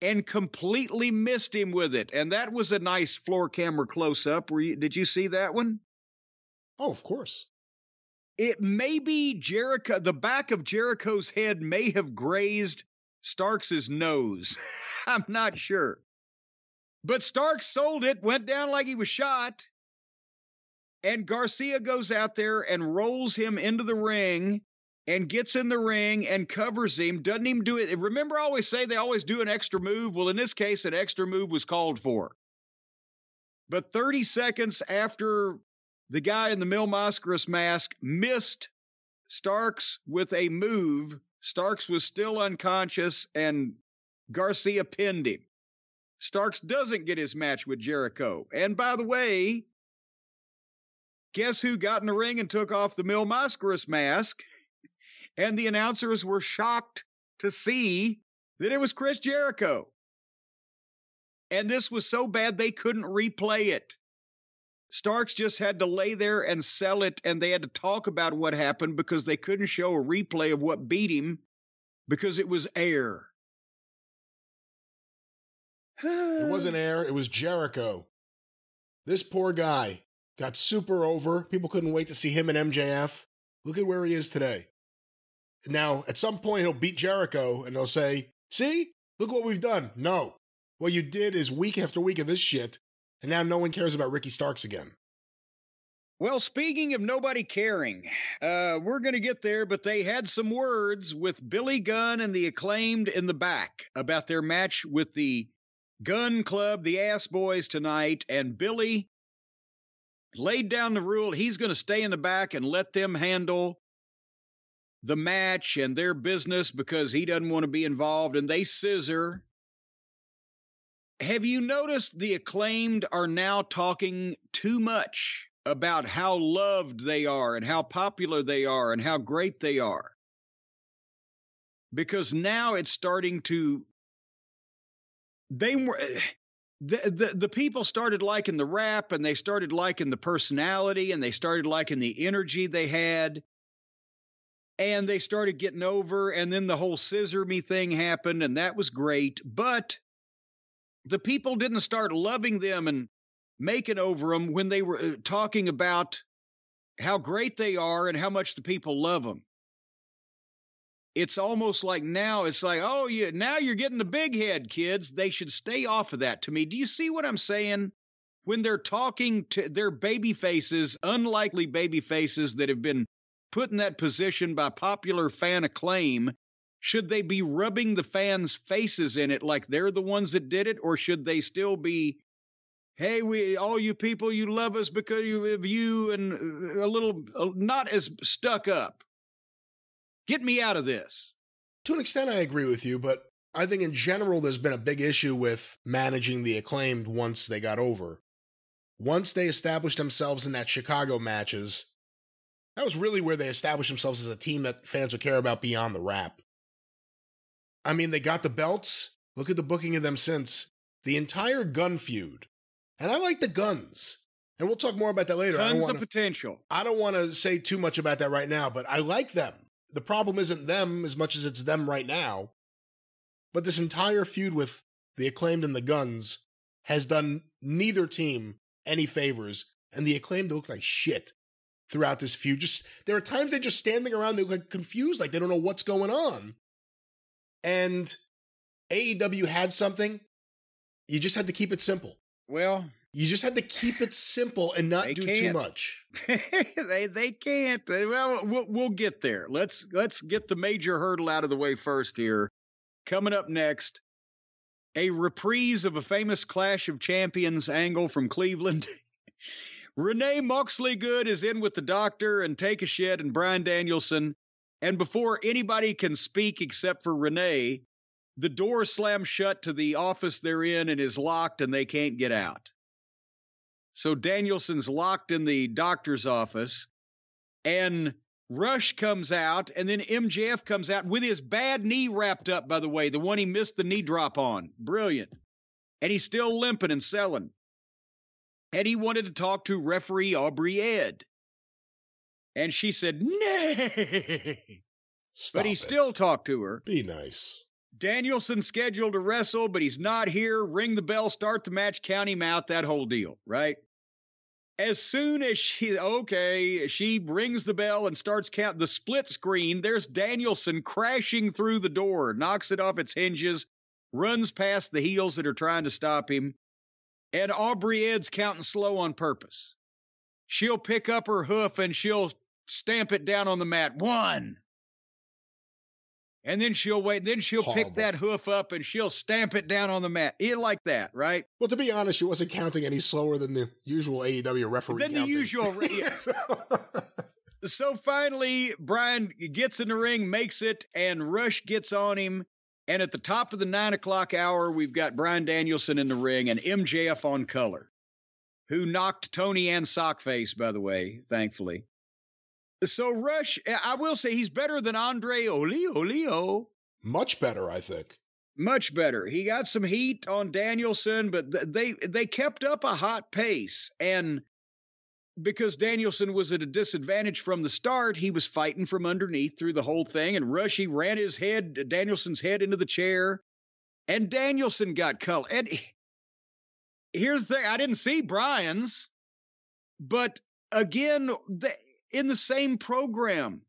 and completely missed him with it. And that was a nice floor camera close-up. Did you see that one? Oh, of course. It may be Jericho. The back of Jericho's head may have grazed Starks's nose. I'm not sure. But Starks sold it, went down like he was shot. And Garcia goes out there and rolls him into the ring and gets in the ring and covers him. Doesn't even do it. Remember, I always say they always do an extra move. Well, in this case, an extra move was called for. But thirty seconds after... the guy in the Mil Mascaris mask missed Starks with a move. Starks was still unconscious, and Garcia pinned him. Starks doesn't get his match with Jericho. And by the way, Guess who got in the ring and took off the Milmascaris mask? And the announcers were shocked to see that it was Chris Jericho. And this was so bad they couldn't replay it. Starks just had to lay there and sell it, and they had to talk about what happened because they couldn't show a replay of what beat him because it was air. It wasn't air, it was Jericho. This poor guy got super over. People couldn't wait to see him and M J F. Look at where he is today. Now, at some point, he'll beat Jericho, and they'll say, see, look what we've done. No. What you did is week after week of this shit, and now no one cares about Ricky Starks again. Well, speaking of nobody caring, uh, we're going to get there, but they had some words with Billy Gunn and the Acclaimed in the back about their match with the Gun Club, the Ass Boys tonight, and Billy laid down the rule. He's going to stay in the back and let them handle the match and their business because he doesn't want to be involved, and they scissor. Have you noticed the Acclaimed are now talking too much about how loved they are and how popular they are and how great they are? Because now it's starting to... They were the, the the people started liking the rap, and they started liking the personality, and they started liking the energy they had, and they started getting over, and then the whole scissor me thing happened, and that was great, but the people didn't start loving them and making over them when they were talking about how great they are and how much the people love them. It's almost like now it's like, oh, you, now you're getting the big head, kids. They should stay off of that to me. Do you see what I'm saying? When they're talking to their baby faces, unlikely baby faces that have been put in that position by popular fan acclaim, should they be rubbing the fans' faces in it like they're the ones that did it? Or should they still be, hey, we all you people, you love us because of you, and a little not as stuck up? Get me out of this. To an extent, I agree with you, but I think in general, there's been a big issue with managing the Acclaimed once they got over. Once they established themselves in that Chicago matches, that was really where they established themselves as a team that fans would care about beyond the rap. I mean, they got the belts. Look at the booking of them since. The entire Gun feud. And I like the Guns. And we'll talk more about that later. Tons of potential. I don't want to say too much about that right now, but I like them. The problem isn't them as much as it's them right now. But this entire feud with the Acclaimed and the Guns has done neither team any favors. And the Acclaimed look like shit throughout this feud. Just, there are times they're just standing around, they look like confused, like they don't know what's going on. And A E W had something. You just had to keep it simple. Well... You just had to keep it simple and not do can't. too much. they they can't. Well, well, we'll get there. Let's let's get the major hurdle out of the way first here. Coming up next, a reprise of a famous Clash of Champions angle from Cleveland. Renee Moxleygood is in with the Doctor and Take a Shit and Bryan Danielson. And before anybody can speak except for Renee, the door slams shut to the office they're in and is locked, and they can't get out. So Danielson's locked in the doctor's office, and Rush comes out, and then M J F comes out with his bad knee wrapped up, by the way, the one he missed the knee drop on. Brilliant. And he's still limping and selling. And he wanted to talk to referee Aubrey Edd. And she said, nay. Stop but he it. still talked to her. Be nice. Danielson's scheduled to wrestle, but he's not here. Ring the bell, start the match, count him out, that whole deal, right? As soon as she, okay, she rings the bell and starts count the split screen, there's Danielson crashing through the door, knocks it off its hinges, runs past the heels that are trying to stop him, and Aubrey Edd's counting slow on purpose. She'll pick up her hoof and she'll stamp it down on the mat. One. And then she'll wait, then she'll Horrible. pick that hoof up and she'll stamp it down on the mat. It like that, right? Well, to be honest, she wasn't counting any slower than the usual A E W referee Than counting. the usual, yes. So finally, Bryan gets in the ring, makes it, and Rush gets on him. And at the top of the nine o'clock hour, we've got Bryan Danielson in the ring and M J F on color. who knocked Tony and Sockface, by the way, thankfully. So Rush, I will say he's better than Andre Oliolio. Much better, I think. Much better. He got some heat on Danielson, but th- they they kept up a hot pace. And because Danielson was at a disadvantage from the start, he was fighting from underneath through the whole thing. And Rush, he ran his head, Danielson's head into the chair. And Danielson got colored. And here's the thing. I didn't see Brian's. But again, the, in the same program.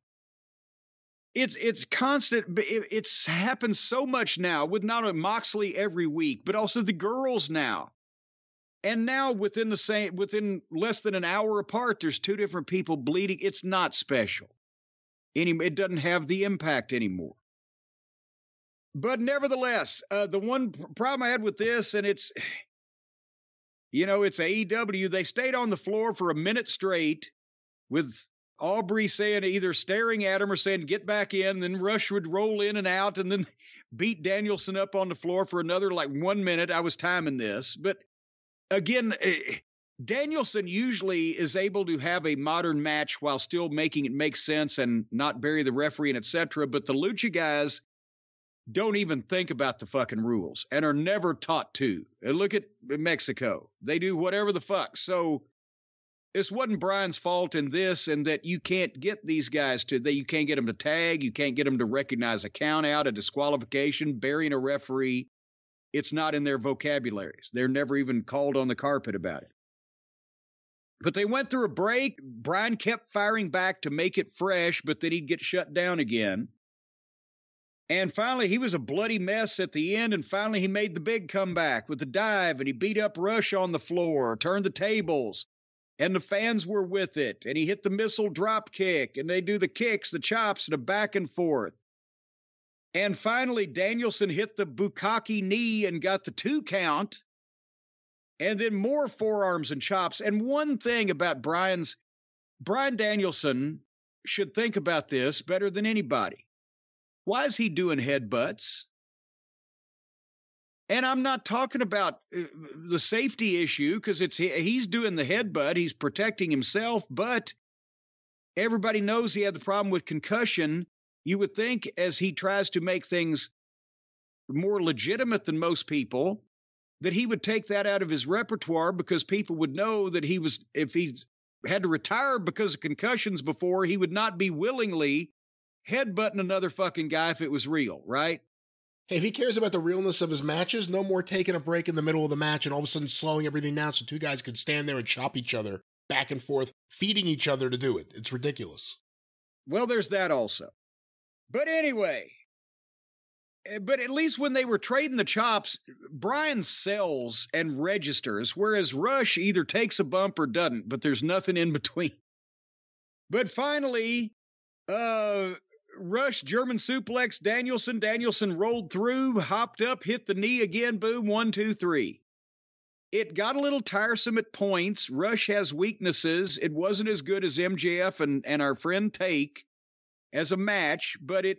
It's it's constant. It, it's happened so much now with not only Moxley every week, but also the girls now. And now within the same within less than an hour apart, there's two different people bleeding. It's not special. Any, it doesn't have the impact anymore. But nevertheless, uh, the one problem I had with this, and it's, you know, it's A E W. They stayed on the floor for a minute straight with Aubrey saying, either staring at him or saying, get back in. Then Rush would roll in and out and then beat Danielson up on the floor for another like one minute. I was timing this. But again, Danielson usually is able to have a modern match while still making it make sense and not bury the referee and et cetera. But the Lucha guys don't even think about the fucking rules and are never taught to. And look at Mexico. They do whatever the fuck. So this wasn't Brian's fault in this, and that you can't get these guys to, that you can't get them to tag, you can't get them to recognize a count out, a disqualification, burying a referee. It's not in their vocabularies. They're never even called on the carpet about it. But they went through a break. Brian kept firing back to make it fresh, but then he'd get shut down again. And finally, he was a bloody mess at the end, and finally he made the big comeback with the dive, and he beat up Rush on the floor, turned the tables. And the fans were with it. And he hit the missile drop kick. And they do the kicks, the chops, the back and forth. And finally, Danielson hit the Bukkake knee and got the two count. And then more forearms and chops. And one thing about Brian's, Bryan Danielson should think about this better than anybody. Why is he doing headbutts? And I'm not talking about the safety issue, because it's he's doing the headbutt. He's protecting himself, but everybody knows he had the problem with concussion. You would think as he tries to make things more legitimate than most people, that he would take that out of his repertoire, because people would know that he was, if he had to retire because of concussions before, he would not be willingly headbutting another fucking guy if it was real, right? Hey, if he cares about the realness of his matches, no more taking a break in the middle of the match and all of a sudden slowing everything down so two guys could stand there and chop each other back and forth, feeding each other to do it. It's ridiculous. Well, there's that also. But anyway, but at least when they were trading the chops, Brian sells and registers, whereas Rush either takes a bump or doesn't, but there's nothing in between. But finally, uh... Rush, German suplex, Danielson. Danielson rolled through, hopped up, hit the knee again, boom, one, two, three. It got a little tiresome at points. Rush has weaknesses. It wasn't as good as M J F and, and our friend Take as a match, but it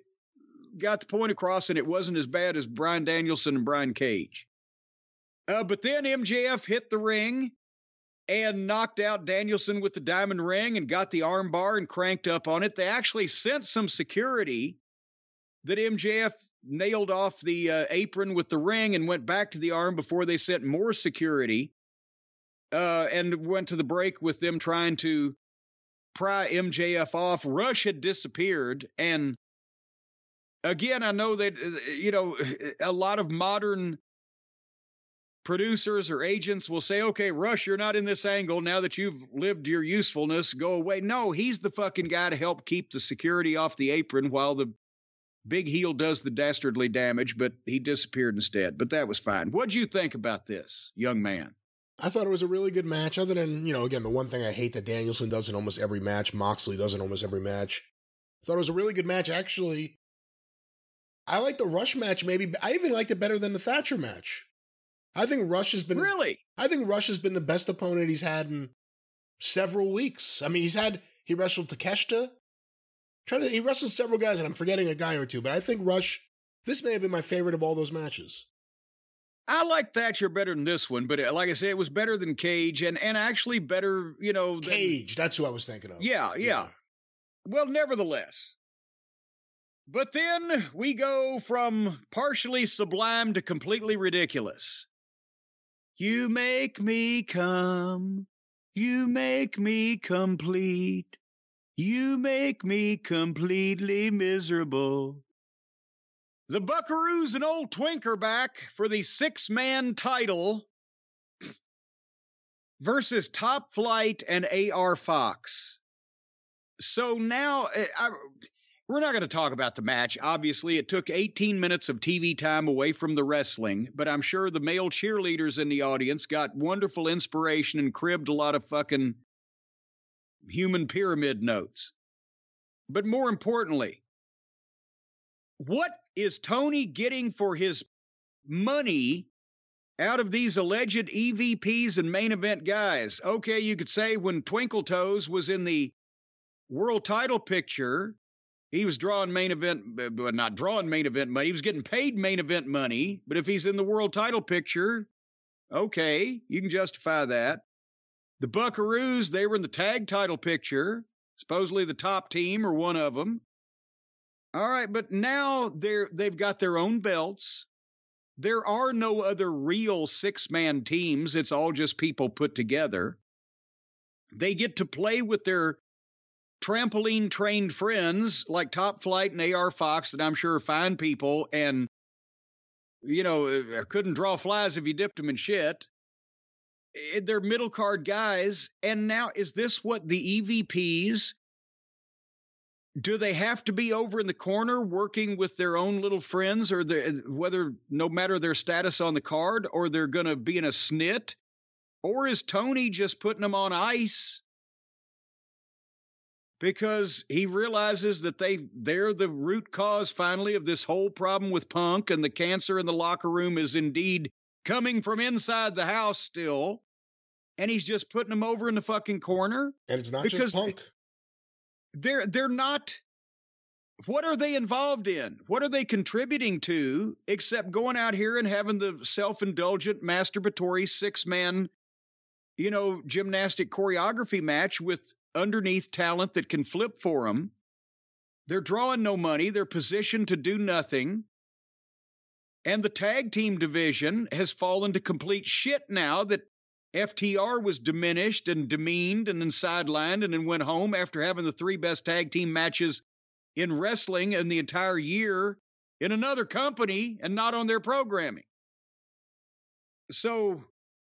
got the point across, and it wasn't as bad as Bryan Danielson and Brian Cage. Uh, but then M J F hit the ring and knocked out Danielson with the diamond ring and got the arm bar and cranked up on it. They actually sent some security that M J F nailed off the uh, apron with the ring and went back to the arm before they sent more security uh, and went to the break with them trying to pry M J F off. Rush had disappeared. And again, I know that, you know, a lot of modern producers or agents will say, okay, Rush, you're not in this angle. Now that you've lived your usefulness, go away. No, he's the fucking guy to help keep the security off the apron while the big heel does the dastardly damage, but he disappeared instead. But that was fine. What'd you think about this, young man? I thought it was a really good match, other than, you know, again, the one thing I hate that Danielson does in almost every match, Moxley does in almost every match. I thought it was a really good match. Actually, I like the Rush match maybe. I even liked it better than the Thatcher match. I think Rush has been really. I think Rush has been the best opponent he's had in several weeks. I mean, he's had he wrestled Takeshita, trying to he wrestled several guys, and I'm forgetting a guy or two. But I think Rush. This may have been my favorite of all those matches. I like Thatcher better than this one, but it, like I said, it was better than Cage, and and actually better, you know, than, Cage. That's who I was thinking of. Yeah, yeah, yeah. Well, nevertheless. But then we go from partially sublime to completely ridiculous. You make me come. You make me complete. You make me completely miserable. The Buckaroos and Old Twink are back for the six-man title versus Top Flight and A R Fox. So now, I, we're not going to talk about the match. Obviously, it took eighteen minutes of T V time away from the wrestling, but I'm sure the male cheerleaders in the audience got wonderful inspiration and cribbed a lot of fucking human pyramid notes. But more importantly, what is Tony getting for his money out of these alleged E V Ps and main event guys? Okay, you could say when Twinkle Toes was in the world title picture, he was drawing main event, but not drawing main event money. He was getting paid main event money. But if he's in the world title picture, okay, you can justify that. The Buckaroos, they were in the tag title picture, supposedly the top team or one of them. All right, but now they're, they've got their own belts. There are no other real six-man teams. It's all just people put together. They get to play with their trampoline-trained friends like Top Flight and A R Fox that I'm sure are fine people and, you know, couldn't draw flies if you dipped them in shit. They're middle-card guys, and now is this what the E V Ps... do they have to be over in the corner working with their own little friends, or whether no matter their status on the card, or they're going to be in a snit? Or is Tony just putting them on ice because he realizes that they, they're the root cause finally of this whole problem with Punk, and the cancer in the locker room is indeed coming from inside the house still, and he's just putting them over in the fucking corner? And it's not just Punk. They're, they're not, what are they involved in? What are they contributing to except going out here and having the self-indulgent, masturbatory six-man, you know, gymnastic choreography match with underneath talent that can flip for them? They're drawing no money. They're positioned to do nothing. And the tag team division has fallen to complete shit now that F T R was diminished and demeaned and then sidelined and then went home after having the three best tag team matches in wrestling in the entire year in another company and not on their programming. So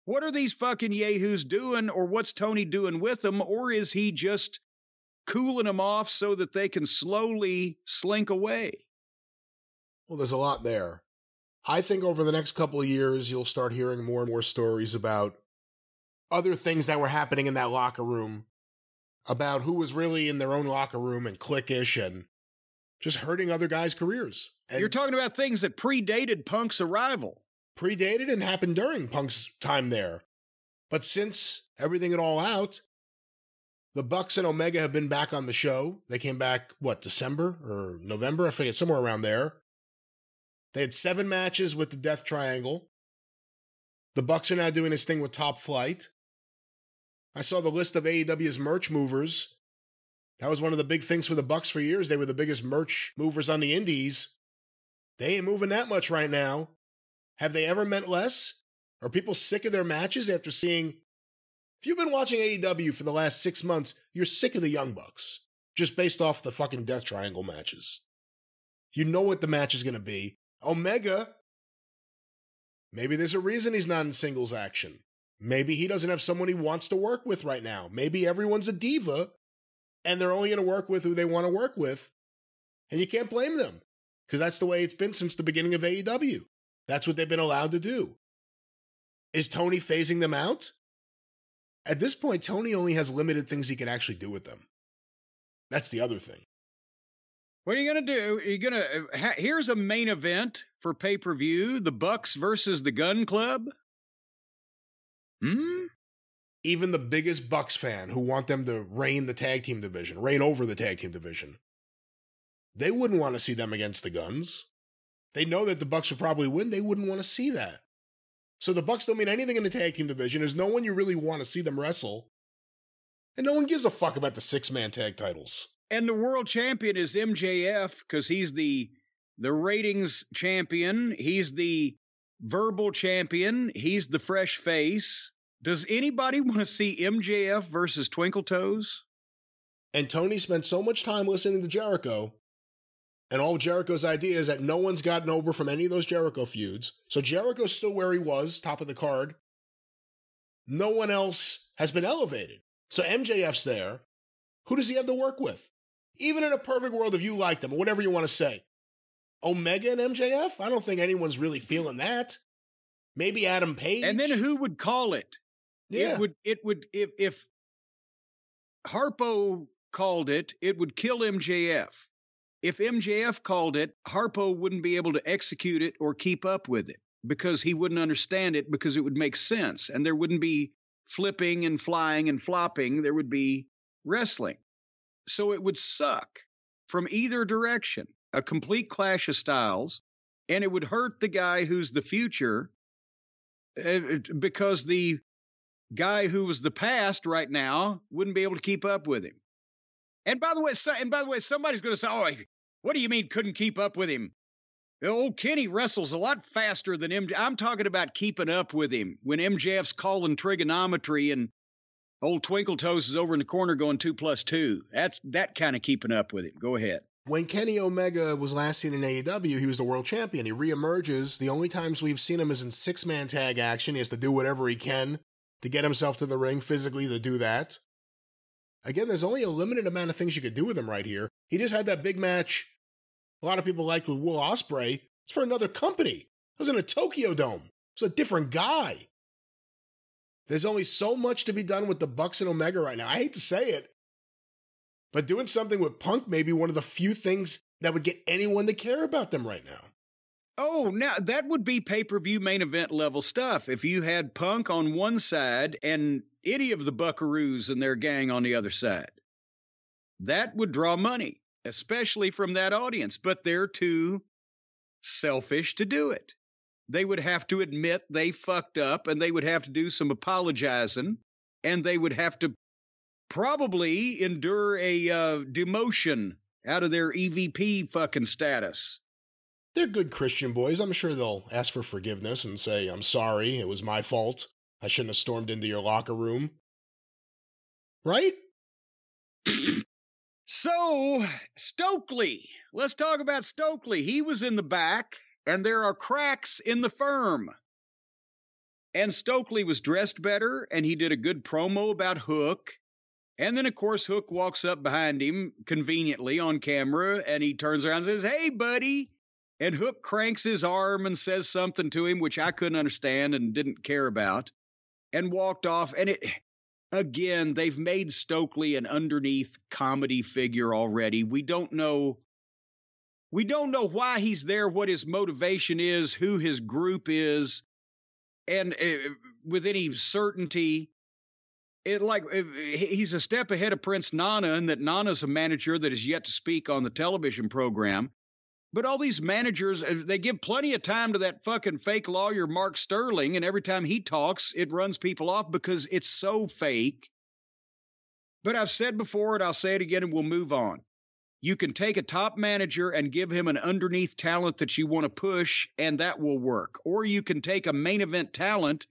what are these fucking yahoos doing, or what's Tony doing with them? Or is he just cooling them off so that they can slowly slink away? Well, there's a lot there. I think over the next couple of years, you'll start hearing more and more stories about other things that were happening in that locker room, about who was really in their own locker room and cliquish and just hurting other guys' careers. And you're talking about things that predated Punk's arrival. Predated and happened during Punk's time there. But since everything at All Out, the Bucks and Omega have been back on the show. They came back, what, December or November? I forget, somewhere around there. They had seven matches with the Death Triangle. The Bucks are now doing this thing with Top Flight. I saw the list of A E W's merch movers. That was one of the big things for the Bucks for years. They were the biggest merch movers on the indies. They ain't moving that much right now. Have they ever meant less? Are people sick of their matches after seeing... If you've been watching A E W for the last six months, you're sick of the Young Bucks, just based off the fucking Death Triangle matches. You know what the match is going to be. Omega... maybe there's a reason he's not in singles action. Maybe he doesn't have someone he wants to work with right now. Maybe everyone's a diva, and they're only going to work with who they want to work with. And you can't blame them, because that's the way it's been since the beginning of A E W. That's what they've been allowed to do. Is Tony phasing them out? At this point, Tony only has limited things he can actually do with them. That's the other thing. What are you going to do? Are you going to, here's a main event for pay-per-view, the Bucks versus the Gun Club? Hmm? Even the biggest Bucks fan who want them to reign the tag team division, reign over the tag team division, they wouldn't want to see them against the Guns. They know that the Bucks would probably win. They wouldn't want to see that. So the Bucks don't mean anything in the tag team division. There's no one you really want to see them wrestle. And no one gives a fuck about the six-man tag titles. And the world champion is M J F because he's the the ratings champion. He's the verbal champion. He's the fresh face. Does anybody want to see M J F versus Twinkle Toes? And Tony spent so much time listening to Jericho, and all Jericho's idea is that no one's gotten over from any of those Jericho feuds. So Jericho's still where he was, top of the card. No one else has been elevated. So M J F's there. Who does he have to work with? Even in a perfect world, if you like them, whatever you want to say. Omega and M J F? I don't think anyone's really feeling that. Maybe Adam Page. And then who would call it? Yeah. It would, it would, if, if Harpo called it, it would kill M J F. If M J F called it, Harpo wouldn't be able to execute it or keep up with it because he wouldn't understand it because it would make sense. And there wouldn't be flipping and flying and flopping. There would be wrestling. So it would suck from either direction, a complete clash of styles, and it would hurt the guy who's the future because the guy who was the past right now wouldn't be able to keep up with him. And by the way, so, and by the way, somebody's going to say, "Oh, what do you mean couldn't keep up with him? Old Kenny wrestles a lot faster than M J F." I'm talking about keeping up with him when M J F's calling trigonometry and old Twinkle Toes is over in the corner going two plus two. That's that kind of keeping up with him. Go ahead. When Kenny Omega was last seen in A E W, he was the world champion. He reemerges. The only times we've seen him is in six-man tag action. He has to do whatever he can to get himself to the ring physically to do that. Again, there's only a limited amount of things you could do with him right here. He just had that big match a lot of people liked with Will Ospreay. It's for another company. It was in a Tokyo Dome. It was a different guy. There's only so much to be done with the Bucks and Omega right now. I hate to say it, but doing something with Punk may be one of the few things that would get anyone to care about them right now. Oh, now that would be pay-per-view main event level stuff. If you had Punk on one side and any of the Buckaroos and their gang on the other side, that would draw money, especially from that audience. But they're too selfish to do it. They would have to admit they fucked up, and they would have to do some apologizing, and they would have to probably endure a uh, demotion out of their E V P fucking status. They're good Christian boys. I'm sure they'll ask for forgiveness and say, "I'm sorry, it was my fault. I shouldn't have stormed into your locker room." Right? So, Stokely. Let's talk about Stokely. He was in the back, and there are cracks in the firm. And Stokely was dressed better, and he did a good promo about Hook. And then, of course, Hook walks up behind him conveniently on camera, and he turns around and says, "Hey, buddy." And Hook cranks his arm and says something to him, which I couldn't understand and didn't care about, and walked off. And it, again, they've made Stokely an underneath comedy figure already. We don't know. We don't know why he's there, what his motivation is, who his group is. And uh, with any certainty, it like uh, he's a step ahead of Prince Nana, and that Nana's a manager that is yet to speak on the television program. But all these managers, they give plenty of time to that fucking fake lawyer, Mark Sterling, and every time he talks, it runs people off because it's so fake. But I've said before, and I'll say it again, and we'll move on. You can take a top manager and give him an underneath talent that you want to push, and that will work. Or you can take a main event talent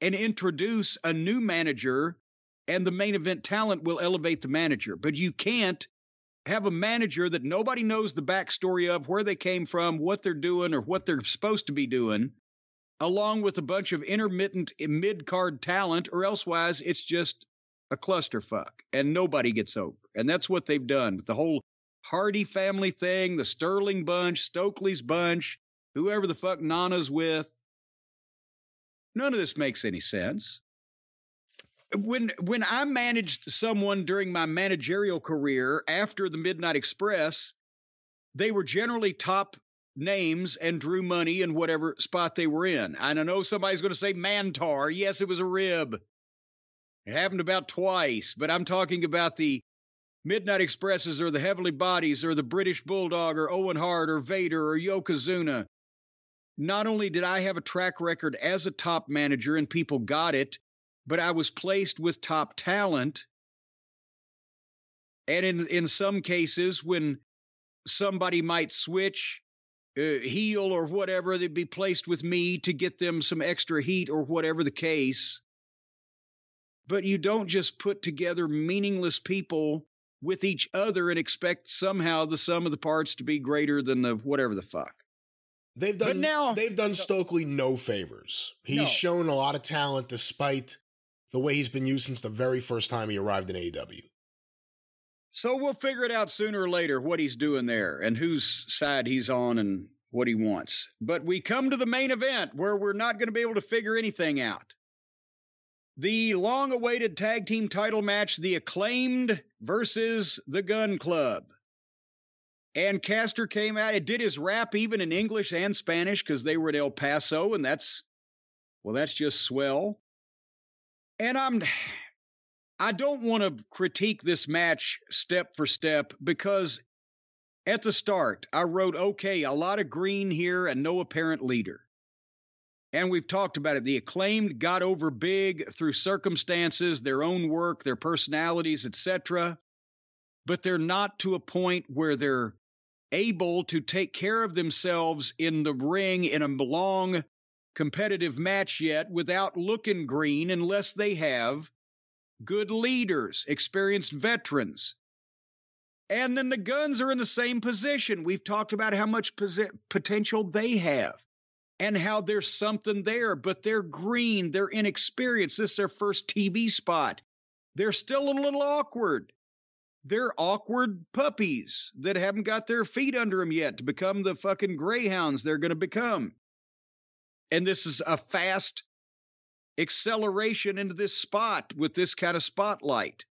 and introduce a new manager, and the main event talent will elevate the manager. But you can't have a manager that nobody knows the backstory of, where they came from, what they're doing, or what they're supposed to be doing, along with a bunch of intermittent mid-card talent, or elsewise it's just a clusterfuck, and nobody gets over. And that's what they've done with the whole Hardy family thing, the Sterling bunch, Stokely's bunch, whoever the fuck Nana's with. None of this makes any sense. When when I managed someone during my managerial career after the Midnight Express, they were generally top names and drew money in whatever spot they were in. And I know somebody's going to say Mantar. Yes, it was a rib. It happened about twice, but I'm talking about the Midnight Expresses or the Heavenly Bodies or the British Bulldog or Owen Hart or Vader or Yokozuna. not only did I have a track record as a top manager and people got it, but I was placed with top talent. And in, in some cases, when somebody might switch uh, heel or whatever, they'd be placed with me to get them some extra heat or whatever the case. But you don't just put together meaningless people with each other and expect somehow the sum of the parts to be greater than the whatever the fuck. They've done, but now, they've done Stokely no favors. He's no. shown a lot of talent despite the way he's been used since the very first time he arrived in A E W. So we'll figure it out sooner or later what he's doing there and whose side he's on and what he wants. But we come to the main event where we're not going to be able to figure anything out. The long-awaited tag team title match, The Acclaimed versus The Gun Club. And Castor came out. It did his rap even in English and Spanish because they were at El Paso, and that's, well, that's just swell. And I'm... I don't want to critique this match step for step because at the start, I wrote, okay, a lot of green here and no apparent leader. And we've talked about it. The Acclaimed got over big through circumstances, their own work, their personalities, et cetera. But they're not to a point where they're able to take care of themselves in the ring in a long competitive match yet without looking green unless they have good leaders, experienced veterans. And then the Guns are in the same position. We've talked about how much potential they have and how there's something there, but they're green, they're inexperienced. This is their first T V spot. They're still a little awkward. They're awkward puppies that haven't got their feet under them yet to become the fucking greyhounds they're going to become. And this is a fast acceleration into this spot with this kind of spotlight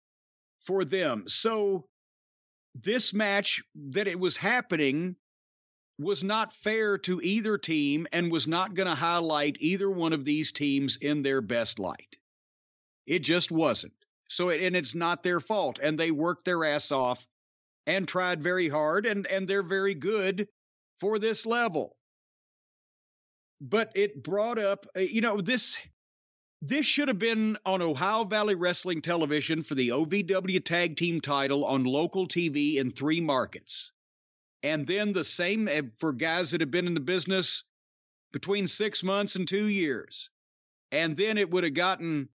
for them. So this match that it was happening was not fair to either team and was not going to highlight either one of these teams in their best light. It just wasn't. So it, and it's not their fault. And they worked their ass off and tried very hard and, and they're very good for this level. But it brought up, you know, this... This should have been on Ohio Valley Wrestling Television for the O V W Tag Team title on local T V in three markets. And then the same for guys that have been in the business between six months and two years. And then it would have gotten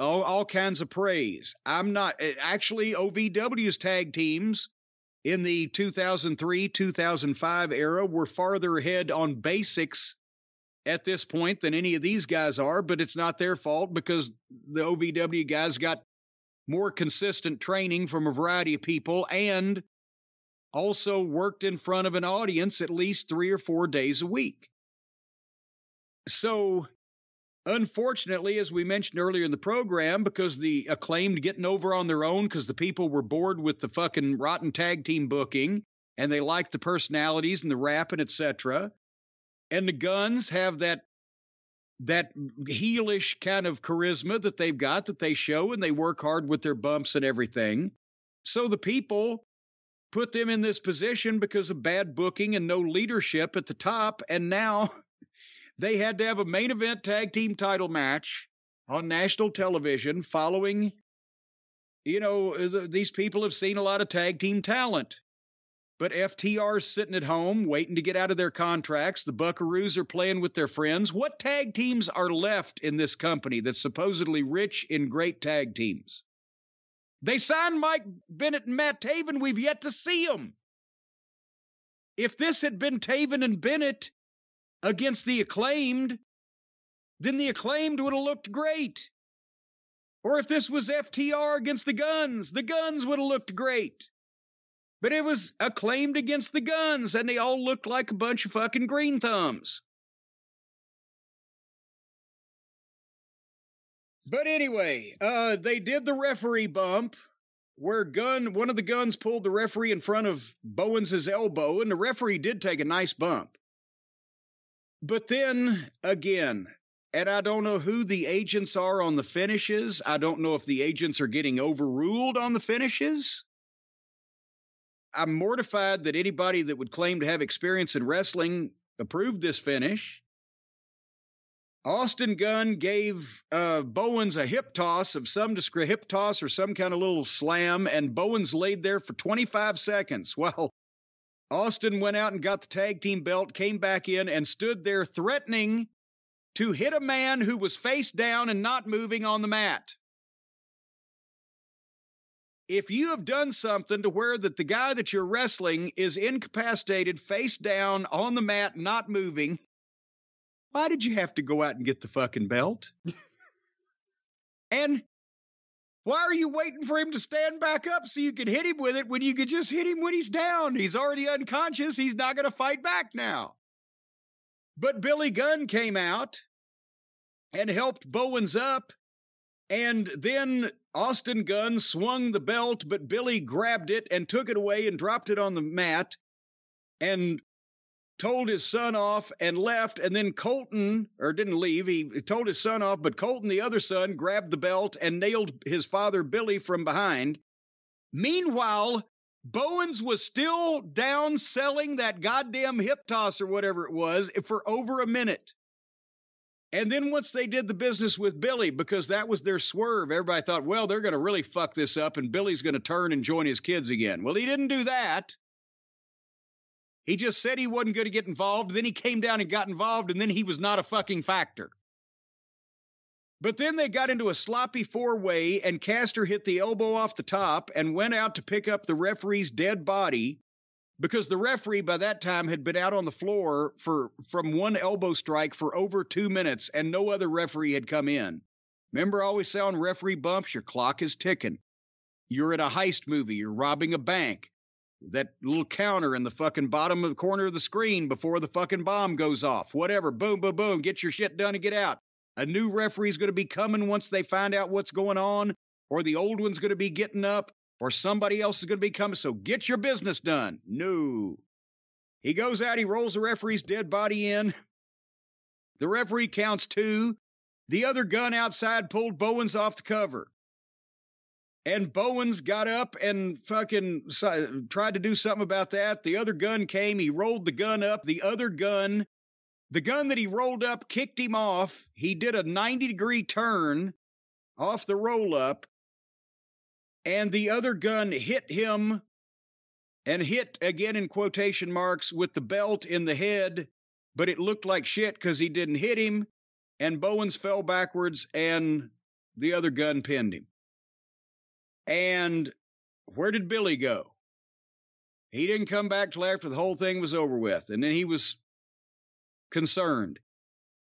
all, all kinds of praise. I'm not... Actually, O V W's tag teams in the two thousand three two thousand five era were farther ahead on basics at this point than any of these guys are, but it's not their fault because the O V W guys got more consistent training from a variety of people and also worked in front of an audience at least three or four days a week. So, unfortunately, as we mentioned earlier in the program, because the Acclaimed getting over on their own because the people were bored with the fucking rotten tag team booking and they liked the personalities and the rap and et cetera, and the Guns have that that heelish kind of charisma that they've got that they show, and they work hard with their bumps and everything. So the people put them in this position because of bad booking and no leadership at the top, and now they had to have a main event tag team title match on national television following, you know, these people have seen a lot of tag team talent. But F T R's sitting at home waiting to get out of their contracts. The Buckaroos are playing with their friends. What tag teams are left in this company that's supposedly rich in great tag teams? They signed Mike Bennett and Matt Taven. We've yet to see them. If this had been Taven and Bennett against the Acclaimed, then the Acclaimed would have looked great. Or if this was F T R against the Guns, the Guns would have looked great. But it was Acclaimed against the Guns, and they all looked like a bunch of fucking green thumbs. But anyway, uh, they did the referee bump, where gun one of the Guns pulled the referee in front of Bowens' elbow, and the referee did take a nice bump. But then, again, and I don't know who the agents are on the finishes. I don't know if the agents are getting overruled on the finishes. I'm mortified that anybody that would claim to have experience in wrestling approved this finish. Austin Gunn gave uh, Bowens a hip toss of some description, hip toss or some kind of little slam, and Bowens laid there for twenty-five seconds. Well, Austin went out and got the tag team belt, came back in, and stood there threatening to hit a man who was face down and not moving on the mat. If you have done something to where that the guy that you're wrestling is incapacitated, face down on the mat, not moving, why did you have to go out and get the fucking belt? And why are you waiting for him to stand back up so you can hit him with it when you could just hit him when he's down? He's already unconscious. He's not going to fight back now. But Billy Gunn came out and helped Bowens up. And then Austin Gunn swung the belt, but Billy grabbed it and took it away and dropped it on the mat and told his son off and left. And then Colton, or didn't leave, he told his son off, but Colton, the other son, grabbed the belt and nailed his father, Billy, from behind. Meanwhile, Bowens was still down selling that goddamn hip toss or whatever it was for over a minute. And then once they did the business with Billy, because that was their swerve, everybody thought, well, they're going to really fuck this up and Billy's going to turn and join his kids again. Well, he didn't do that. He just said he wasn't going to get involved. Then he came down and got involved, and then he was not a fucking factor. But then they got into a sloppy four-way, and Castor hit the elbow off the top and went out to pick up the referee's dead body, because the referee by that time had been out on the floor for from one elbow strike for over two minutes and no other referee had come in. Remember, I always say on referee bumps, your clock is ticking. You're at a heist movie. You're robbing a bank. That little counter in the fucking bottom of the corner of the screen before the fucking bomb goes off. Whatever. Boom, boom, boom. Get your shit done and get out. A new referee's going to be coming once they find out what's going on, or the old one's going to be getting up, or somebody else is going to be coming, so get your business done. No. He goes out, he rolls the referee's dead body in. The referee counts two. The other gun outside pulled Bowens off the cover. And Bowens got up and fucking tried to do something about that. The other gun came, he rolled the gun up. The other gun, the gun that he rolled up, kicked him off. He did a ninety-degree turn off the roll-up. And the other gun hit him, and hit, again in quotation marks, with the belt in the head, but it looked like shit because he didn't hit him, and Bowens fell backwards, and the other gun pinned him. And where did Billy go? He didn't come back till after the whole thing was over with, and then he was concerned.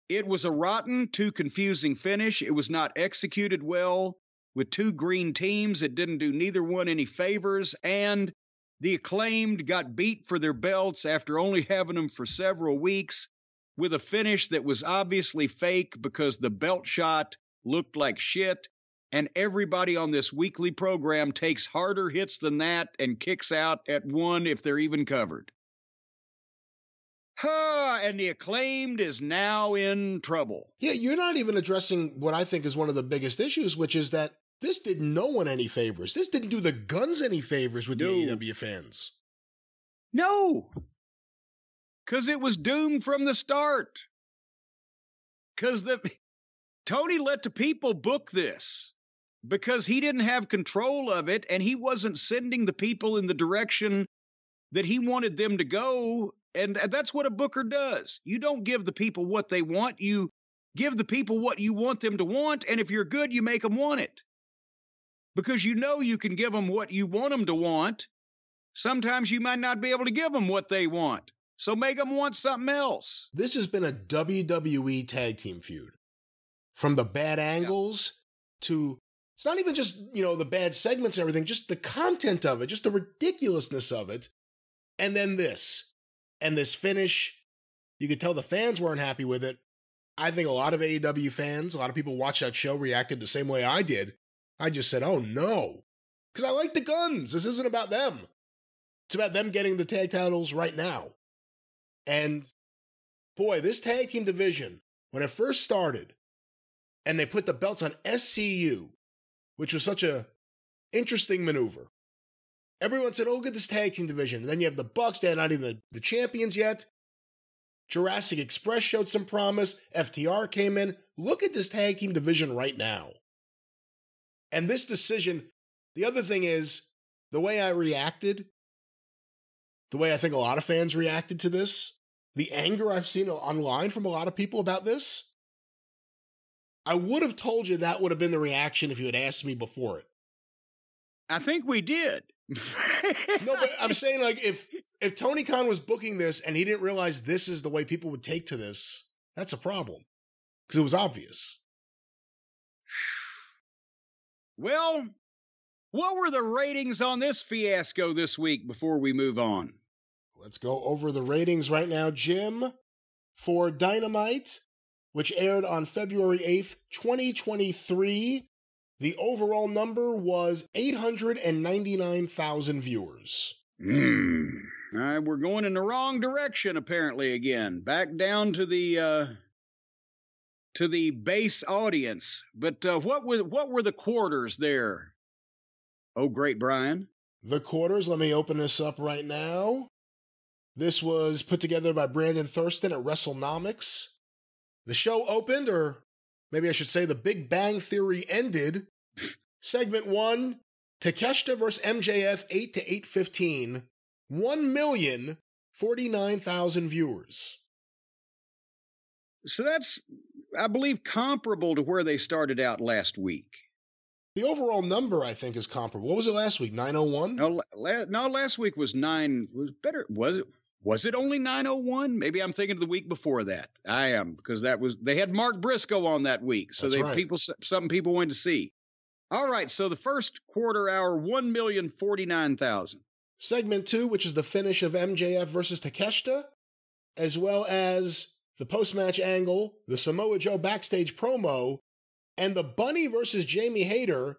It was a rotten, too confusing finish. It was not executed well. With two green teams, it didn't do neither one any favors, and the Acclaimed got beat for their belts after only having them for several weeks with a finish that was obviously fake because the belt shot looked like shit, and everybody on this weekly program takes harder hits than that and kicks out at one if they're even covered. Ha! And the Acclaimed is now in trouble. Yeah, you're not even addressing what I think is one of the biggest issues, which is that this did no one any favors. This didn't do the Guns any favors with no. the A E W fans. No! Because it was doomed from the start. Because the Tony let the people book this because he didn't have control of it, and he wasn't sending the people in the direction that he wanted them to go. And that's what a booker does. You don't give the people what they want. You give the people what you want them to want. And if you're good, you make them want it. Because you know you can give them what you want them to want. Sometimes you might not be able to give them what they want. So make them want something else. This has been a W W E tag team feud. From the bad angles yeah. to, it's not even just, you know, the bad segments and everything, just the content of it, just the ridiculousness of it. And then this. And this finish, you could tell the fans weren't happy with it. I think a lot of A E W fans, a lot of people watched that show, reacted the same way I did. I just said, oh no. Because I like the Guns. This isn't about them. It's about them getting the tag titles right now. And boy, this tag team division, when it first started, and they put the belts on S C U, which was such a interesting maneuver. Everyone said, oh, look at this tag team division. And then you have the Bucks. They're not even the, the champions yet. Jurassic Express showed some promise, F T R came in. Look at this tag team division right now. And this decision, the other thing is, the way I reacted, the way I think a lot of fans reacted to this, the anger I've seen online from a lot of people about this, I would have told you that would have been the reaction if you had asked me before it. I think we did. No, but I'm saying, like, if if Tony Khan was booking this and he didn't realize this is the way people would take to this, that's a problem, because it was obvious. Well, what were the ratings on this fiasco this week before we move on? Let's go over the ratings right now, Jim. For Dynamite, which aired on February eighth, twenty twenty-three, the overall number was eight hundred ninety-nine thousand viewers. Mm. All right, we're going in the wrong direction, apparently, again. Back down to the uh, to the base audience. But uh, what was what were the quarters there? Oh, great, Brian. The quarters, let me open this up right now. This was put together by Brandon Thurston at WrestleNomics. The show opened, or maybe I should say the Big Bang Theory ended. Segment one, Takeshita versus M J F, eight to eight fifteen. one million forty-nine thousand viewers. So that's, I believe, comparable to where they started out last week. The overall number, I think, is comparable. What was it last week, nine oh one? No, la no last week was nine. Was better. Was it? Was it only nine oh one? Maybe I'm thinking of the week before that. I am, because that was they had Mark Briscoe on that week, so they right. people some people went to see. All right, so the first quarter hour, one million forty-nine thousand. Segment two, which is the finish of M J F versus Takeshita, as well as the post-match angle, the Samoa Joe backstage promo, and the Bunny versus Jamie Hayter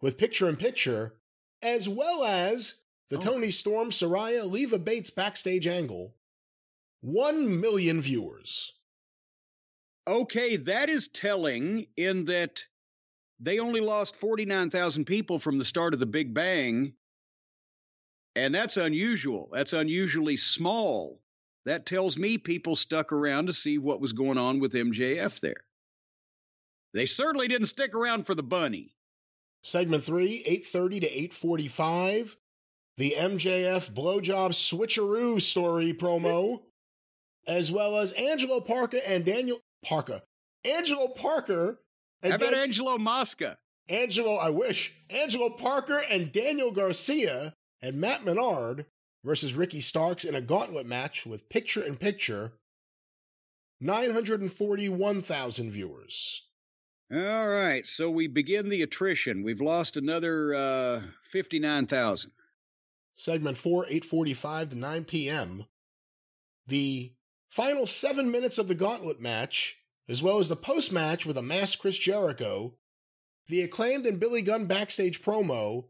with picture-in-picture, as well as the oh. Tony Storm, Saraya, Leva Bates backstage angle. One million viewers. Okay, that is telling in that they only lost forty-nine thousand people from the start of the Big Bang, and that's unusual. That's unusually small. That tells me people stuck around to see what was going on with M J F there. They certainly didn't stick around for the Bunny. Segment three, eight thirty to eight forty-five. The M J F blowjob switcheroo story promo, as well as Angelo Parker and Daniel Parker. Angelo Parker. And How about Dan Angelo Mosca? Angelo, I wish. Angelo Parker and Daniel Garcia and Matt Menard versus Ricky Starks in a gauntlet match with picture-in-picture. nine hundred forty-one thousand viewers. All right, so we begin the attrition. We've lost another uh, fifty-nine thousand. Segment four, eight forty-five to nine p m The final seven minutes of the gauntlet match, as well as the post-match with a masked Chris Jericho, the Acclaimed and Billy Gunn backstage promo,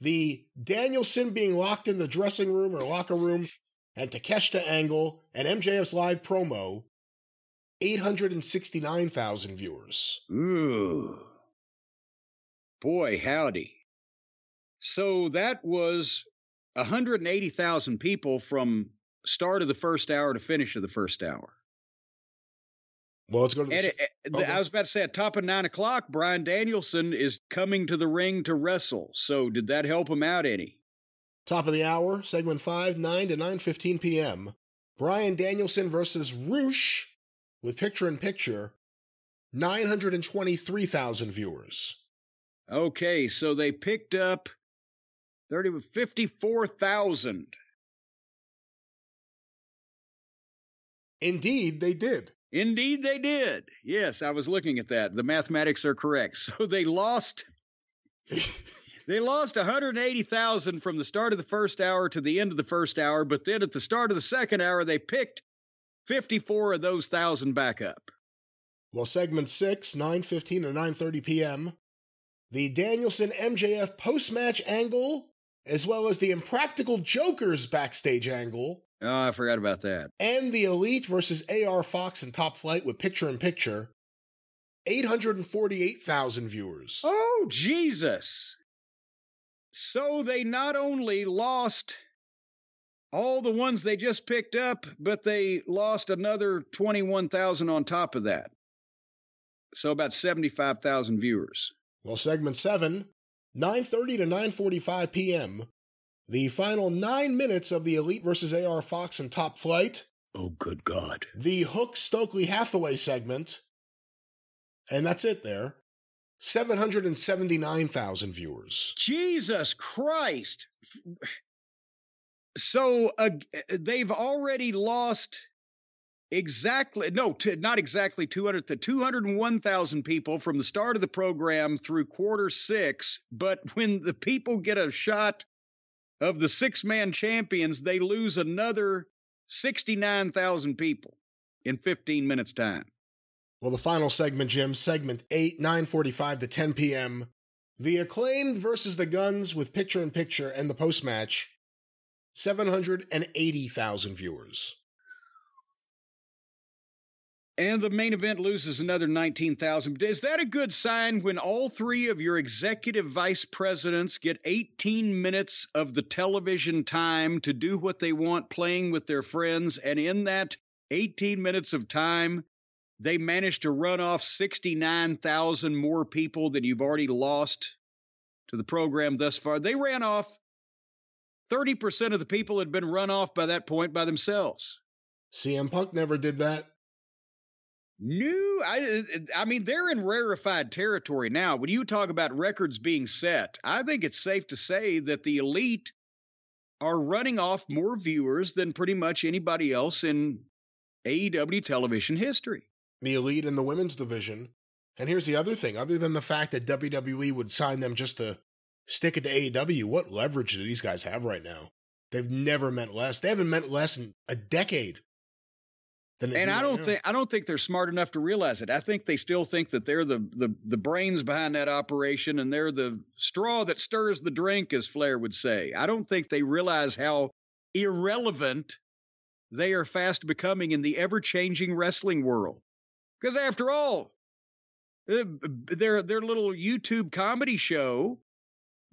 the Danielson being locked in the dressing room or locker room, and Takeshita angle, and M J F's live promo, eight hundred sixty-nine thousand viewers. Ooh. Boy, howdy. So that was one hundred eighty thousand people from start of the first hour to finish of the first hour. Well, let's go to the... And okay. I was about to say, at top of nine o'clock, Bryan Danielson is coming to the ring to wrestle. So did that help him out any? Top of the hour, segment five, nine to nine fifteen p m Bryan Danielson versus Roosh with picture-in-picture, nine hundred twenty-three thousand viewers. Okay, so they picked up... fifty-four thousand. Indeed, they did. Indeed, they did. Yes, I was looking at that. The mathematics are correct. So they lost they lost one hundred eighty thousand from the start of the first hour to the end of the first hour, but then at the start of the second hour, they picked fifty-four of those thousand back up. Well, segment six, nine fifteen or nine thirty p m, the Danielson-M J F post-match angle, as well as the Impractical Jokers backstage angle. Oh, I forgot about that. And the Elite versus A R Fox and Top Flight with picture-in-picture. eight hundred forty-eight thousand viewers. Oh, Jesus. So they not only lost all the ones they just picked up, but they lost another twenty-one thousand on top of that. So about seventy-five thousand viewers. Well, segment seven, nine thirty to nine forty-five p m, the final nine minutes of the Elite versus A R Fox and Top Flight. Oh, good God. The Hook Stokely Hathaway segment. And that's it there. seven hundred seventy-nine thousand viewers. Jesus Christ. So uh, they've already lost exactly, no, t- not exactly two hundred, the two hundred one thousand people from the start of the program through quarter six. But when the people get a shot of the six-man champions, they lose another sixty-nine thousand people in fifteen minutes time. Well, the final segment, Jim, segment eight, nine forty-five to ten p m, the Acclaimed versus the Guns with picture-in-picture and the post-match, seven hundred eighty thousand viewers. And the main event loses another nineteen thousand. Is that a good sign when all three of your executive vice presidents get eighteen minutes of the television time to do what they want playing with their friends, and in that eighteen minutes of time, they managed to run off sixty-nine thousand more people than you've already lost to the program thus far? They ran off thirty percent of the people had been run off by that point by themselves. C M Punk never did that. No, I, I mean, they're in rarefied territory now. When you talk about records being set, I think it's safe to say that the Elite are running off more viewers than pretty much anybody else in A E W television history. The Elite in the women's division. And here's the other thing. Other than the fact that W W E would sign them just to stick it to A E W, what leverage do these guys have right now? They've never meant less. They haven't meant less in a decade. Than and I don't right think I don't think they're smart enough to realize it. I think they still think that they're the, the the brains behind that operation, and they're the straw that stirs the drink, as Flair would say. I don't think they realize how irrelevant they are fast becoming in the ever-changing wrestling world. Because after all, their their little YouTube comedy show,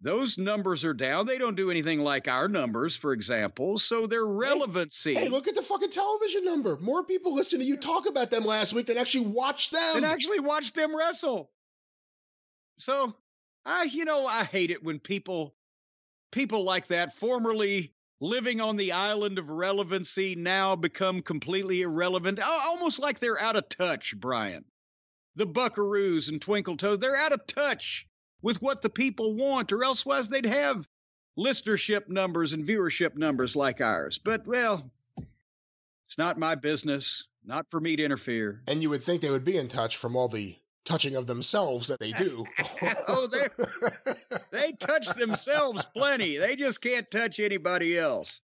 those numbers are down. They don't do anything like our numbers, for example. So their relevancy. Hey, hey, look at the fucking television number. More people listen to you talk about them last week than actually watch them. Than actually watch them wrestle. So, I, you know, I hate it when people, people like that, formerly living on the island of relevancy, now become completely irrelevant. Almost like they're out of touch, Brian. The Buckaroos and Twinkle Toes, they're out of touch with what the people want, or elsewise they'd have listenership numbers and viewership numbers like ours. But, well, it's not my business, not for me to interfere. And you would think they would be in touch from all the touching of themselves that they do. Oh, they touch themselves plenty. They just can't touch anybody else.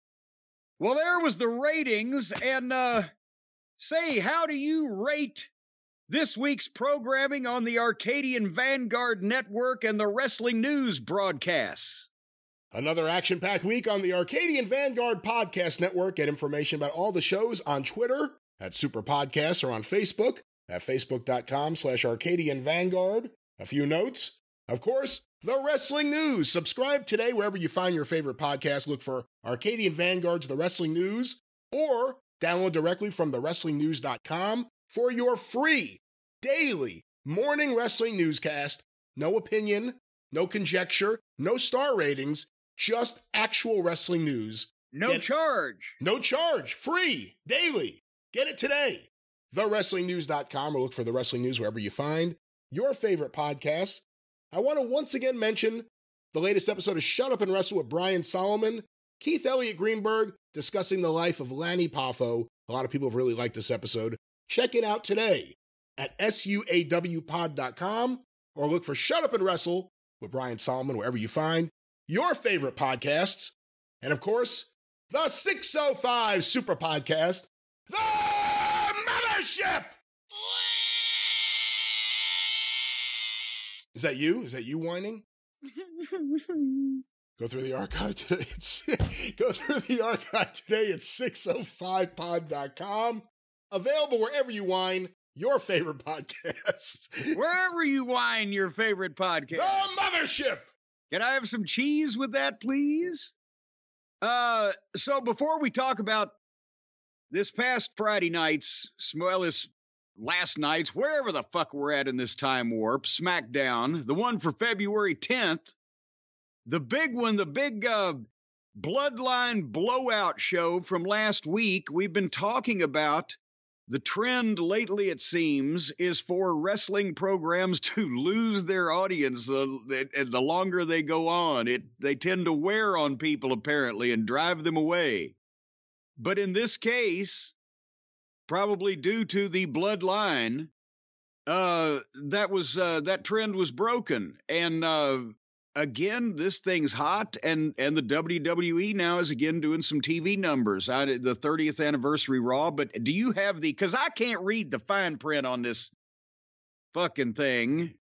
Well, there was the ratings, and uh, say, how do you rate this week's programming on the Arcadian Vanguard Network and the Wrestling News broadcasts? Another action-packed week on the Arcadian Vanguard Podcast Network. Get information about all the shows on Twitter at Super Podcasts or on Facebook at facebook.com slash Arcadian Vanguard. A few notes. Of course, the Wrestling News. Subscribe today wherever you find your favorite podcast. Look for Arcadian Vanguard's The Wrestling News, or download directly from the wrestling news dot com. for your free, daily, morning wrestling newscast. No opinion, no conjecture, no star ratings, just actual wrestling news. No Get charge. It. No charge. Free, daily. Get it today. the wrestling news dot com, or look for The Wrestling News wherever you find your favorite podcasts. I want to once again mention the latest episode of Shut Up and Wrestle with Brian Solomon, Keith Elliott Greenberg, discussing the life of Lanny Poffo. A lot of people have really liked this episode. Check it out today at S U A W pod dot com, or look for Shut Up and Wrestle with Brian Solomon wherever you find your favorite podcasts. And of course, the six oh five Super Podcast, The Mothership! Is that you? Is that you whining? Go through the archive today. It's, go through the archive today at six oh five pod dot com. Available wherever you whine your favorite podcast. Wherever you whine your favorite podcast. The Mothership! Can I have some cheese with that, please? Uh, so before we talk about this past Friday night's, as well as last night's, wherever the fuck we're at in this time warp, SmackDown, the one for February tenth, the big one, the big uh, bloodline blowout show from last week, we've been talking about the trend lately, it seems, is for wrestling programs to lose their audience the, the longer they go on. It, they tend to wear on people, apparently, and drive them away. But in this case, probably due to the bloodline, uh, that was uh, that trend was broken. And uh, again, this thing's hot, and and the W W E now is again doing some T V numbers. I did the thirtieth anniversary Raw, but do you have the? Because I can't read the fine print on this fucking thing.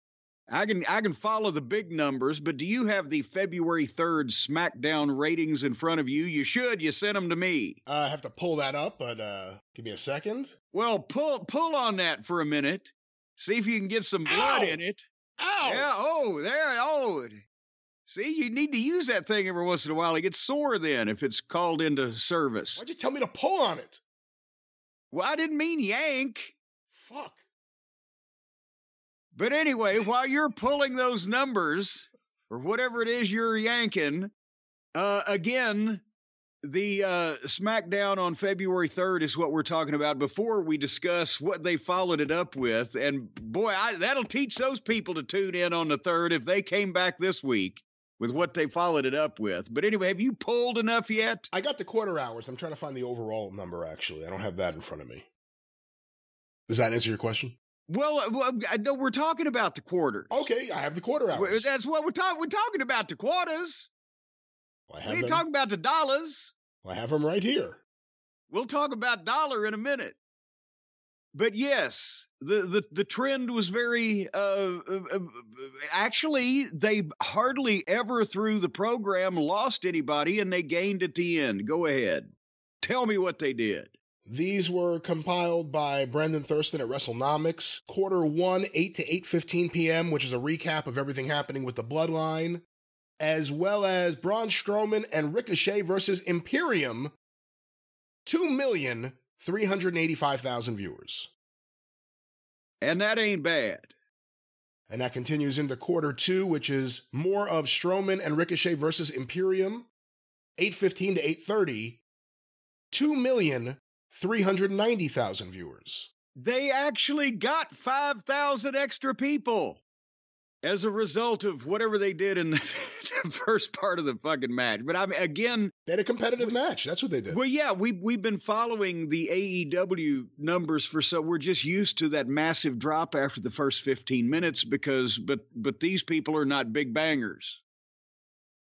I can I can follow the big numbers, but do you have the February third SmackDown ratings in front of you? You should. You sent them to me. Uh, I have to pull that up, but uh, give me a second. Well, pull pull on that for a minute. See if you can get some blood Ow! in it. Ow! Yeah. Oh, there. Oh, see, you need to use that thing every once in a while. It gets sore then if it's called into service. Why'd you tell me to pull on it? Well, I didn't mean yank. Fuck. But anyway, while you're pulling those numbers, or whatever it is you're yanking, uh, again, the uh, SmackDown on February third is what we're talking about before we discuss what they followed it up with. And boy, I, that'll teach those people to tune in on the third if they came back this week with what they followed it up with. But anyway, have you pulled enough yet? I got the quarter hours. I'm trying to find the overall number, actually. I don't have that in front of me. Does that answer your question? Well, well, no, we're talking about the quarters. Okay, I have the quarter hours. That's what we're talking. We're talking about the quarters. Well, I we ain't talking about the dollars. Well, I have them right here. We'll talk about dollar in a minute. But yes, the the, the trend was very. Uh, uh, actually, they hardly ever through the program lost anybody, and they gained at the end. Go ahead, tell me what they did. These were compiled by Brendan Thurston at WrestleNomics. Quarter one, eight to eight fifteen p m, which is a recap of everything happening with the Bloodline, as well as Braun Strowman and Ricochet versus Imperium. two million three hundred eighty-five thousand viewers. And that ain't bad. And that continues into quarter two, which is more of Strowman and Ricochet versus Imperium. eight fifteen to eight thirty. two million three hundred ninety thousand viewers. They actually got five thousand extra people as a result of whatever they did in the first part of the fucking match. But I mean, again, they had a competitive we, match. That's what they did. Well, yeah, we, we've been following the A E W numbers for, so we're just used to that massive drop after the first fifteen minutes because, but, but these people are not big bangers.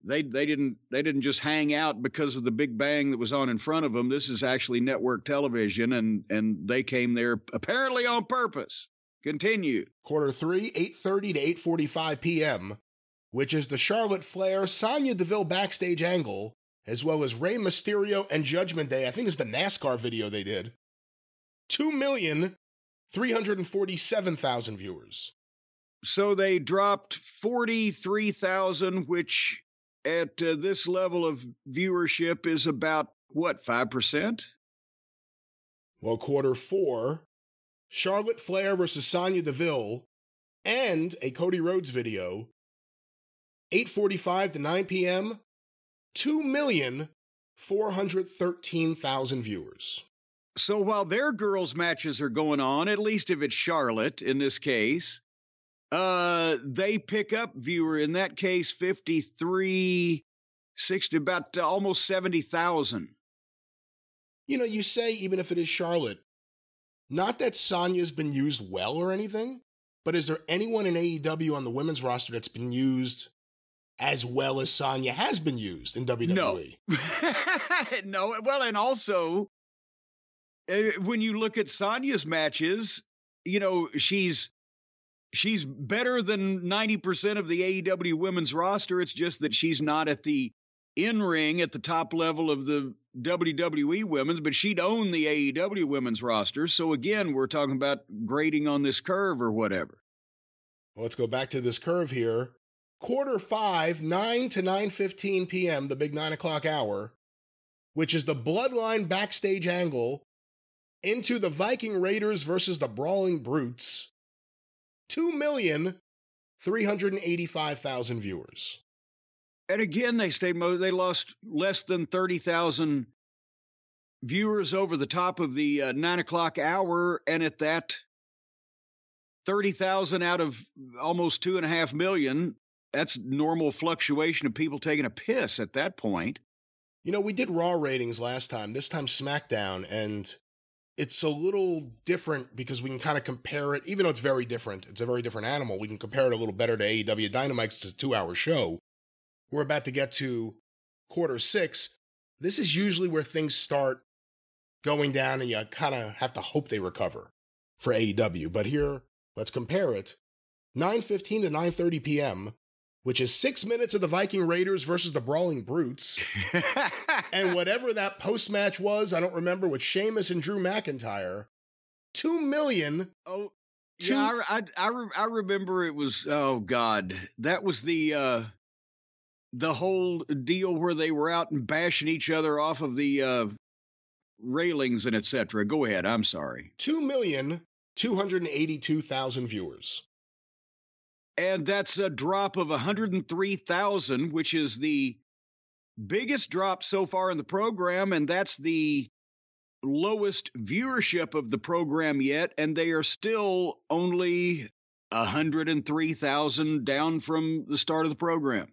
They they didn't they didn't just hang out because of the big bang that was on in front of them. This is actually network television, and and they came there apparently on purpose. Continue. Quarter three, eight thirty to eight forty five p m, which is the Charlotte Flair Sonya Deville backstage angle, as well as Rey Mysterio and Judgment Day. I think it's the NASCAR video they did. Two million three hundred and forty seven thousand viewers. So they dropped forty three thousand, which at uh, this level of viewership is about, what, five percent? Well, quarter four, Charlotte Flair versus Sonya Deville and a Cody Rhodes video, eight forty-five to nine p m, two million four hundred thirteen thousand viewers. So while their girls' matches are going on, at least if it's Charlotte in this case, Uh, they pick up viewer in that case, fifty-three, sixty, about uh, almost seventy thousand. You know, you say, even if it is Charlotte, not that Sonya's been used well or anything, but is there anyone in A E W on the women's roster that's been used as well as Sonya has been used in W W E? No, no. Well, and also uh, when you look at Sonya's matches, you know, she's, She's better than ninety percent of the A E W women's roster. It's just that she's not at the in-ring at the top level of the W W E women's, but she'd own the A E W women's roster. So again, we're talking about grading on this curve or whatever. Well, let's go back to this curve here. Quarter five, nine to nine fifteen p m, the big nine o'clock hour, which is the Bloodline backstage angle into the Viking Raiders versus the Brawling Brutes, two million three hundred eighty-five thousand viewers. And again, they stayed mo- they lost less than thirty thousand viewers over the top of the uh, nine o'clock hour. And at that, thirty thousand out of almost two and a half million, that's normal fluctuation of people taking a piss at that point. You know, we did Raw ratings last time, this time SmackDown, and it's a little different because we can kind of compare it, even though it's very different, it's a very different animal. We can compare it a little better to A E W Dynamite's to a two-hour show. We're about to get to quarter six. This is usually where things start going down and you kind of have to hope they recover for A E W. But here, let's compare it. nine fifteen to nine thirty p.m., which is six minutes of the Viking Raiders versus the Brawling Brutes. And whatever that post-match was, I don't remember, with Sheamus and Drew McIntyre. Two million. Oh, two- yeah, I, I, I, I remember it was, oh, God. That was the... Uh... the whole deal where they were out and bashing each other off of the uh, railings and et cetera. Go ahead. I'm sorry. two million two hundred eighty-two thousand viewers. And that's a drop of one hundred three thousand, which is the biggest drop so far in the program. And that's the lowest viewership of the program yet. And they are still only one hundred three thousand down from the start of the program,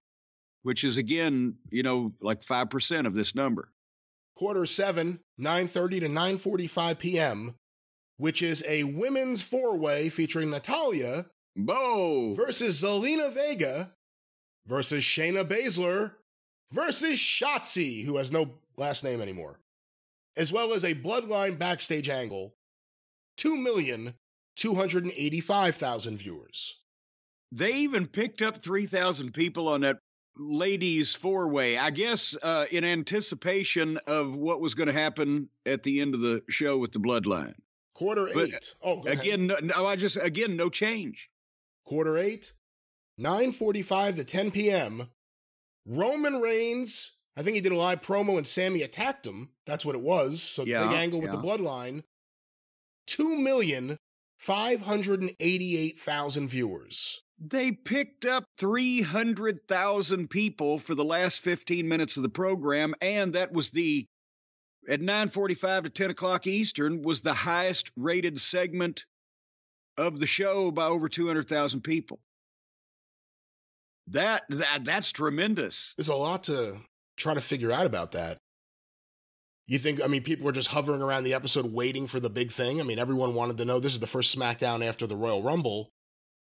which is, again, you know, like five percent of this number. Quarter seven, nine thirty to nine forty-five p.m., which is a women's four-way featuring Natalya Bo versus Zelina Vega versus Shayna Baszler versus Shotzi, who has no last name anymore, as well as a Bloodline backstage angle, two million two hundred eighty-five thousand viewers. They even picked up three thousand people on that ladies four-way, I guess, uh, in anticipation of what was going to happen at the end of the show with the Bloodline. Quarter eight. But, oh, go again, no, no, I just again no change. Quarter eight, nine forty-five to ten p.m. Roman Reigns. I think he did a live promo and Sammy attacked him. That's what it was. So yeah, the big angle yeah. with the Bloodline. Two million five hundred eighty-eight thousand viewers. They picked up three hundred thousand people for the last fifteen minutes of the program, and that was the, at nine forty-five to ten o'clock Eastern, was the highest rated segment of the show by over two hundred thousand people. That, that that's tremendous. There's a lot to try to figure out about that. You think, I mean, people were just hovering around the episode waiting for the big thing. I mean, everyone wanted to know. This is the first SmackDown after the Royal Rumble.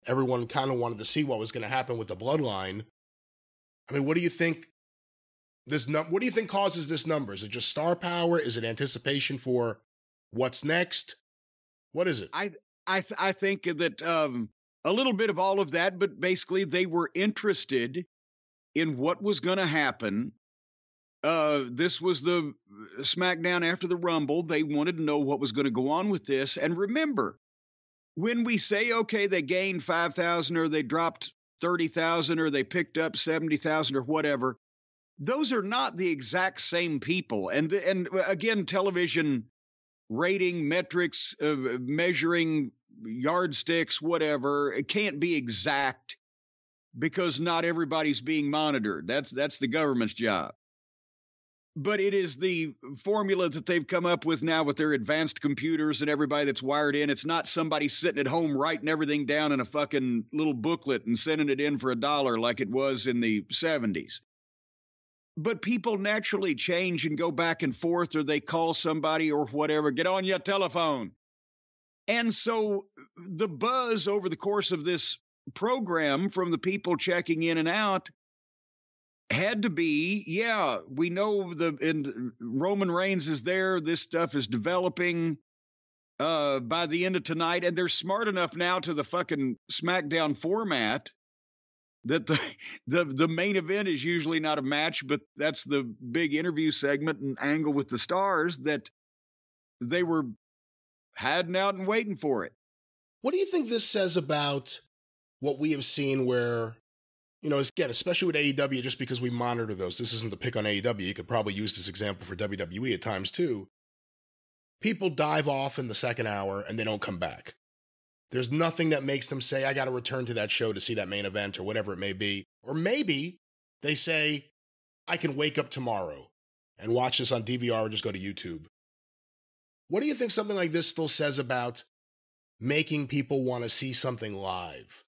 Everyone kind of wanted to see what was going to happen with the Bloodline. I mean, what do you think this num- what do you think causes this number? Is it just star power? Is it anticipation for what's next? What is it? I I th- I think that um, a little bit of all of that, but basically they were interested in what was going to happen. Uh, this was the SmackDown after the Rumble. They wanted to know what was going to go on with this. And remember, when we say, okay, they gained five thousand or they dropped thirty thousand or they picked up seventy thousand or whatever, those are not the exact same people. And, the, and again, television rating, metrics, uh, measuring yardsticks, whatever, it can't be exact because not everybody's being monitored. That's, that's the government's job. But it is the formula that they've come up with now with their advanced computers and everybody that's wired in. It's not somebody sitting at home writing everything down in a fucking little booklet and sending it in for a dollar like it was in the seventies. But people naturally change and go back and forth, or they call somebody or whatever, get on your telephone. And so the buzz over the course of this program from the people checking in and out had to be, yeah, we know the and Roman Reigns is there. This stuff is developing uh, by the end of tonight. And they're smart enough now to the fucking SmackDown format that the, the, the main event is usually not a match, but that's the big interview segment and angle with the stars that they were hiding out and waiting for it. What do you think this says about what we have seen where you know, again, especially with A E W, just because we monitor those, this isn't the pick on A E W. You could probably use this example for W W E at times too. People dive off in the second hour and they don't come back. There's nothing that makes them say, I got to return to that show to see that main event or whatever it may be. Or maybe they say, I can wake up tomorrow and watch this on D V R or just go to YouTube. What do you think something like this still says about making people want to see something live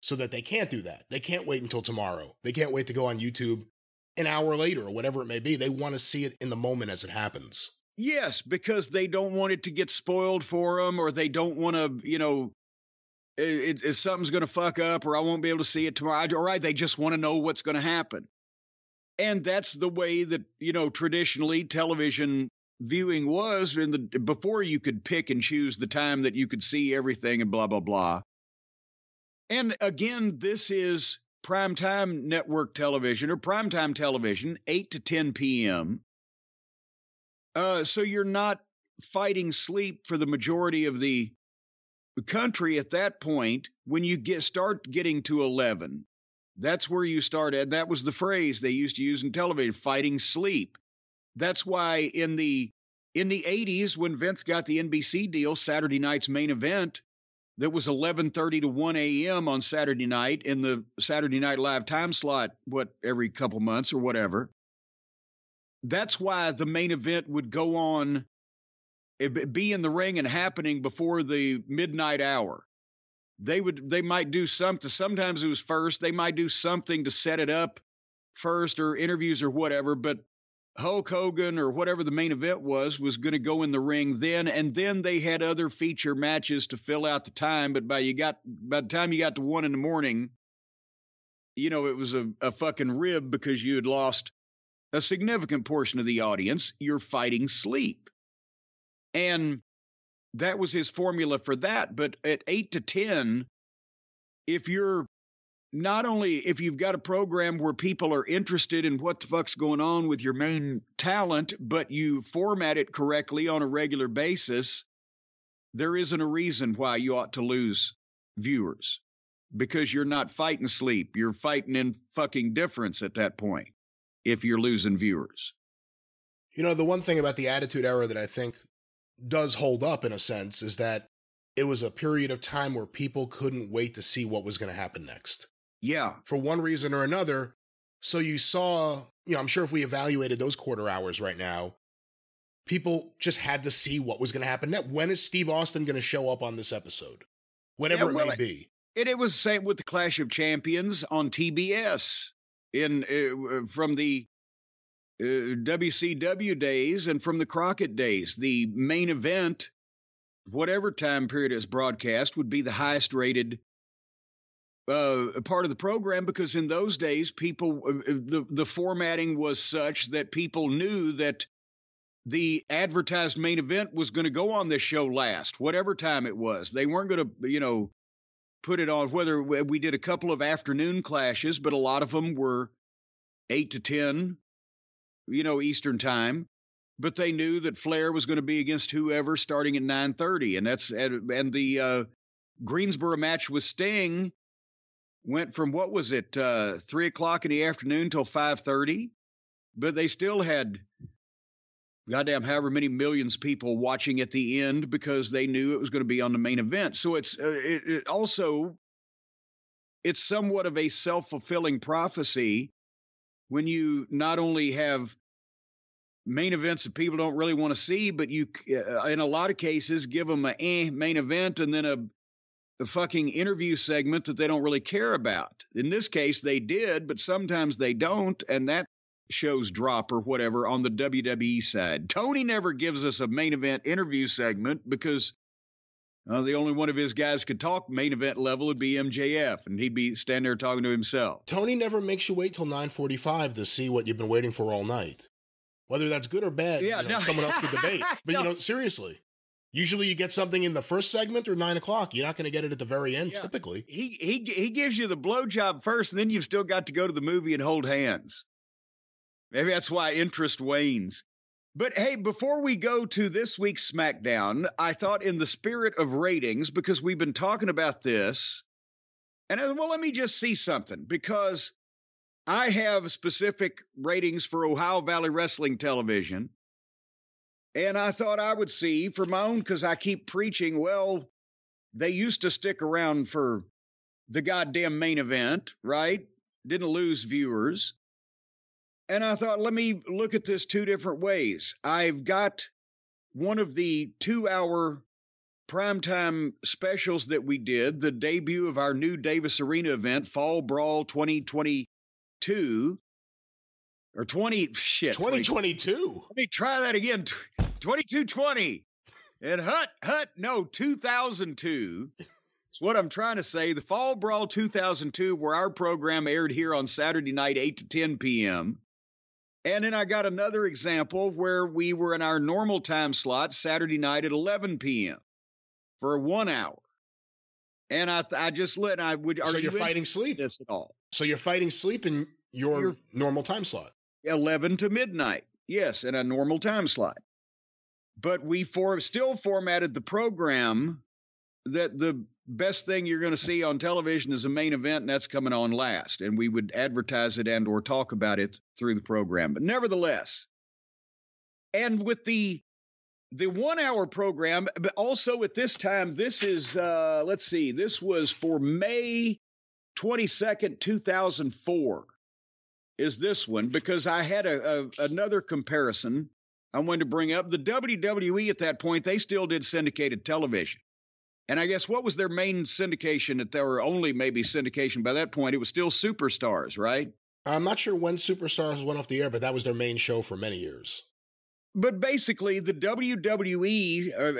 so that they can't do that? They can't wait until tomorrow. They can't wait to go on YouTube an hour later or whatever it may be. They want to see it in the moment as it happens. Yes, because they don't want it to get spoiled for them, or they don't want to, you know, it, it, something's going to fuck up, or I won't be able to see it tomorrow. All right, they just want to know what's going to happen. And that's the way that, you know, traditionally television viewing was in the before you could pick and choose the time that you could see everything and blah, blah, blah. And again, this is primetime network television or primetime television, eight to ten p m Uh, so you're not fighting sleep for the majority of the country at that point. When you get start getting to eleven, that's where you start. And that was the phrase they used to use in television, fighting sleep. That's why in the in the eighties, when Vince got the N B C deal, Saturday night's main event, that was eleven thirty to one a m on Saturday night in the Saturday Night Live time slot, what, every couple months or whatever. That's why the main event would go on, be in the ring and happening before the midnight hour. They would, they might do something. Sometimes it was first. They might do something to set it up first, or interviews or whatever, but Hulk Hogan or whatever the main event was, was going to go in the ring then, and then they had other feature matches to fill out the time. But by you got by the time you got to one in the morning, you know, it was a, a fucking rib because you had lost a significant portion of the audience. You're fighting sleep. And that was his formula for that. But at eight to ten, if you're not only if you've got a program where people are interested in what the fuck's going on with your main talent, but you format it correctly on a regular basis, there isn't a reason why you ought to lose viewers, because you're not fighting sleep. You're fighting in fucking difference at that point if you're losing viewers. You know, the one thing about the Attitude Era that I think does hold up in a sense is that it was a period of time where people couldn't wait to see what was going to happen next. Yeah. For one reason or another. So you saw, you know, I'm sure if we evaluated those quarter hours right now, people just had to see what was going to happen next. When is Steve Austin going to show up on this episode? Whatever yeah, well, it may it, be. And it was the same with the Clash of Champions on T B S in uh, from the uh, W C W days and from the Crockett days. The main event, whatever time period is broadcast, would be the highest rated Uh, part of the program, because in those days, people uh, the the formatting was such that people knew that the advertised main event was going to go on this show last, whatever time it was. They weren't going to, you know, put it on. Whether we did a couple of afternoon clashes, but a lot of them were eight to ten, you know, Eastern time. But they knew that Flair was going to be against whoever starting at nine thirty, and that's and, and the uh, Greensboro match with Sting went from, what was it, uh, three o'clock in the afternoon till five thirty, but they still had goddamn however many millions of people watching at the end because they knew it was going to be on the main event. So it's uh, it, it also, it's somewhat of a self-fulfilling prophecy when you not only have main events that people don't really want to see, but you, uh, in a lot of cases, give them a eh, main event and then a the fucking interview segment that they don't really care about. In this case, they did, but sometimes they don't, and that shows drop or whatever on the W W E side. Tony never gives us a main event interview segment because uh, the only one of his guys could talk main event level would be M J F, and he'd be standing there talking to himself. Tony never makes you wait till nine forty-five to see what you've been waiting for all night. Whether that's good or bad, yeah, you know, no. someone else could debate. But, no. you know, seriously. Usually you get something in the first segment or nine o'clock. You're not going to get it at the very end, yeah. typically. He he he gives you the blowjob first, and then you've still got to go to the movie and hold hands. Maybe that's why interest wanes. But, hey, before we go to this week's SmackDown, I thought in the spirit of ratings, because we've been talking about this, And I said, well, let me just see something, because I have specific ratings for Ohio Valley Wrestling Television. And I thought I would see for my own, because I keep preaching, well, they used to stick around for the goddamn main event, right? Didn't lose viewers. And I thought, let me look at this two different ways. I've got one of the two-hour primetime specials that we did, the debut of our new Davis Arena event, Fall Brawl twenty twenty-two, or twenty, shit. twenty twenty-two. twenty, let me try that again. twenty-two twenty. And hut, hut, no, two thousand two. It's what I'm trying to say. The Fall Brawl two thousand two, where our program aired here on Saturday night, eight to ten p.m. And then I got another example where we were in our normal time slot Saturday night at eleven p.m. for one hour. And I I just let, I would, are so you're you fighting sleep this at all? So you're fighting sleep in your you're, normal time slot? eleven to midnight. Yes. In a normal time slot. But we for, still formatted the program that the best thing you're going to see on television is a main event, and that's coming on last. And we would advertise it and or talk about it through the program. But nevertheless, and with the the one-hour program, but also at this time, this is, uh, let's see, this was for May twenty-second, two thousand four is this one, because I had a, a another comparison I wanted to bring up. The W W E at that point, they still did syndicated television. And I guess what was their main syndication, that there were only maybe syndication by that point? It was still Superstars, right? I'm not sure when Superstars went off the air, but that was their main show for many years. But basically, the W W E, uh,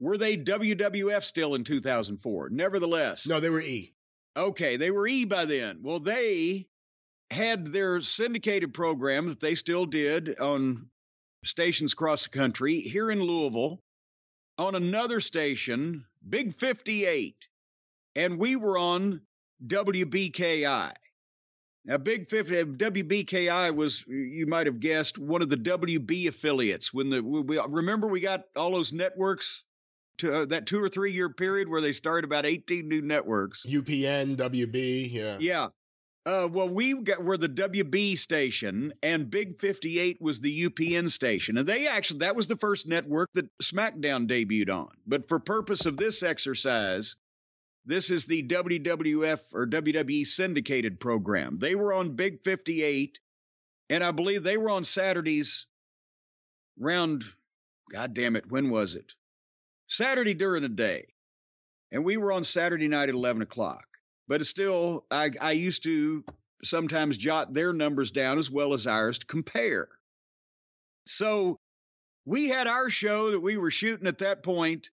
were they W W F still in two thousand four? Nevertheless. No, they were E. Okay, they were E by then. Well, they had their syndicated program that they still did on stations across the country, here in Louisville, on another station, Big fifty-eight, and we were on W B K I. Now, Big fifty, W B K I was, you might have guessed, one of the W B affiliates. When the we, we, remember we got all those networks to uh, that two or three year period where they started about eighteen new networks. U P N, W B, yeah, yeah. Uh, well, we got, were the W B station, and Big fifty-eight was the U P N station. And they actually, that was the first network that SmackDown debuted on. But for purpose of this exercise, this is the W W F or W W E syndicated program. They were on Big fifty-eight, and I believe they were on Saturdays round, God damn it, when was it? Saturday during the day. And we were on Saturday night at eleven o'clock. But it's still, I, I used to sometimes jot their numbers down as well as ours to compare. So we had our show that we were shooting at that point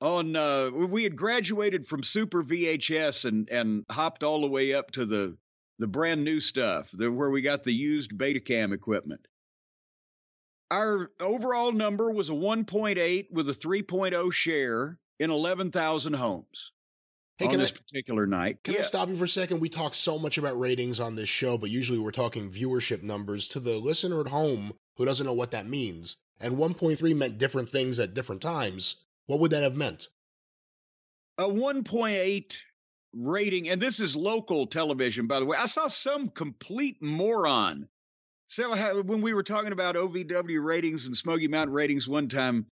on, uh, we had graduated from Super V H S and, and hopped all the way up to the, the brand new stuff, the, where we got the used Betacam equipment. Our overall number was a one point eight with a three point oh share in eleven thousand homes. Hey, on this I, particular night. Can yeah. I stop you for a second? We talk so much about ratings on this show, but usually we're talking viewership numbers to the listener at home who doesn't know what that means. And one point three meant different things at different times. What would that have meant? A one point eight rating, and this is local television, by the way. I saw some complete moron. So when we were talking about O V W ratings and Smoky Mountain ratings one time,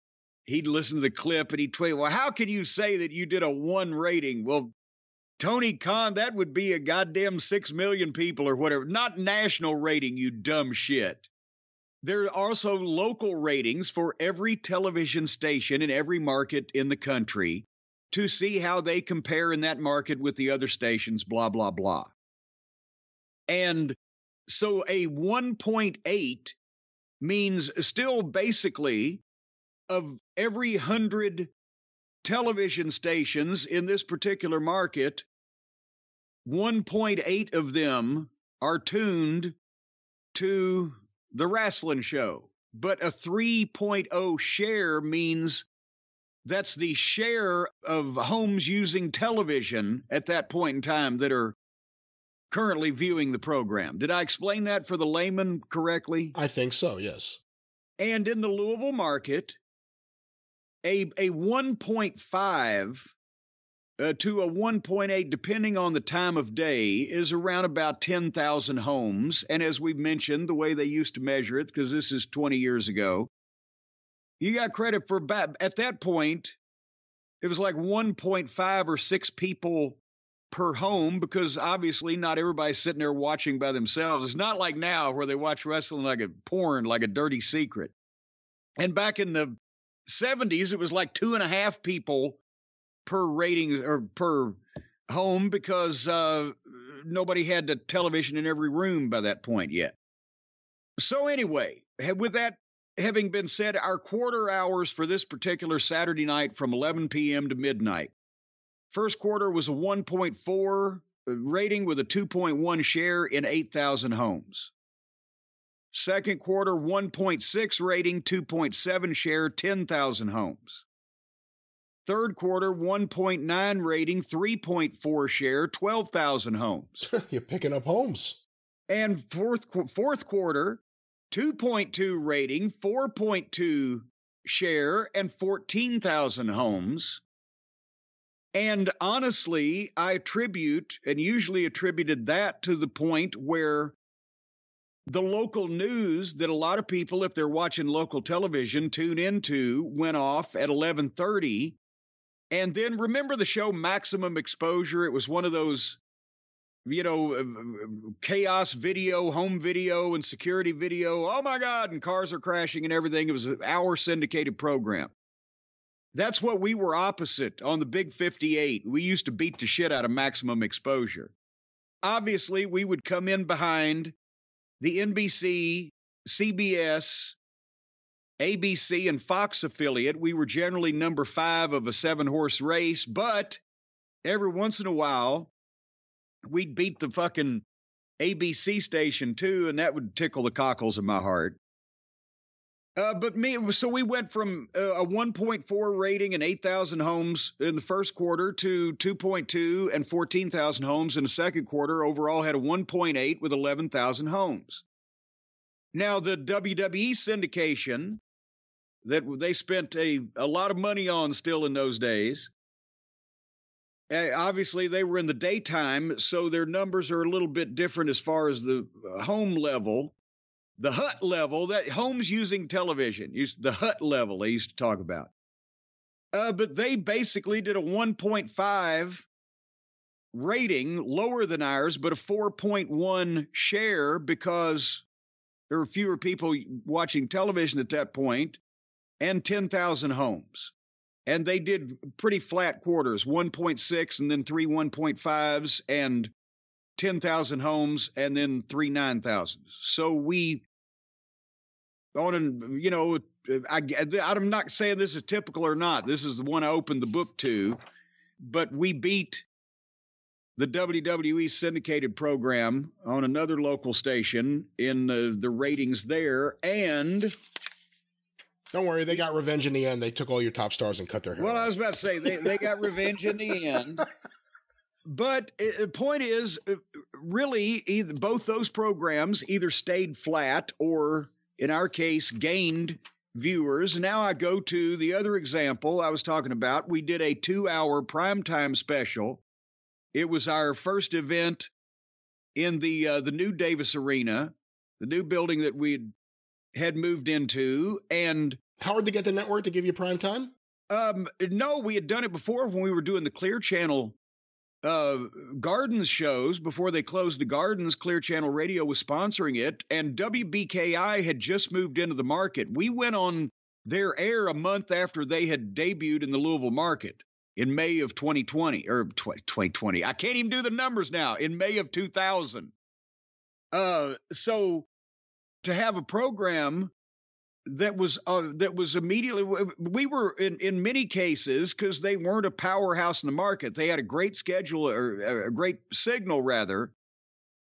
he'd listen to the clip and he'd tweet, well, how can you say that you did a one rating? Well, Tony Khan, that would be a goddamn six million people or whatever. Not national rating, you dumb shit. There are also local ratings for every television station in every market in the country to see how they compare in that market with the other stations, blah, blah, blah. And so a one point eight means still basically of every hundred television stations in this particular market, one point eight of them are tuned to the wrestling show. But a three point oh share means that's the share of homes using television at that point in time that are currently viewing the program. Did I explain that for the layman correctly? I think so, yes. And in the Louisville market, A a one point five uh, to a one point eight, depending on the time of day, is around about ten thousand homes. And as we've mentioned, the way they used to measure it, because this is twenty years ago, you got credit for about, at that point, it was like one point five or six people per home, because obviously not everybody's sitting there watching by themselves. It's not like now where they watch wrestling like a porn, like a dirty secret. And back in the seventies, it was like two and a half people per rating or per home, because uh, nobody had the television in every room by that point yet. So anyway, with that having been said, our quarter hours for this particular Saturday night from eleven p.m. to midnight. First quarter was a one point four rating with a two point one share in eight thousand homes. Second quarter, one point six rating, two point seven share, ten thousand homes. Third quarter, one point nine rating, three point four share, twelve thousand homes. You're picking up homes. And fourth, fourth quarter, two point two rating, four point two share, and fourteen thousand homes. And honestly, I attribute, and usually attributed that to the point where the local news that a lot of people, if they're watching local television, tune into went off at eleven thirty. And then remember the show Maximum Exposure? It was one of those, you know, chaos video, home video, and security video. Oh, my God, and cars are crashing and everything. It was an hour syndicated program. That's what we were opposite on the Big fifty-eight. We used to beat the shit out of Maximum Exposure. Obviously, we would come in behind the N B C, C B S, A B C, and Fox affiliate. We were generally number five of a seven-horse race, but every once in a while, we'd beat the fucking A B C station, too, and that would tickle the cockles of my heart. Uh, but me, so we went from uh, a one point four rating and eight thousand homes in the first quarter to two point two and fourteen thousand homes in the second quarter. Overall had a one point eight with eleven thousand homes. Now, the W W E syndication that they spent a, a lot of money on still in those days, uh, obviously they were in the daytime, so their numbers are a little bit different as far as the home level. The H U T level, that homes using television, used the H U T level they used to talk about. Uh, but they basically did a one point five rating, lower than ours, but a four point one share because there were fewer people watching television at that point, and ten thousand homes. And they did pretty flat quarters, one point six and then three one point fives and ten thousand homes and then three nine thousands. So we... On and you know, I, I'm not saying this is typical or not. This is the one I opened the book to, but we beat the W W E syndicated program on another local station in the, the ratings there. And don't worry, they got revenge in the end. They took all your top stars and cut their hair. Well, off. I was about to say they they got revenge in the end. But the point is, really, either, both those programs either stayed flat or, in our case, gained viewers. Now I go to the other example I was talking about. We did a two-hour primetime special. It was our first event in the uh, the new Davis Arena, the new building that we had moved into. And Howard, to get the network to give you primetime? Um, no, we had done it before when we were doing the Clear Channel uh Gardens shows. Before they closed the Gardens, Clear Channel Radio was sponsoring it, and W B K I had just moved into the market. We went on their air a month after they had debuted in the Louisville market in May of twenty twenty, or twenty twenty. I can't even do the numbers now. In May of two thousand. Uh, so to have a program that was uh, that was immediately, we were in, in many cases, because they weren't a powerhouse in the market. They had a great schedule, or a great signal rather,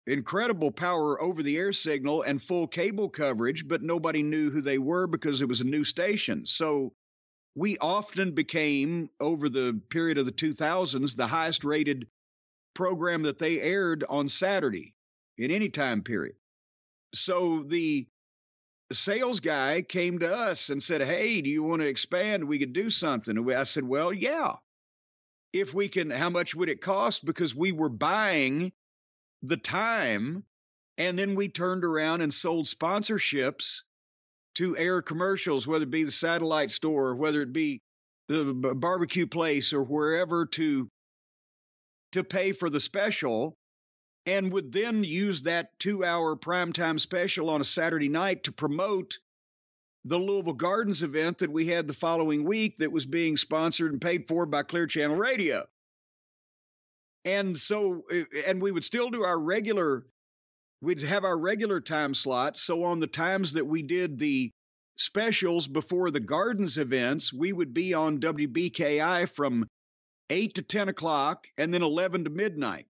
incredible power over the air signal and full cable coverage, but nobody knew who they were because it was a new station. So we often became, over the period of the two thousands, the highest rated program that they aired on Saturday in any time period. So the sales guy came to us and said, hey, do you want to expand? We could do something. And we, I said, well, yeah. if we can, how much would it cost? Because we were buying the time, and then we turned around and sold sponsorships to air commercials, whether it be the satellite store, or whether it be the barbecue place or wherever, to to pay for the special, and would then use that two-hour primetime special on a Saturday night to promote the Louisville Gardens event that we had the following week that was being sponsored and paid for by Clear Channel Radio. And so, and we would still do our regular, we'd have our regular time slots. So on the times that we did the specials before the Gardens events, we would be on W B K I from eight to ten o'clock and then eleven to midnight.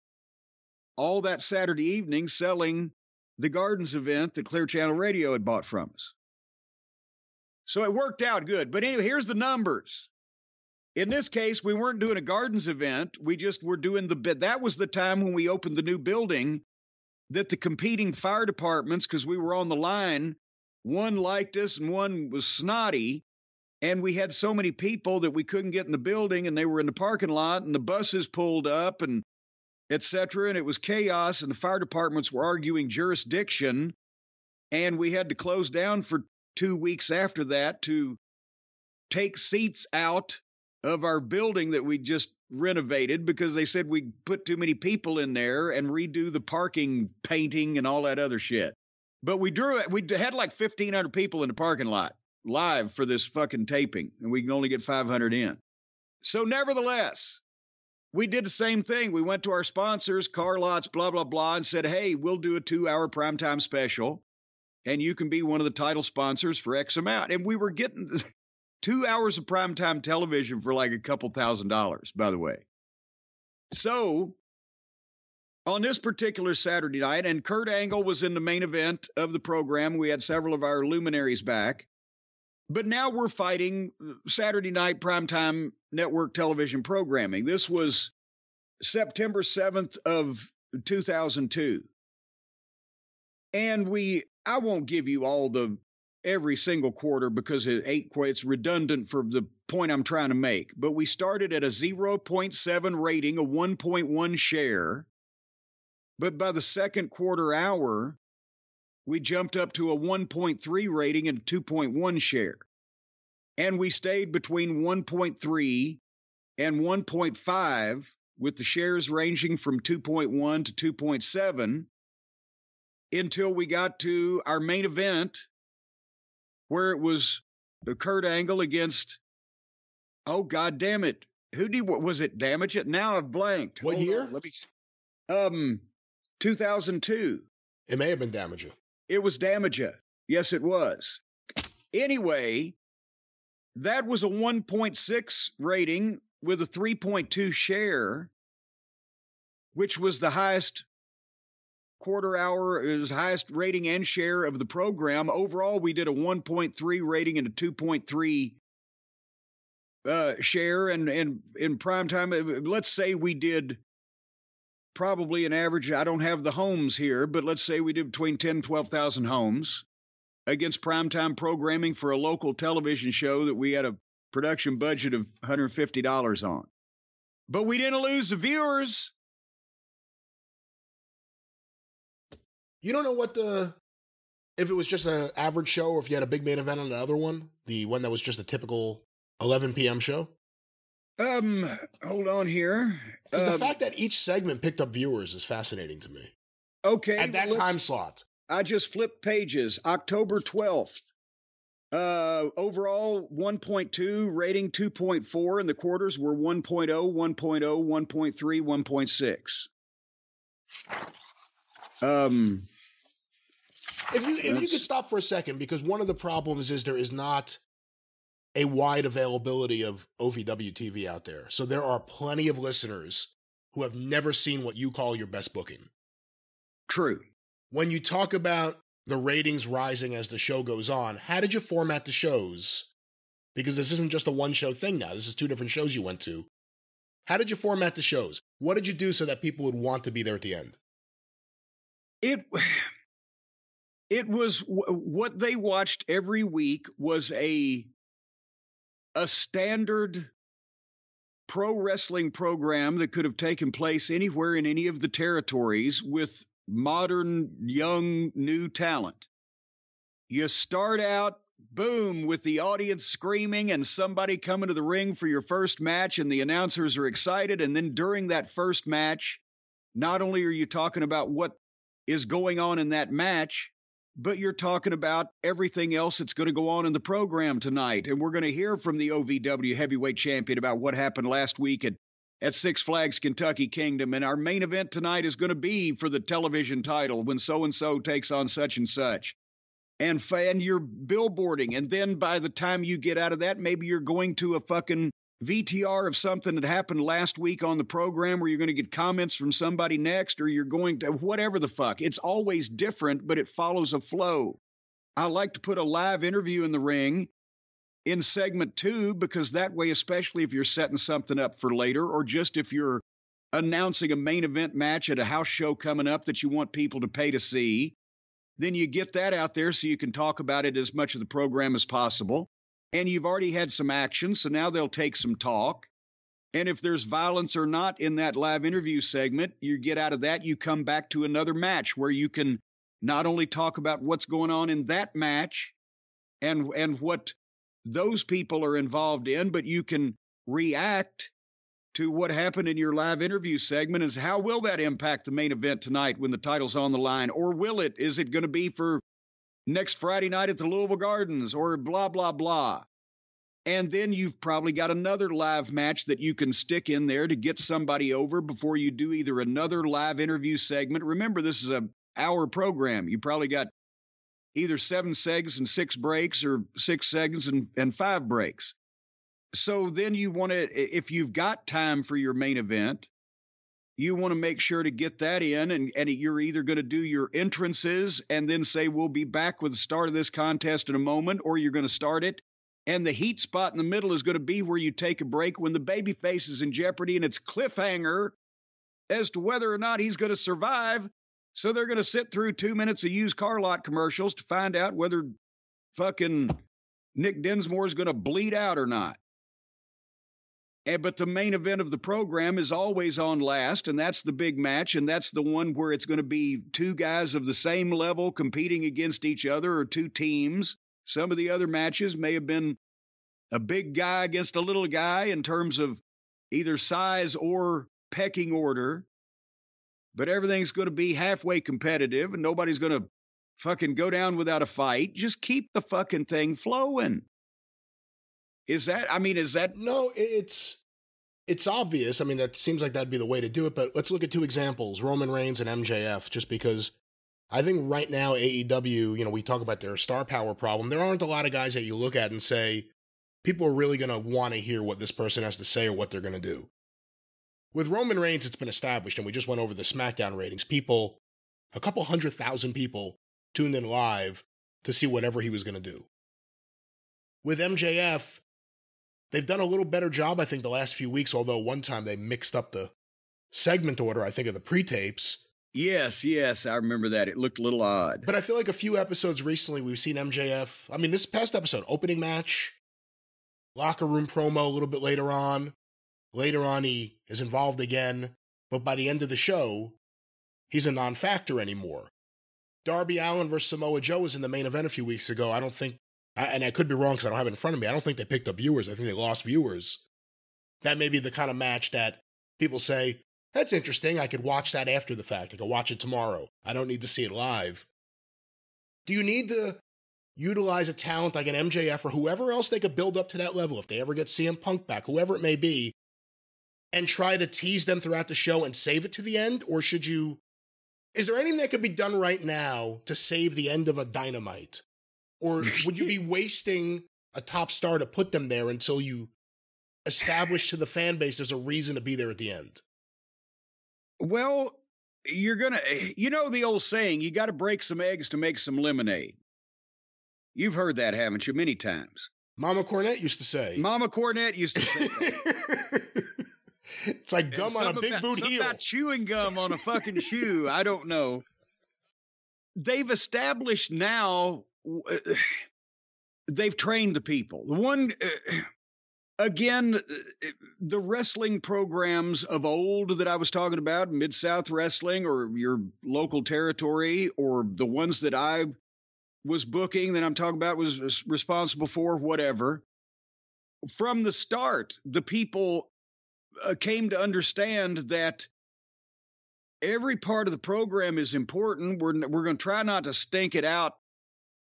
All that Saturday evening selling the Gardens event that Clear Channel Radio had bought from us. So it worked out good. But anyway, here's the numbers. In this case, we weren't doing a Gardens event. We just were doing the bid. That was the time when we opened the new building that the competing fire departments, because we were on the line, one liked us and one was snotty. And we had so many people that we couldn't get in the building, and they were in the parking lot, and the buses pulled up, and et cetera. And it was chaos, and the fire departments were arguing jurisdiction. And we had to close down for two weeks after that to take seats out of our building that we just renovated, because they said we put too many people in there, and redo the parking painting and all that other shit. But we drew it. We had like fifteen hundred people in the parking lot live for this fucking taping, and we can only get five hundred in. So nevertheless, we did the same thing. We went to our sponsors, car lots, blah, blah, blah, and said, hey, we'll do a two hour primetime special, and you can be one of the title sponsors for X amount. And we were getting two hours of primetime television for like a couple thousand dollars, by the way. So on this particular Saturday night, and Kurt Angle was in the main event of the program. We had several of our luminaries back. But now we're fighting Saturday night primetime network television programming. This was September seventh of two thousand two. And we, I won't give you all the, every single quarter, because it eight, it's redundant for the point I'm trying to make. But we started at a zero point seven rating, a one point one share. But by the second quarter hour, we jumped up to a one point three rating and two point one share. And we stayed between one point three and one point five, with the shares ranging from two point one to two point seven, until we got to our main event, where it was Kurt Angle against, oh, God damn it. Who did, was it Damage It? Now I've blanked. What Hold year? On, let me, um, two thousand two. It may have been Damage It. It was Damage It. Yes, it was. Anyway, that was a one point six rating with a three point two share, which was the highest quarter hour, it was highest rating and share of the program. Overall, we did a one point three rating and a two point three uh, share. And, and in prime time, let's say we did probably an average, I don't have the homes here, but let's say we did between ten and twelve thousand homes against primetime programming for a local television show that we had a production budget of one hundred fifty dollars on. But we didn't lose the viewers. You don't know what the, if it was just an average show, or if you had a big main event on the other one, the one that was just a typical eleven p.m. show? Um, hold on here. Because um, the fact that each segment picked up viewers is fascinating to me. Okay. At that time slot. I just flipped pages. October twelfth. Uh, overall, one point two, rating two point four, and the quarters were one point oh, one point oh, one point three, one point six. Um... If you if you could stop for a second, because one of the problems is there is not a wide availability of O V W T V out there. So there are plenty of listeners who have never seen what you call your best booking. True. When you talk about the ratings rising as the show goes on, how did you format the shows? Because this isn't just a one-show thing now. This is two different shows you went to. How did you format the shows? What did you do so that people would want to be there at the end? It... It was what they watched every week was a a standard pro wrestling program that could have taken place anywhere in any of the territories with modern, young, new talent. You start out, boom, with the audience screaming and somebody coming to the ring for your first match, and the announcers are excited. And then during that first match, not only are you talking about what is going on in that match, but you're talking about everything else that's going to go on in the program tonight. And we're going to hear from the O V W heavyweight champion about what happened last week at, at Six Flags Kentucky Kingdom. And our main event tonight is going to be for the television title when so-and-so takes on such-and-such. And, and you're billboarding. And then by the time you get out of that, maybe you're going to a fucking V T R of something that happened last week on the program where you're going to get comments from somebody next, or you're going to whatever the fuck. It's always different, but it follows a flow. I like to put a live interview in the ring in segment two, because that way, especially if you're setting something up for later, or just if you're announcing a main event match at a house show coming up that you want people to pay to see, then you get that out there so you can talk about it as much of the program as possible. And you've already had some action, so now they'll take some talk. And if there's violence or not in that live interview segment, you get out of that, you come back to another match where you can not only talk about what's going on in that match and, and what those people are involved in, but you can react to what happened in your live interview segment. Is how will that impact the main event tonight when the title's on the line? Or will it? Is it going to be for next Friday night at the Louisville Gardens, or blah, blah, blah? And then you've probably got another live match that you can stick in there to get somebody over before you do either another live interview segment. Remember, this is an hour program. You probably got either seven segs and six breaks, or six segs and, and five breaks. So then you want to, if you've got time for your main event, you want to make sure to get that in, and, and you're either going to do your entrances and then say, we'll be back with the start of this contest in a moment, or you're going to start it. And the heat spot in the middle is going to be where you take a break when the babyface is in jeopardy, and it's cliffhanger as to whether or not he's going to survive. So they're going to sit through two minutes of used car lot commercials to find out whether fucking Nick Dinsmore is going to bleed out or not. And, but the main event of the program is always on last, and that's the big match, and that's the one where it's going to be two guys of the same level competing against each other, or two teams. Some of the other matches may have been a big guy against a little guy in terms of either size or pecking order, but everything's going to be halfway competitive, and nobody's going to fucking go down without a fight. Just keep the fucking thing flowing. Is that, I mean, is that... No, it's it's obvious. I mean, that seems like that'd be the way to do it, but let's look at two examples, Roman Reigns and M J F, just because I think right now A E W, you know, we talk about their star power problem. There aren't a lot of guys that you look at and say, people are really going to want to hear what this person has to say or what they're going to do. With Roman Reigns, it's been established, and we just went over the SmackDown ratings. People, a couple hundred thousand people tuned in live to see whatever he was going to do. With M J F... they've done a little better job, I think, the last few weeks, although one time they mixed up the segment order, I think, of the pre-tapes. Yes, yes, I remember that. It looked a little odd. But I feel like a few episodes recently we've seen M J F. I mean, this past episode, opening match, locker room promo a little bit later on. Later on, he is involved again. But by the end of the show, he's a non-factor anymore. Darby Allin versus Samoa Joe was in the main event a few weeks ago. I don't think... I, and I could be wrong because I don't have it in front of me. I don't think they picked up viewers. I think they lost viewers. That may be the kind of match that people say, that's interesting. I could watch that after the fact. I could watch it tomorrow. I don't need to see it live. Do you need to utilize a talent like an M J F or whoever else they could build up to that level if they ever get C M Punk back, whoever it may be, and try to tease them throughout the show and save it to the end? Or should you... Is there anything that could be done right now to save the end of a Dynamite? Or would you be wasting a top star to put them there until you establish to the fan base there's a reason to be there at the end? Well, you're going to, you know, the old saying, you got to break some eggs to make some lemonade. You've heard that, haven't you, many times? Mama Cornette used to say. Mama Cornette used to say that. It's like gum on a big boot heel. Something about chewing gum on a fucking shoe. I don't know. They've established now... they've trained the people. The one uh, Again, the wrestling programs of old that I was talking about, Mid-South Wrestling or your local territory, or the ones that I was booking that I'm talking about was responsible for, whatever. From the start, the people uh, came to understand that every part of the program is important. We're, we're going to try not to stink it out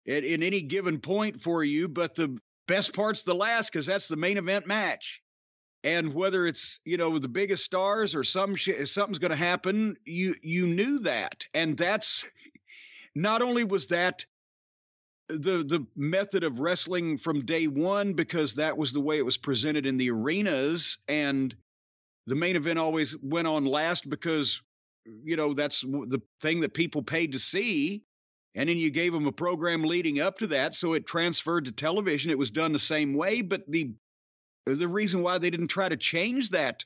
at, at any given point for you, but the best part's the last, because that's the main event match. And whether it's, you know, the biggest stars or some sh- something's going to happen, you you knew that. And that's not only was that the the method of wrestling from day one, because that was the way it was presented in the arenas, and the main event always went on last because, you know, that's the thing that people paid to see. And then you gave them a program leading up to that, so it transferred to television. It was done the same way, but the the reason why they didn't try to change that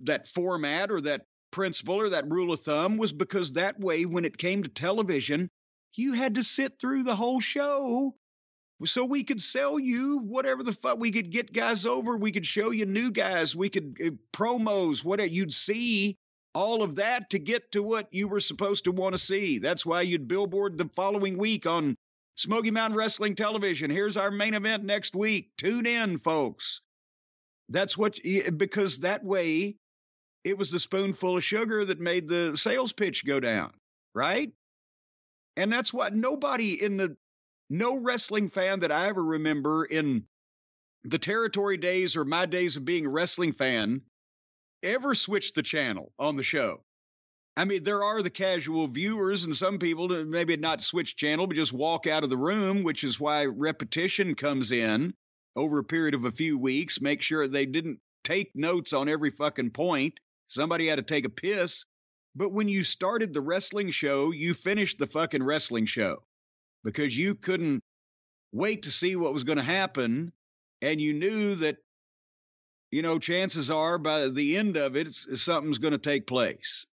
that format or that principle or that rule of thumb was because that way, when it came to television, you had to sit through the whole show so we could sell you whatever the fuck. We could get guys over. We could show you new guys. We could uh, promos, whatever you'd see. All of that to get to what you were supposed to want to see. That's why you'd billboard the following week on Smoky Mountain Wrestling Television. Here's our main event next week. Tune in, folks. That's what, because that way it was the spoonful of sugar that made the sales pitch go down, right? And that's why nobody in the, no wrestling fan that I ever remember in the territory days or my days of being a wrestling fan ever switched the channel on the show. I mean, there are the casual viewers and some people that maybe not switch channel, but just walk out of the room, which is why repetition comes in over a period of a few weeks. Make sure they didn't take notes on every fucking point. Somebody had to take a piss. But when you started the wrestling show, you finished the fucking wrestling show because you couldn't wait to see what was going to happen. And you knew that, you know, chances are by the end of it, it's, it's, something's going to take place.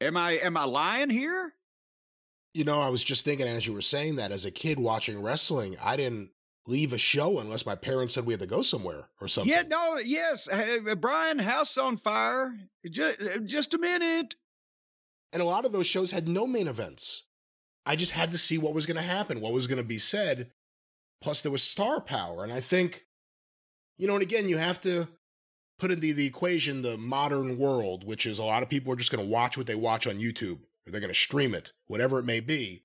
Am I am I lying here? You know, I was just thinking as you were saying that, as a kid watching wrestling, I didn't leave a show unless my parents said we had to go somewhere or something. Yeah, no, yes. Hey, Brian, house on fire. Just, just a minute. And a lot of those shows had no main events. I just had to see what was going to happen, what was going to be said. Plus, there was star power. And I think, you know, and again, you have to put into the equation the modern world, which is a lot of people are just going to watch what they watch on YouTube, or they're going to stream it, whatever it may be.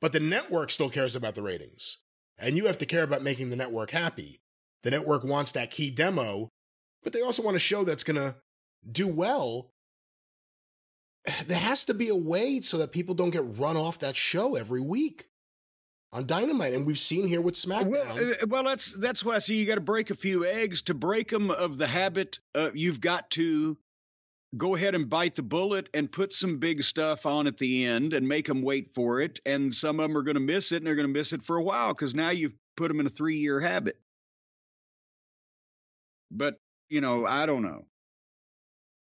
But the network still cares about the ratings, and you have to care about making the network happy. The network wants that key demo, but they also want a show that's going to do well. There has to be a way so that people don't get run off that show every week on Dynamite, and we've seen here with SmackDown. Well, well that's that's why I see you got to break a few eggs to break them of the habit. Uh, you've got to go ahead and bite the bullet and put some big stuff on at the end and make them wait for it. And some of them are going to miss it, and they're going to miss it for a while because now you've put them in a three-year habit. But, you know, I don't know.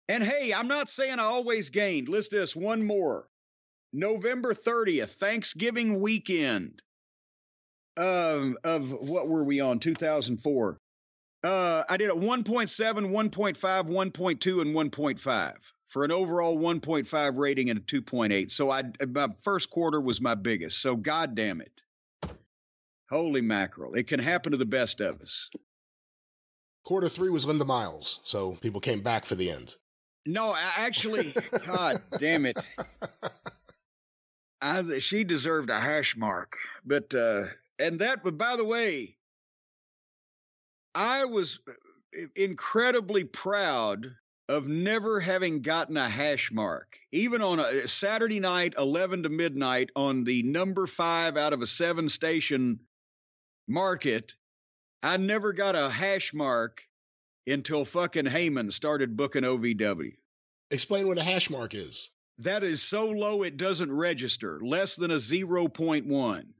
And, hey, I'm not saying I always gained. List this one more. November thirtieth, Thanksgiving weekend. Um, of what were we on? two thousand four. Uh, I did a one point seven, one point five, one point two, and one point five for an overall one point five rating and a two point eight. So I, my first quarter was my biggest. So God damn it. Holy mackerel. It can happen to the best of us. Quarter three was Linda Miles. So people came back for the end. No, I actually, God damn it. I, she deserved a hash mark, but, uh, And that, but by the way, I was incredibly proud of never having gotten a hash mark, even on a Saturday night, eleven to midnight on the number five out of a seven station market. I never got a hash mark until fucking Heyman started booking O V W. Explain what a hash mark is. That is so low it doesn't register, less than a zero point one.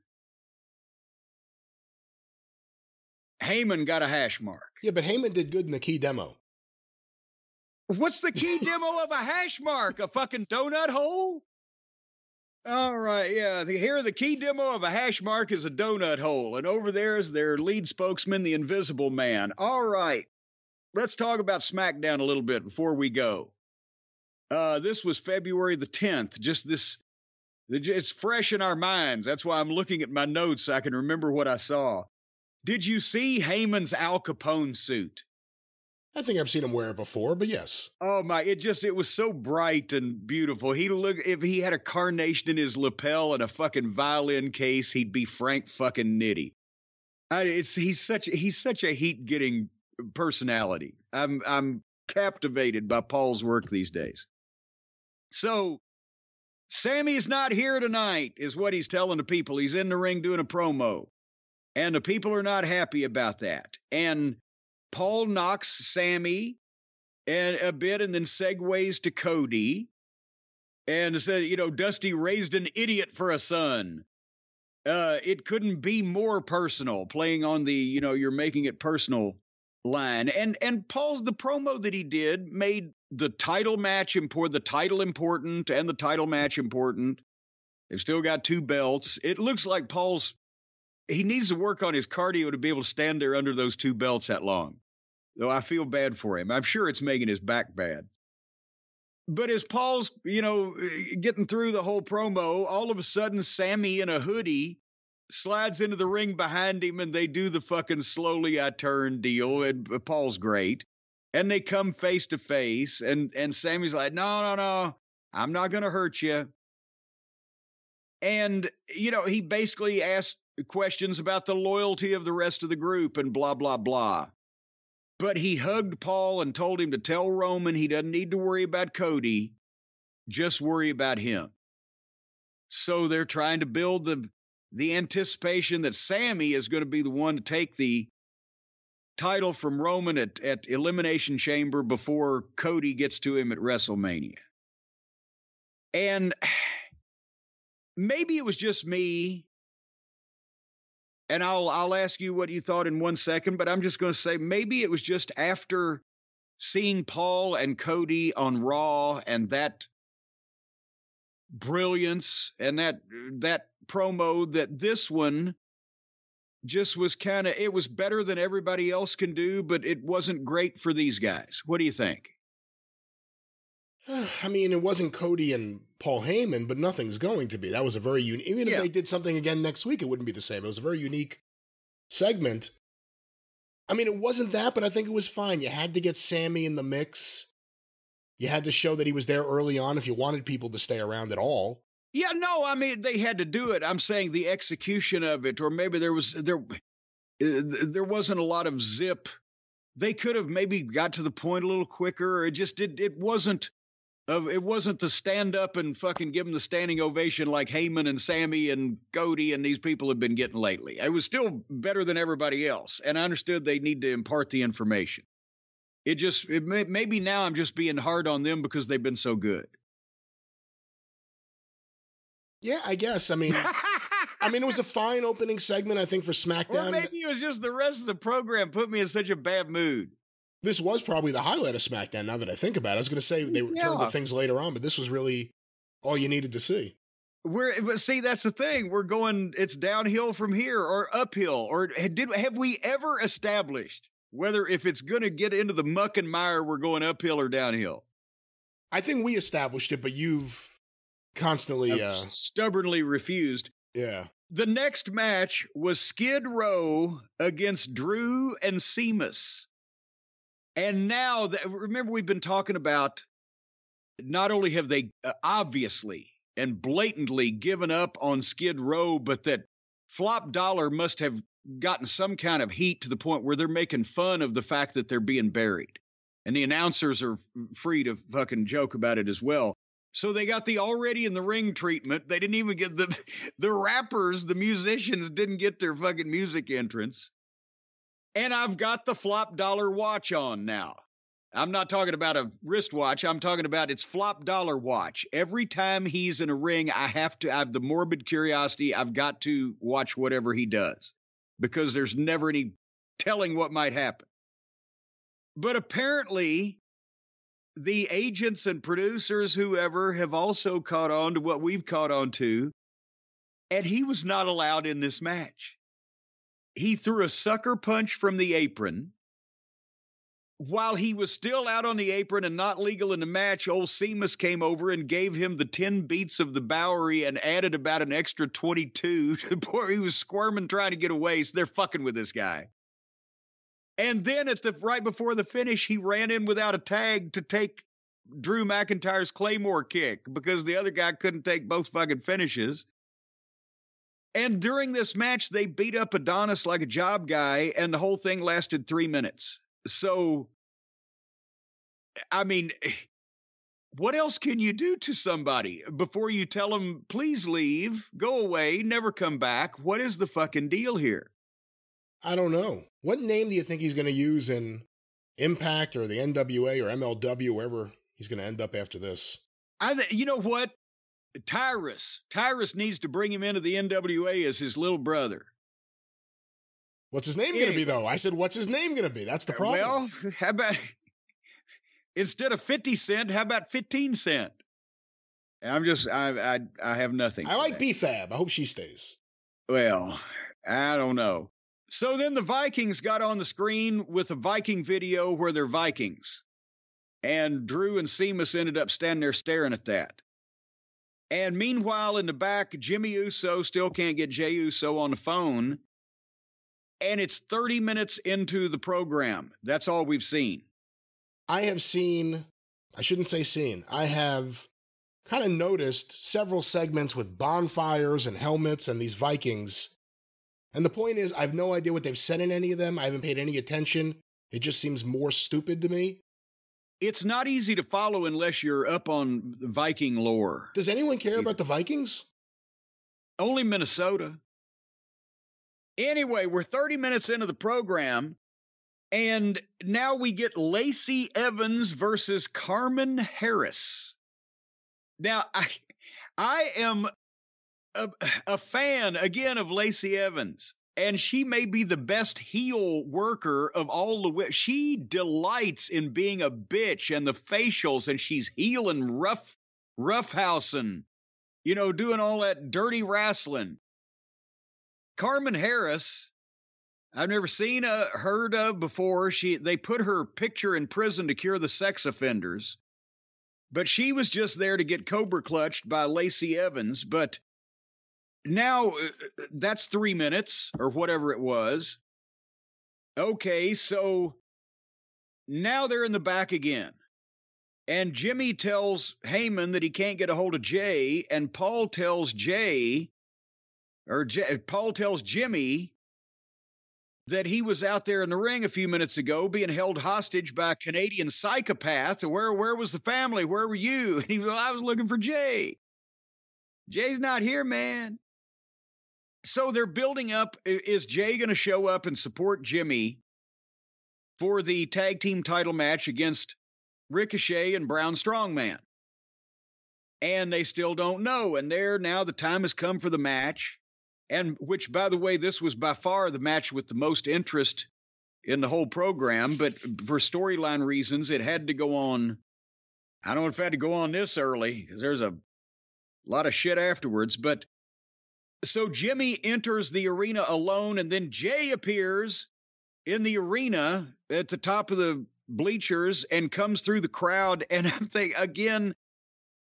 Heyman got a hash mark. Yeah, but Heyman did good in the key demo. What's the key demo of a hash mark? A fucking donut hole? All right, yeah. Here, the key demo of a hash mark is a donut hole, and over there is their lead spokesman, the Invisible Man. All right, let's talk about SmackDown a little bit before we go. Uh, this was February the tenth. Just this, it's fresh in our minds. That's why I'm looking at my notes so I can remember what I saw. Did you see Heyman's Al Capone suit? I think I've seen him wear it before, but yes. Oh my, it just, it was so bright and beautiful. He look, if he had a carnation in his lapel and a fucking violin case, he'd be Frank fucking Nitti. I, it's, he's such, he's such a heat getting personality. I'm, I'm captivated by Paul's work these days. So Sammy's not here tonight is what he's telling the people. He's in the ring doing a promo and the people are not happy about that. And Paul knocks Sammy and a bit and then segues to Cody and said, you know, Dusty raised an idiot for a son. Uh, it couldn't be more personal, playing on the, you know, you're making it personal line. And and Paul's, the promo that he did made the title match import, the title important and the title match important. They've still got two belts. It looks like Paul's, he needs to work on his cardio to be able to stand there under those two belts that long. Though I feel bad for him. I'm sure it's making his back bad. But as Paul's, you know, getting through the whole promo, all of a sudden Sammy in a hoodie slides into the ring behind him and they do the fucking slowly I turn deal. And Paul's great. And they come face to face and, and Sammy's like, no, no, no, I'm not going to hurt you. And, you know, he basically asked questions about the loyalty of the rest of the group and blah, blah, blah. But he hugged Paul and told him to tell Roman he doesn't need to worry about Cody. Just worry about him. So they're trying to build the, the anticipation that Sammy is going to be the one to take the title from Roman at, at Elimination Chamber before Cody gets to him at WrestleMania. And maybe it was just me. And I'll I'll ask you what you thought in one second, but I'm just going to say maybe it was just after seeing Paul and Cody on Raw and that brilliance and that that promo that this one just was kind of, it was better than everybody else can do, but it wasn't great for these guys. What do you think? I mean, it wasn't Cody and Paul Heyman, but nothing's going to be. That was a very unique, even yeah. if they did something again next week, it wouldn't be the same. It was a very unique segment. I mean, it wasn't that, but I think it was fine. You had to get Sammy in the mix. You had to show that he was there early on if you wanted people to stay around at all. Yeah, no, I mean, they had to do it. I'm saying the execution of it, or maybe there was, there, there wasn't a lot of zip. They could have maybe got to the point a little quicker. Or it just, it, it wasn't. Of, it wasn't the stand up and fucking give them the standing ovation like Heyman and Sammy and Cody and these people have been getting lately. It was still better than everybody else. And I understood they need to impart the information. It just, it may, maybe now I'm just being hard on them because they've been so good. Yeah, I guess. I mean, I mean, it was a fine opening segment, I think, for SmackDown. Or maybe it was just the rest of the program put me in such a bad mood. This was probably the highlight of SmackDown, now that I think about it. I was going to say they returned yeah. to things later on, but this was really all you needed to see. We're, but see, that's the thing. We're going, it's downhill from here or uphill. Or did have we ever established whether if it's going to get into the muck and mire, we're going uphill or downhill? I think we established it, but you've constantly... Uh, stubbornly refused. Yeah. The next match was Skid Row against Drew and Sheamus. And now, that, remember, we've been talking about not only have they obviously and blatantly given up on Skid Row, but that Flop Dollar must have gotten some kind of heat to the point where they're making fun of the fact that they're being buried. And the announcers are free to fucking joke about it as well. So they got the already in the ring treatment. They didn't even get the, the rappers, the musicians didn't get their fucking music entrance. And I've got the Flop Dollar watch on now. I'm not talking about a wristwatch. I'm talking about it's Flop Dollar watch. Every time he's in a ring, I have to, I have the morbid curiosity. I've got to watch whatever he does because there's never any telling what might happen. But apparently the agents and producers, whoever, have also caught on to what we've caught on to. And he was not allowed in this match. He threw a sucker punch from the apron. While he was still out on the apron and not legal in the match, old Seamus came over and gave him the ten beats of the Bowery and added about an extra twenty-two. Poor, he was squirming, trying to get away, so they're fucking with this guy. And then at the right before the finish, he ran in without a tag to take Drew McIntyre's Claymore kick because the other guy couldn't take both fucking finishes. And during this match, they beat up Adonis like a job guy, and the whole thing lasted three minutes. So, I mean, what else can you do to somebody before you tell them, please leave, go away, never come back? What is the fucking deal here? I don't know. What name do you think he's going to use in Impact or the N W A or M L W, wherever he's going to end up after this? I, th- You know what? Tyrus. Tyrus needs to bring him into the N W A as his little brother. What's his name going to be, though? I said, what's his name going to be? That's the problem. Well, how about, instead of fifty cent, how about fifteen cent? I'm just, I I, I have nothing. I like B-Fab. I hope she stays. Well, I don't know. So then the Vikings got on the screen with a Viking video where they're Vikings. And Drew and Seamus ended up standing there staring at that. And meanwhile, in the back, Jimmy Uso still can't get Jey Uso on the phone. And it's thirty minutes into the program. That's all we've seen. I have seen, I shouldn't say seen, I have kind of noticed several segments with bonfires and helmets and these Vikings. And the point is, I have no idea what they've said in any of them. I haven't paid any attention. It just seems more stupid to me. It's not easy to follow unless you're up on Viking lore. Does anyone care about the Vikings? Only Minnesota. Anyway, we're thirty minutes into the program, and now we get Lacey Evans versus Carmen Harris. Now, I I am a, a fan, again, of Lacey Evans, and she may be the best heel worker of all the women. She delights in being a bitch and the facials, and she's heeling, rough, roughhousing, you know, doing all that dirty wrestling. Carmen Harris, I've never seen or heard of before. She They put her picture in prison to cure the sex offenders, but she was just there to get cobra clutched by Lacey Evans. But now that's three minutes or whatever it was. Okay, so now they're in the back again. And Jimmy tells Heyman that he can't get a hold of Jay, and Paul tells Jay... Or J- Paul tells Jimmy that he was out there in the ring a few minutes ago being held hostage by a Canadian psychopath. Where where was the family? Where were you? And he was, well, I was looking for Jay. Jay's not here, man. So they're building up. Is Jay going to show up and support Jimmy for the tag team title match against Ricochet and Braun Strongman? And they still don't know. And there now the time has come for the match. And which, by the way, this was by far the match with the most interest in the whole program. But for storyline reasons, it had to go on. I don't know if it had to go on this early because there's a lot of shit afterwards. But so Jimmy enters the arena alone, and then Jay appears in the arena at the top of the bleachers and comes through the crowd. And I'm thinking, again,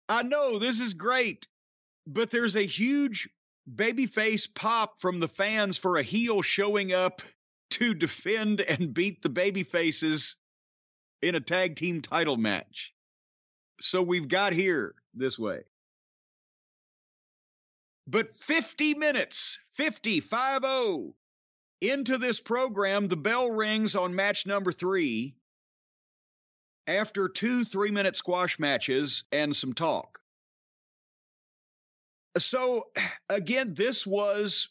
I know this is great, but there's a huge babyface pop from the fans for a heel showing up to defend and beat the babyfaces in a tag team title match. So we've got here this way. But fifty minutes, fifty, five oh, into this program, the bell rings on match number three after two three-minute squash matches and some talk. So, again, this was,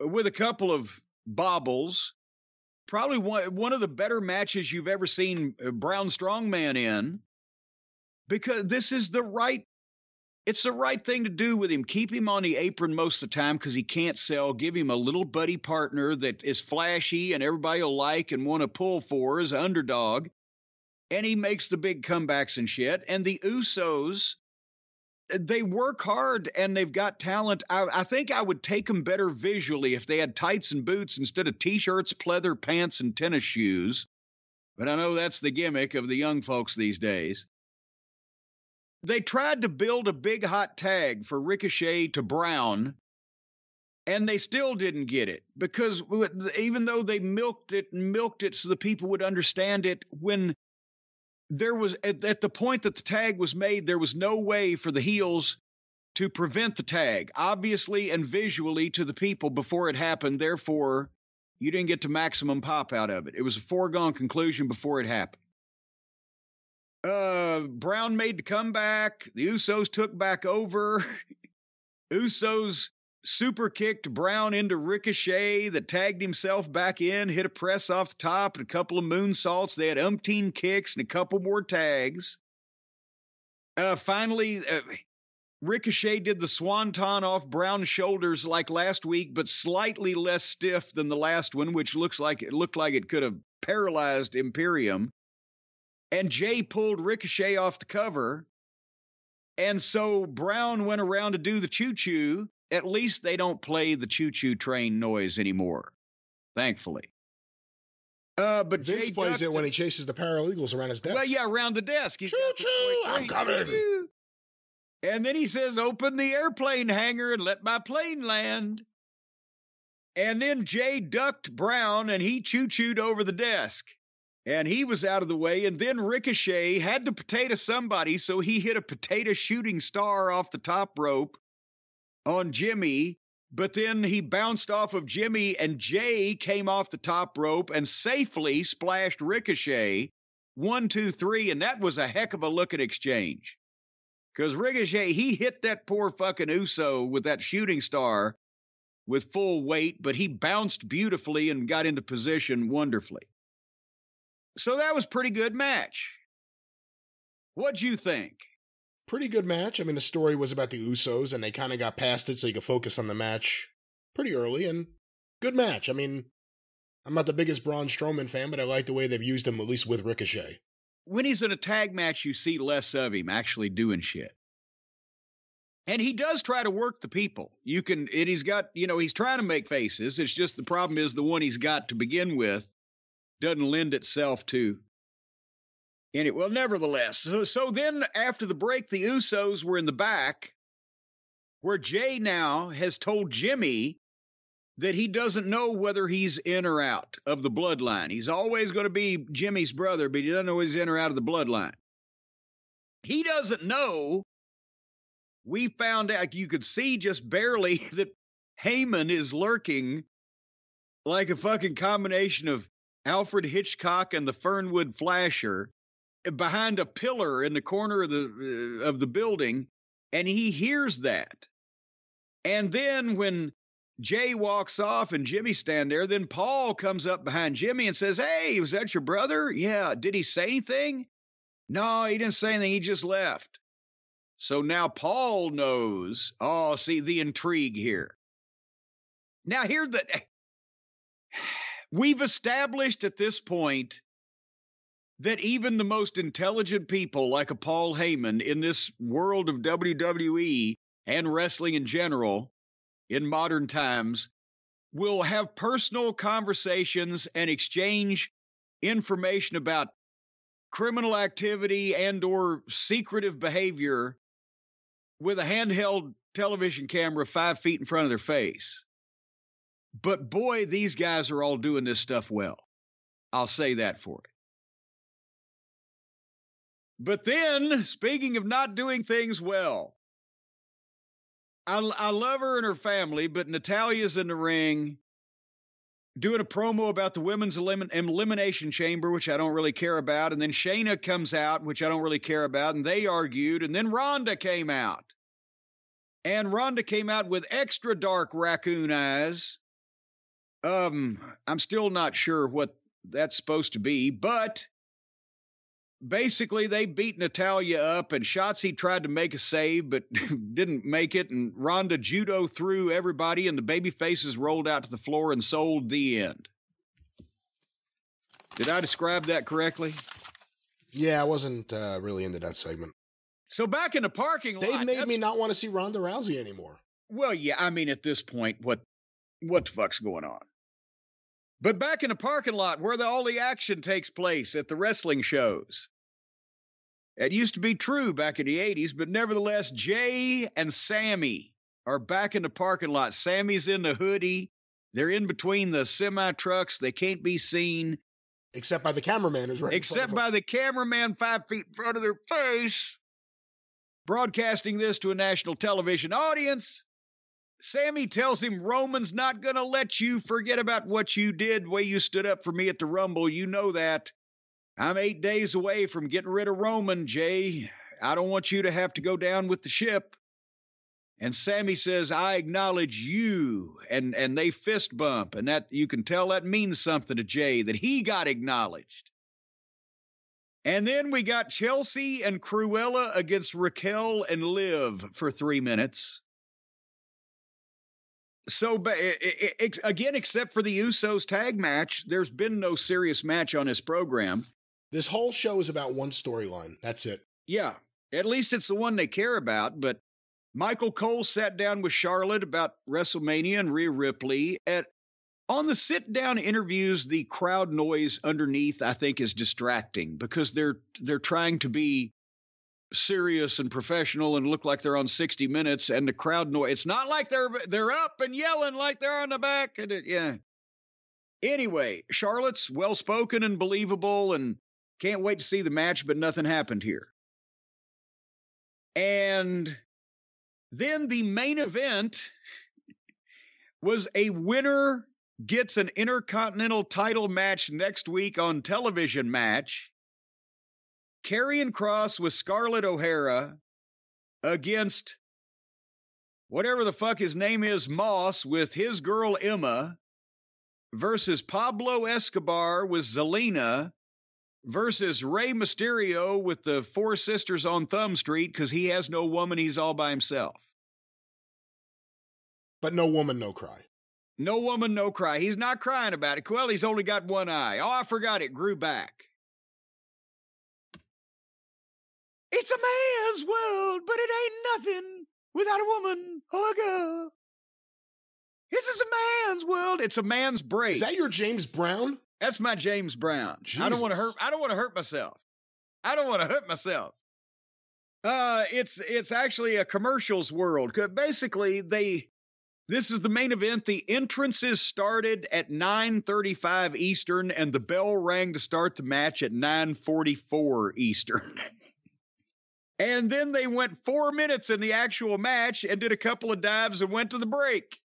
with a couple of bobbles, probably one, one of the better matches you've ever seen Braun Strongman in, because this is the right, it's the right thing to do with him. Keep him on the apron most of the time because he can't sell. Give him a little buddy partner that is flashy and everybody will like and want to pull for as an underdog. and he makes the big comebacks and shit. And the Usos, they work hard and they've got talent. I, I think I would take them better visually if they had tights and boots instead of T-shirts, pleather pants, and tennis shoes. But I know that's the gimmick of the young folks these days. They tried to build a big hot tag for Ricochet to Brown, and they still didn't get it, because even though they milked it and milked it so the people would understand it, when there was, at, at the point that the tag was made, there was no way for the heels to prevent the tag, obviously and visually, to the people before it happened. Therefore, you didn't get to maximum pop out of it. It was a foregone conclusion before it happened. Uh, Brown made the comeback. The Usos took back over. Usos super kicked Brown into Ricochet that tagged himself back in, hit a press off the top and a couple of moonsaults. They had umpteen kicks and a couple more tags. Uh, finally, uh, Ricochet did the swanton off Brown's shoulders like last week, but slightly less stiff than the last one, which looks like it looked like it could have paralyzed Imperium. And Jay pulled Ricochet off the cover. And so Brown went around to do the choo-choo. At least they don't play the choo-choo train noise anymore, thankfully. Uh, but Vince Jay plays it the, when he chases the paralegals around his desk. Well, yeah, around the desk. Choo-choo, I'm coming. Choo-choo. And then he says, open the airplane hangar and let my plane land. And then Jay ducked Brown, and he choo-chooed over the desk. And he was out of the way, and then Ricochet had to potato somebody, so he hit a potato shooting star off the top rope on Jimmy, but then he bounced off of Jimmy, and Jay came off the top rope and safely splashed Ricochet. One, two, three, and that was a heck of a looking exchange. Because Ricochet, he hit that poor fucking Uso with that shooting star with full weight, but he bounced beautifully and got into position wonderfully. So that was a pretty good match. What'd you think? Pretty good match. I mean, the story was about the Usos, and they kind of got past it so you could focus on the match pretty early, and good match. I mean, I'm not the biggest Braun Strowman fan, but I like the way they've used him, at least with Ricochet. When he's in a tag match, you see less of him actually doing shit. And he does try to work the people. You can, and he's got, you know, he's trying to make faces. It's just the problem is the one he's got to begin with doesn't lend itself to any. Well, nevertheless, so, so then after the break, the Usos were in the back, where Jay now has told Jimmy that he doesn't know whether he's in or out of the bloodline. He's always going to be Jimmy's brother, but he doesn't know he's in or out of the bloodline. He doesn't know. We found out, you could see just barely, that Heyman is lurking like a fucking combination of Alfred Hitchcock and the Fernwood Flasher behind a pillar in the corner of the uh, of the building, and he hears that. And then when Jay walks off and Jimmy stand there, then Paul comes up behind Jimmy and says, "Hey, was that your brother? Yeah. Did he say anything?" "No, he didn't say anything. He just left." So now Paul knows. Oh, see the intrigue here. Now here the. We've established at this point that even the most intelligent people like a Paul Heyman in this world of W W E and wrestling in general in modern times will have personal conversations and exchange information about criminal activity and or secretive behavior with a handheld television camera five feet in front of their face. But boy, these guys are all doing this stuff well. I'll say that for it. But then, speaking of not doing things well, I, I love her and her family, but Natalya's in the ring doing a promo about the women's elimin- elimination chamber, which I don't really care about. And then Shayna comes out, which I don't really care about. And they argued. And then Rhonda came out. And Rhonda came out with extra dark raccoon eyes. Um, I'm still not sure what that's supposed to be, but basically they beat Natalya up, and Shotzi tried to make a save, but didn't make it, and Ronda judo threw everybody, and the baby faces rolled out to the floor and sold the end. Did I describe that correctly? Yeah, I wasn't uh, really into that segment. So back in the parking lot. They've made me not want to see Ronda Rousey anymore. Well, yeah, I mean, at this point, what what the fuck's going on? But back in the parking lot where the, all the action takes place at the wrestling shows. It used to be true back in the eighties, but nevertheless, Jay and Sammy are back in the parking lot. Sammy's in the hoodie. They're in between the semi-trucks. They can't be seen. Except by the cameraman who's right. Except by the cameraman five feet in front of their face. Broadcasting this to a national television audience, Sammy tells him, Roman's not going to let you forget about what you did, the way you stood up for me at the Rumble. You know that. I'm eight days away from getting rid of Roman, Jay. I don't want you to have to go down with the ship. And Sammy says, I acknowledge you. And, and they fist bump. And that you can tell that means something to Jay, that he got acknowledged. And then we got Chelsea and Cruella against Raquel and Liv for three minutes. So, again, except for the Usos tag match, there's been no serious match on this program. This whole show is about one storyline. That's it. Yeah. At least it's the one they care about. But Michael Cole sat down with Charlotte about WrestleMania and Rhea Ripley. At, on the sit-down interviews, the crowd noise underneath, I think, is distracting because they're they're trying to be serious and professional and look like they're on sixty minutes, and the crowd noise. It's not like they're they're up and yelling like they're on the back. And it, yeah. Anyway, Charlotte's well-spoken and believable, and can't wait to see the match, but nothing happened here. And then the main event was a winner gets an Intercontinental title match next week on Television Match. Karrion Kross with Scarlett O'Hara against whatever the fuck his name is, Moss, with his girl Emma, versus Pablo Escobar with Zelina, versus Rey Mysterio with the Four Sisters on Thumb Street, because he has no woman, he's all by himself. But no woman, no cry. No woman, no cry. He's not crying about it. Coeli's only got one eye. Oh, I forgot it grew back. It's a man's world, but it ain't nothing without a woman or a girl. This is a man's world. It's a man's break. Is that your James Brown? That's my James Brown. Jesus. I don't want to hurt. I don't want to hurt myself. I don't want to hurt myself. Uh, it's it's actually a commercials world. Basically, they. This is the main event. The entrances started at nine thirty-five Eastern, and the bell rang to start the match at nine forty-four Eastern. And then they went four minutes in the actual match and did a couple of dives and went to the break.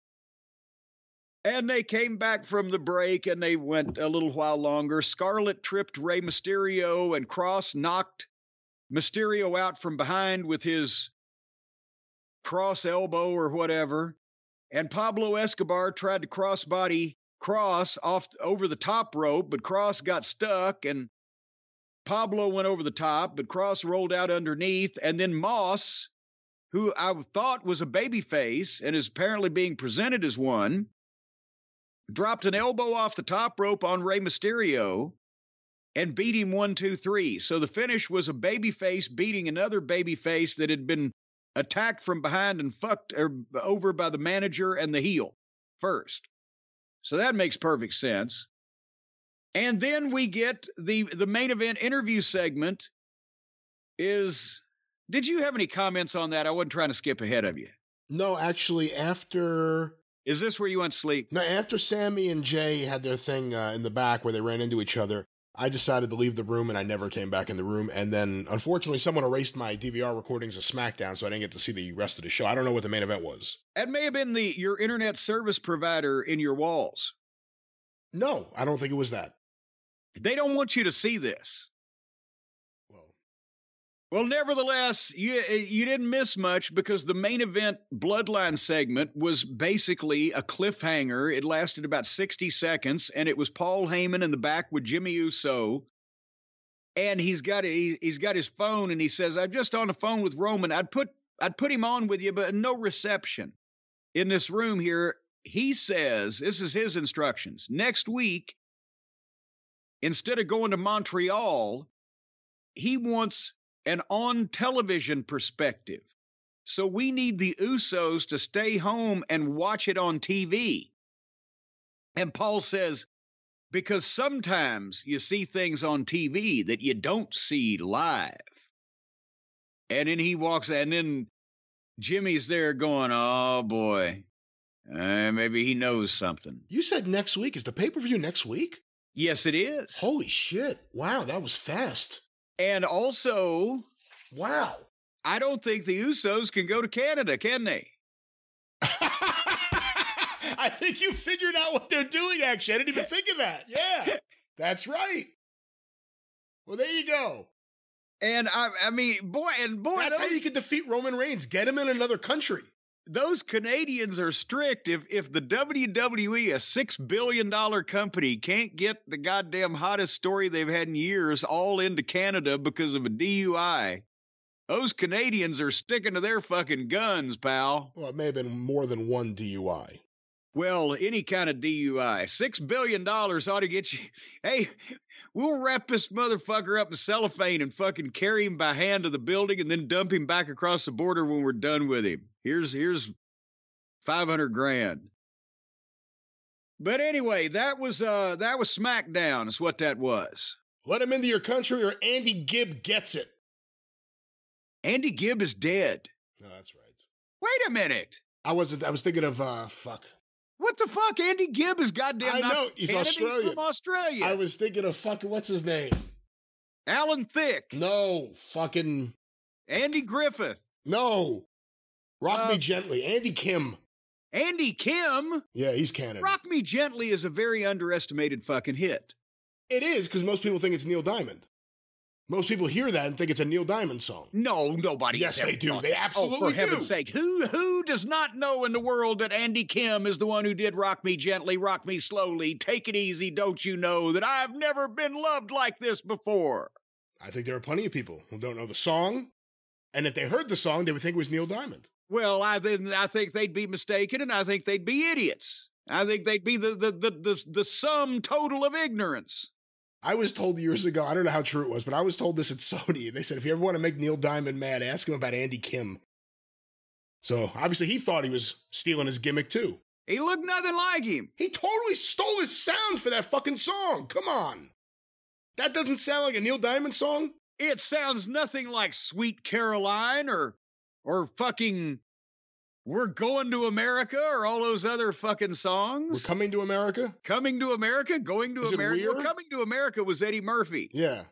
And they came back from the break and they went a little while longer. Scarlett tripped Rey Mysterio and Cross knocked Mysterio out from behind with his cross elbow or whatever. And Pablo Escobar tried to crossbody Cross off over the top rope, but Cross got stuck and Pablo went over the top, but Cross rolled out underneath, and then Moss, who I thought was a babyface and is apparently being presented as one, dropped an elbow off the top rope on Rey Mysterio and beat him one, two, three. So the finish was a babyface beating another babyface that had been attacked from behind and fucked over by the manager and the heel first. So that makes perfect sense. And then we get the, the main event interview segment is, did you have any comments on that? I wasn't trying to skip ahead of you. No, actually after. Is this where you went to sleep? No, after Sammy and Jay had their thing uh, in the back where they ran into each other, I decided to leave the room and I never came back in the room. And then unfortunately someone erased my D V R recordings of SmackDown, so I didn't get to see the rest of the show. I don't know what the main event was. It may have been the, your internet service provider in your walls. No, I don't think it was that. They don't want you to see this. Well, well, nevertheless, you you didn't miss much because the main event Bloodline segment was basically a cliffhanger. It lasted about sixty seconds, and it was Paul Heyman in the back with Jimmy Uso, and he's got a, he's got his phone, and he says, "I'm just on the phone with Roman. I'd put I'd put him on with you, but no reception in this room here." He says, "This is his instructions next week." Instead of going to Montreal, he wants an on-television perspective. So we need the Usos to stay home and watch it on T V. And Paul says, because sometimes you see things on T V that you don't see live. And then he walks, and then Jimmy's there going, oh, boy, uh, maybe he knows something. You said next week. Is the pay-per-view next week? Yes, it is. Holy shit. Wow, that was fast. And also, wow, I don't think the Usos can go to Canada, can they? I think you figured out what they're doing, actually. I didn't even think of that. Yeah, that's right. Well, there you go. And I, I mean, boy, and boy, that's those, how you can defeat Roman Reigns. Get him in another country. Those Canadians are strict. If if the W W E, a six billion dollar company, can't get the goddamn hottest story they've had in years all into Canada because of a D U I, those Canadians are sticking to their fucking guns, pal. Well, it may have been more than one D U I. Well, any kind of D U I. Six billion dollars ought to get you. Hey, we'll wrap this motherfucker up in cellophane and fucking carry him by hand to the building and then dump him back across the border when we're done with him. Here's here's five hundred grand. But anyway, that was uh that was SmackDown, is what that was. Let him into your country or Andy Gibb gets it. Andy Gibb is dead. No, that's right. Wait a minute. I wasn't I was thinking of uh fuck. What the fuck? Andy Gibb is goddamn I not know. He's Australian. He's from Australia. I was thinking of fucking, what's his name? Alan Thicke. No, fucking. Andy Griffith. No. Rock uh, Me Gently. Andy Kim. Andy Kim? Yeah, he's Canada. Rock Me Gently is a very underestimated fucking hit. It is, because most people think it's Neil Diamond. Most people hear that and think it's a Neil Diamond song. No, nobody. Yes, they do. They absolutely do. Oh, for heaven's sake. Who, who does not know in the world that Andy Kim is the one who did Rock Me Gently, Rock Me Slowly, Take It Easy, Don't You Know That I've Never Been Loved Like This Before? I think there are plenty of people who don't know the song. And if they heard the song, they would think it was Neil Diamond. Well, I, th- I think they'd be mistaken, and I think they'd be idiots. I think they'd be the, the, the, the, the sum total of ignorance. I was told years ago, I don't know how true it was, but I was told this at Sony. They said, if you ever want to make Neil Diamond mad, ask him about Andy Kim. So obviously he thought he was stealing his gimmick too. He looked nothing like him. He totally stole his sound for that fucking song. Come on. That doesn't sound like a Neil Diamond song. It sounds nothing like Sweet Caroline or, or fucking We're Going to America or all those other fucking songs. We're Coming to America? Coming to America? Going to America? We're Coming to America was Eddie Murphy. Yeah.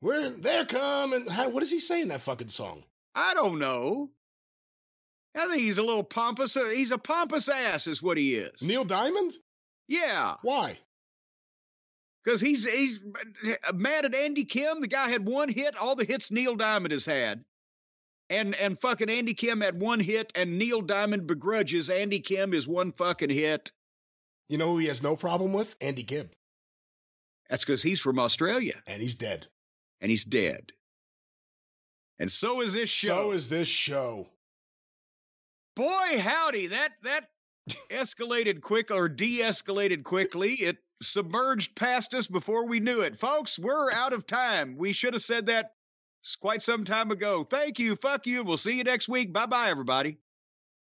We're, they're coming. How, what does he say in that fucking song? I don't know. I think he's a little pompous. He's a pompous ass is what he is. Neil Diamond? Yeah. Why? Because he's, he's mad at Andy Kim. The guy had one hit, all the hits Neil Diamond has had. And and fucking Andy Kim had one hit, and Neil Diamond begrudges Andy Kim his one fucking hit. You know who he has no problem with? Andy Gibb. That's because he's from Australia. And he's dead. And he's dead. And so is this show. So is this show. Boy, howdy, that, that escalated quick, or de-escalated quickly. It submerged past us before we knew it. Folks, we're out of time. We should have said that quite some time ago. Thank you. Fuck you. We'll see you next week. Bye-bye, everybody.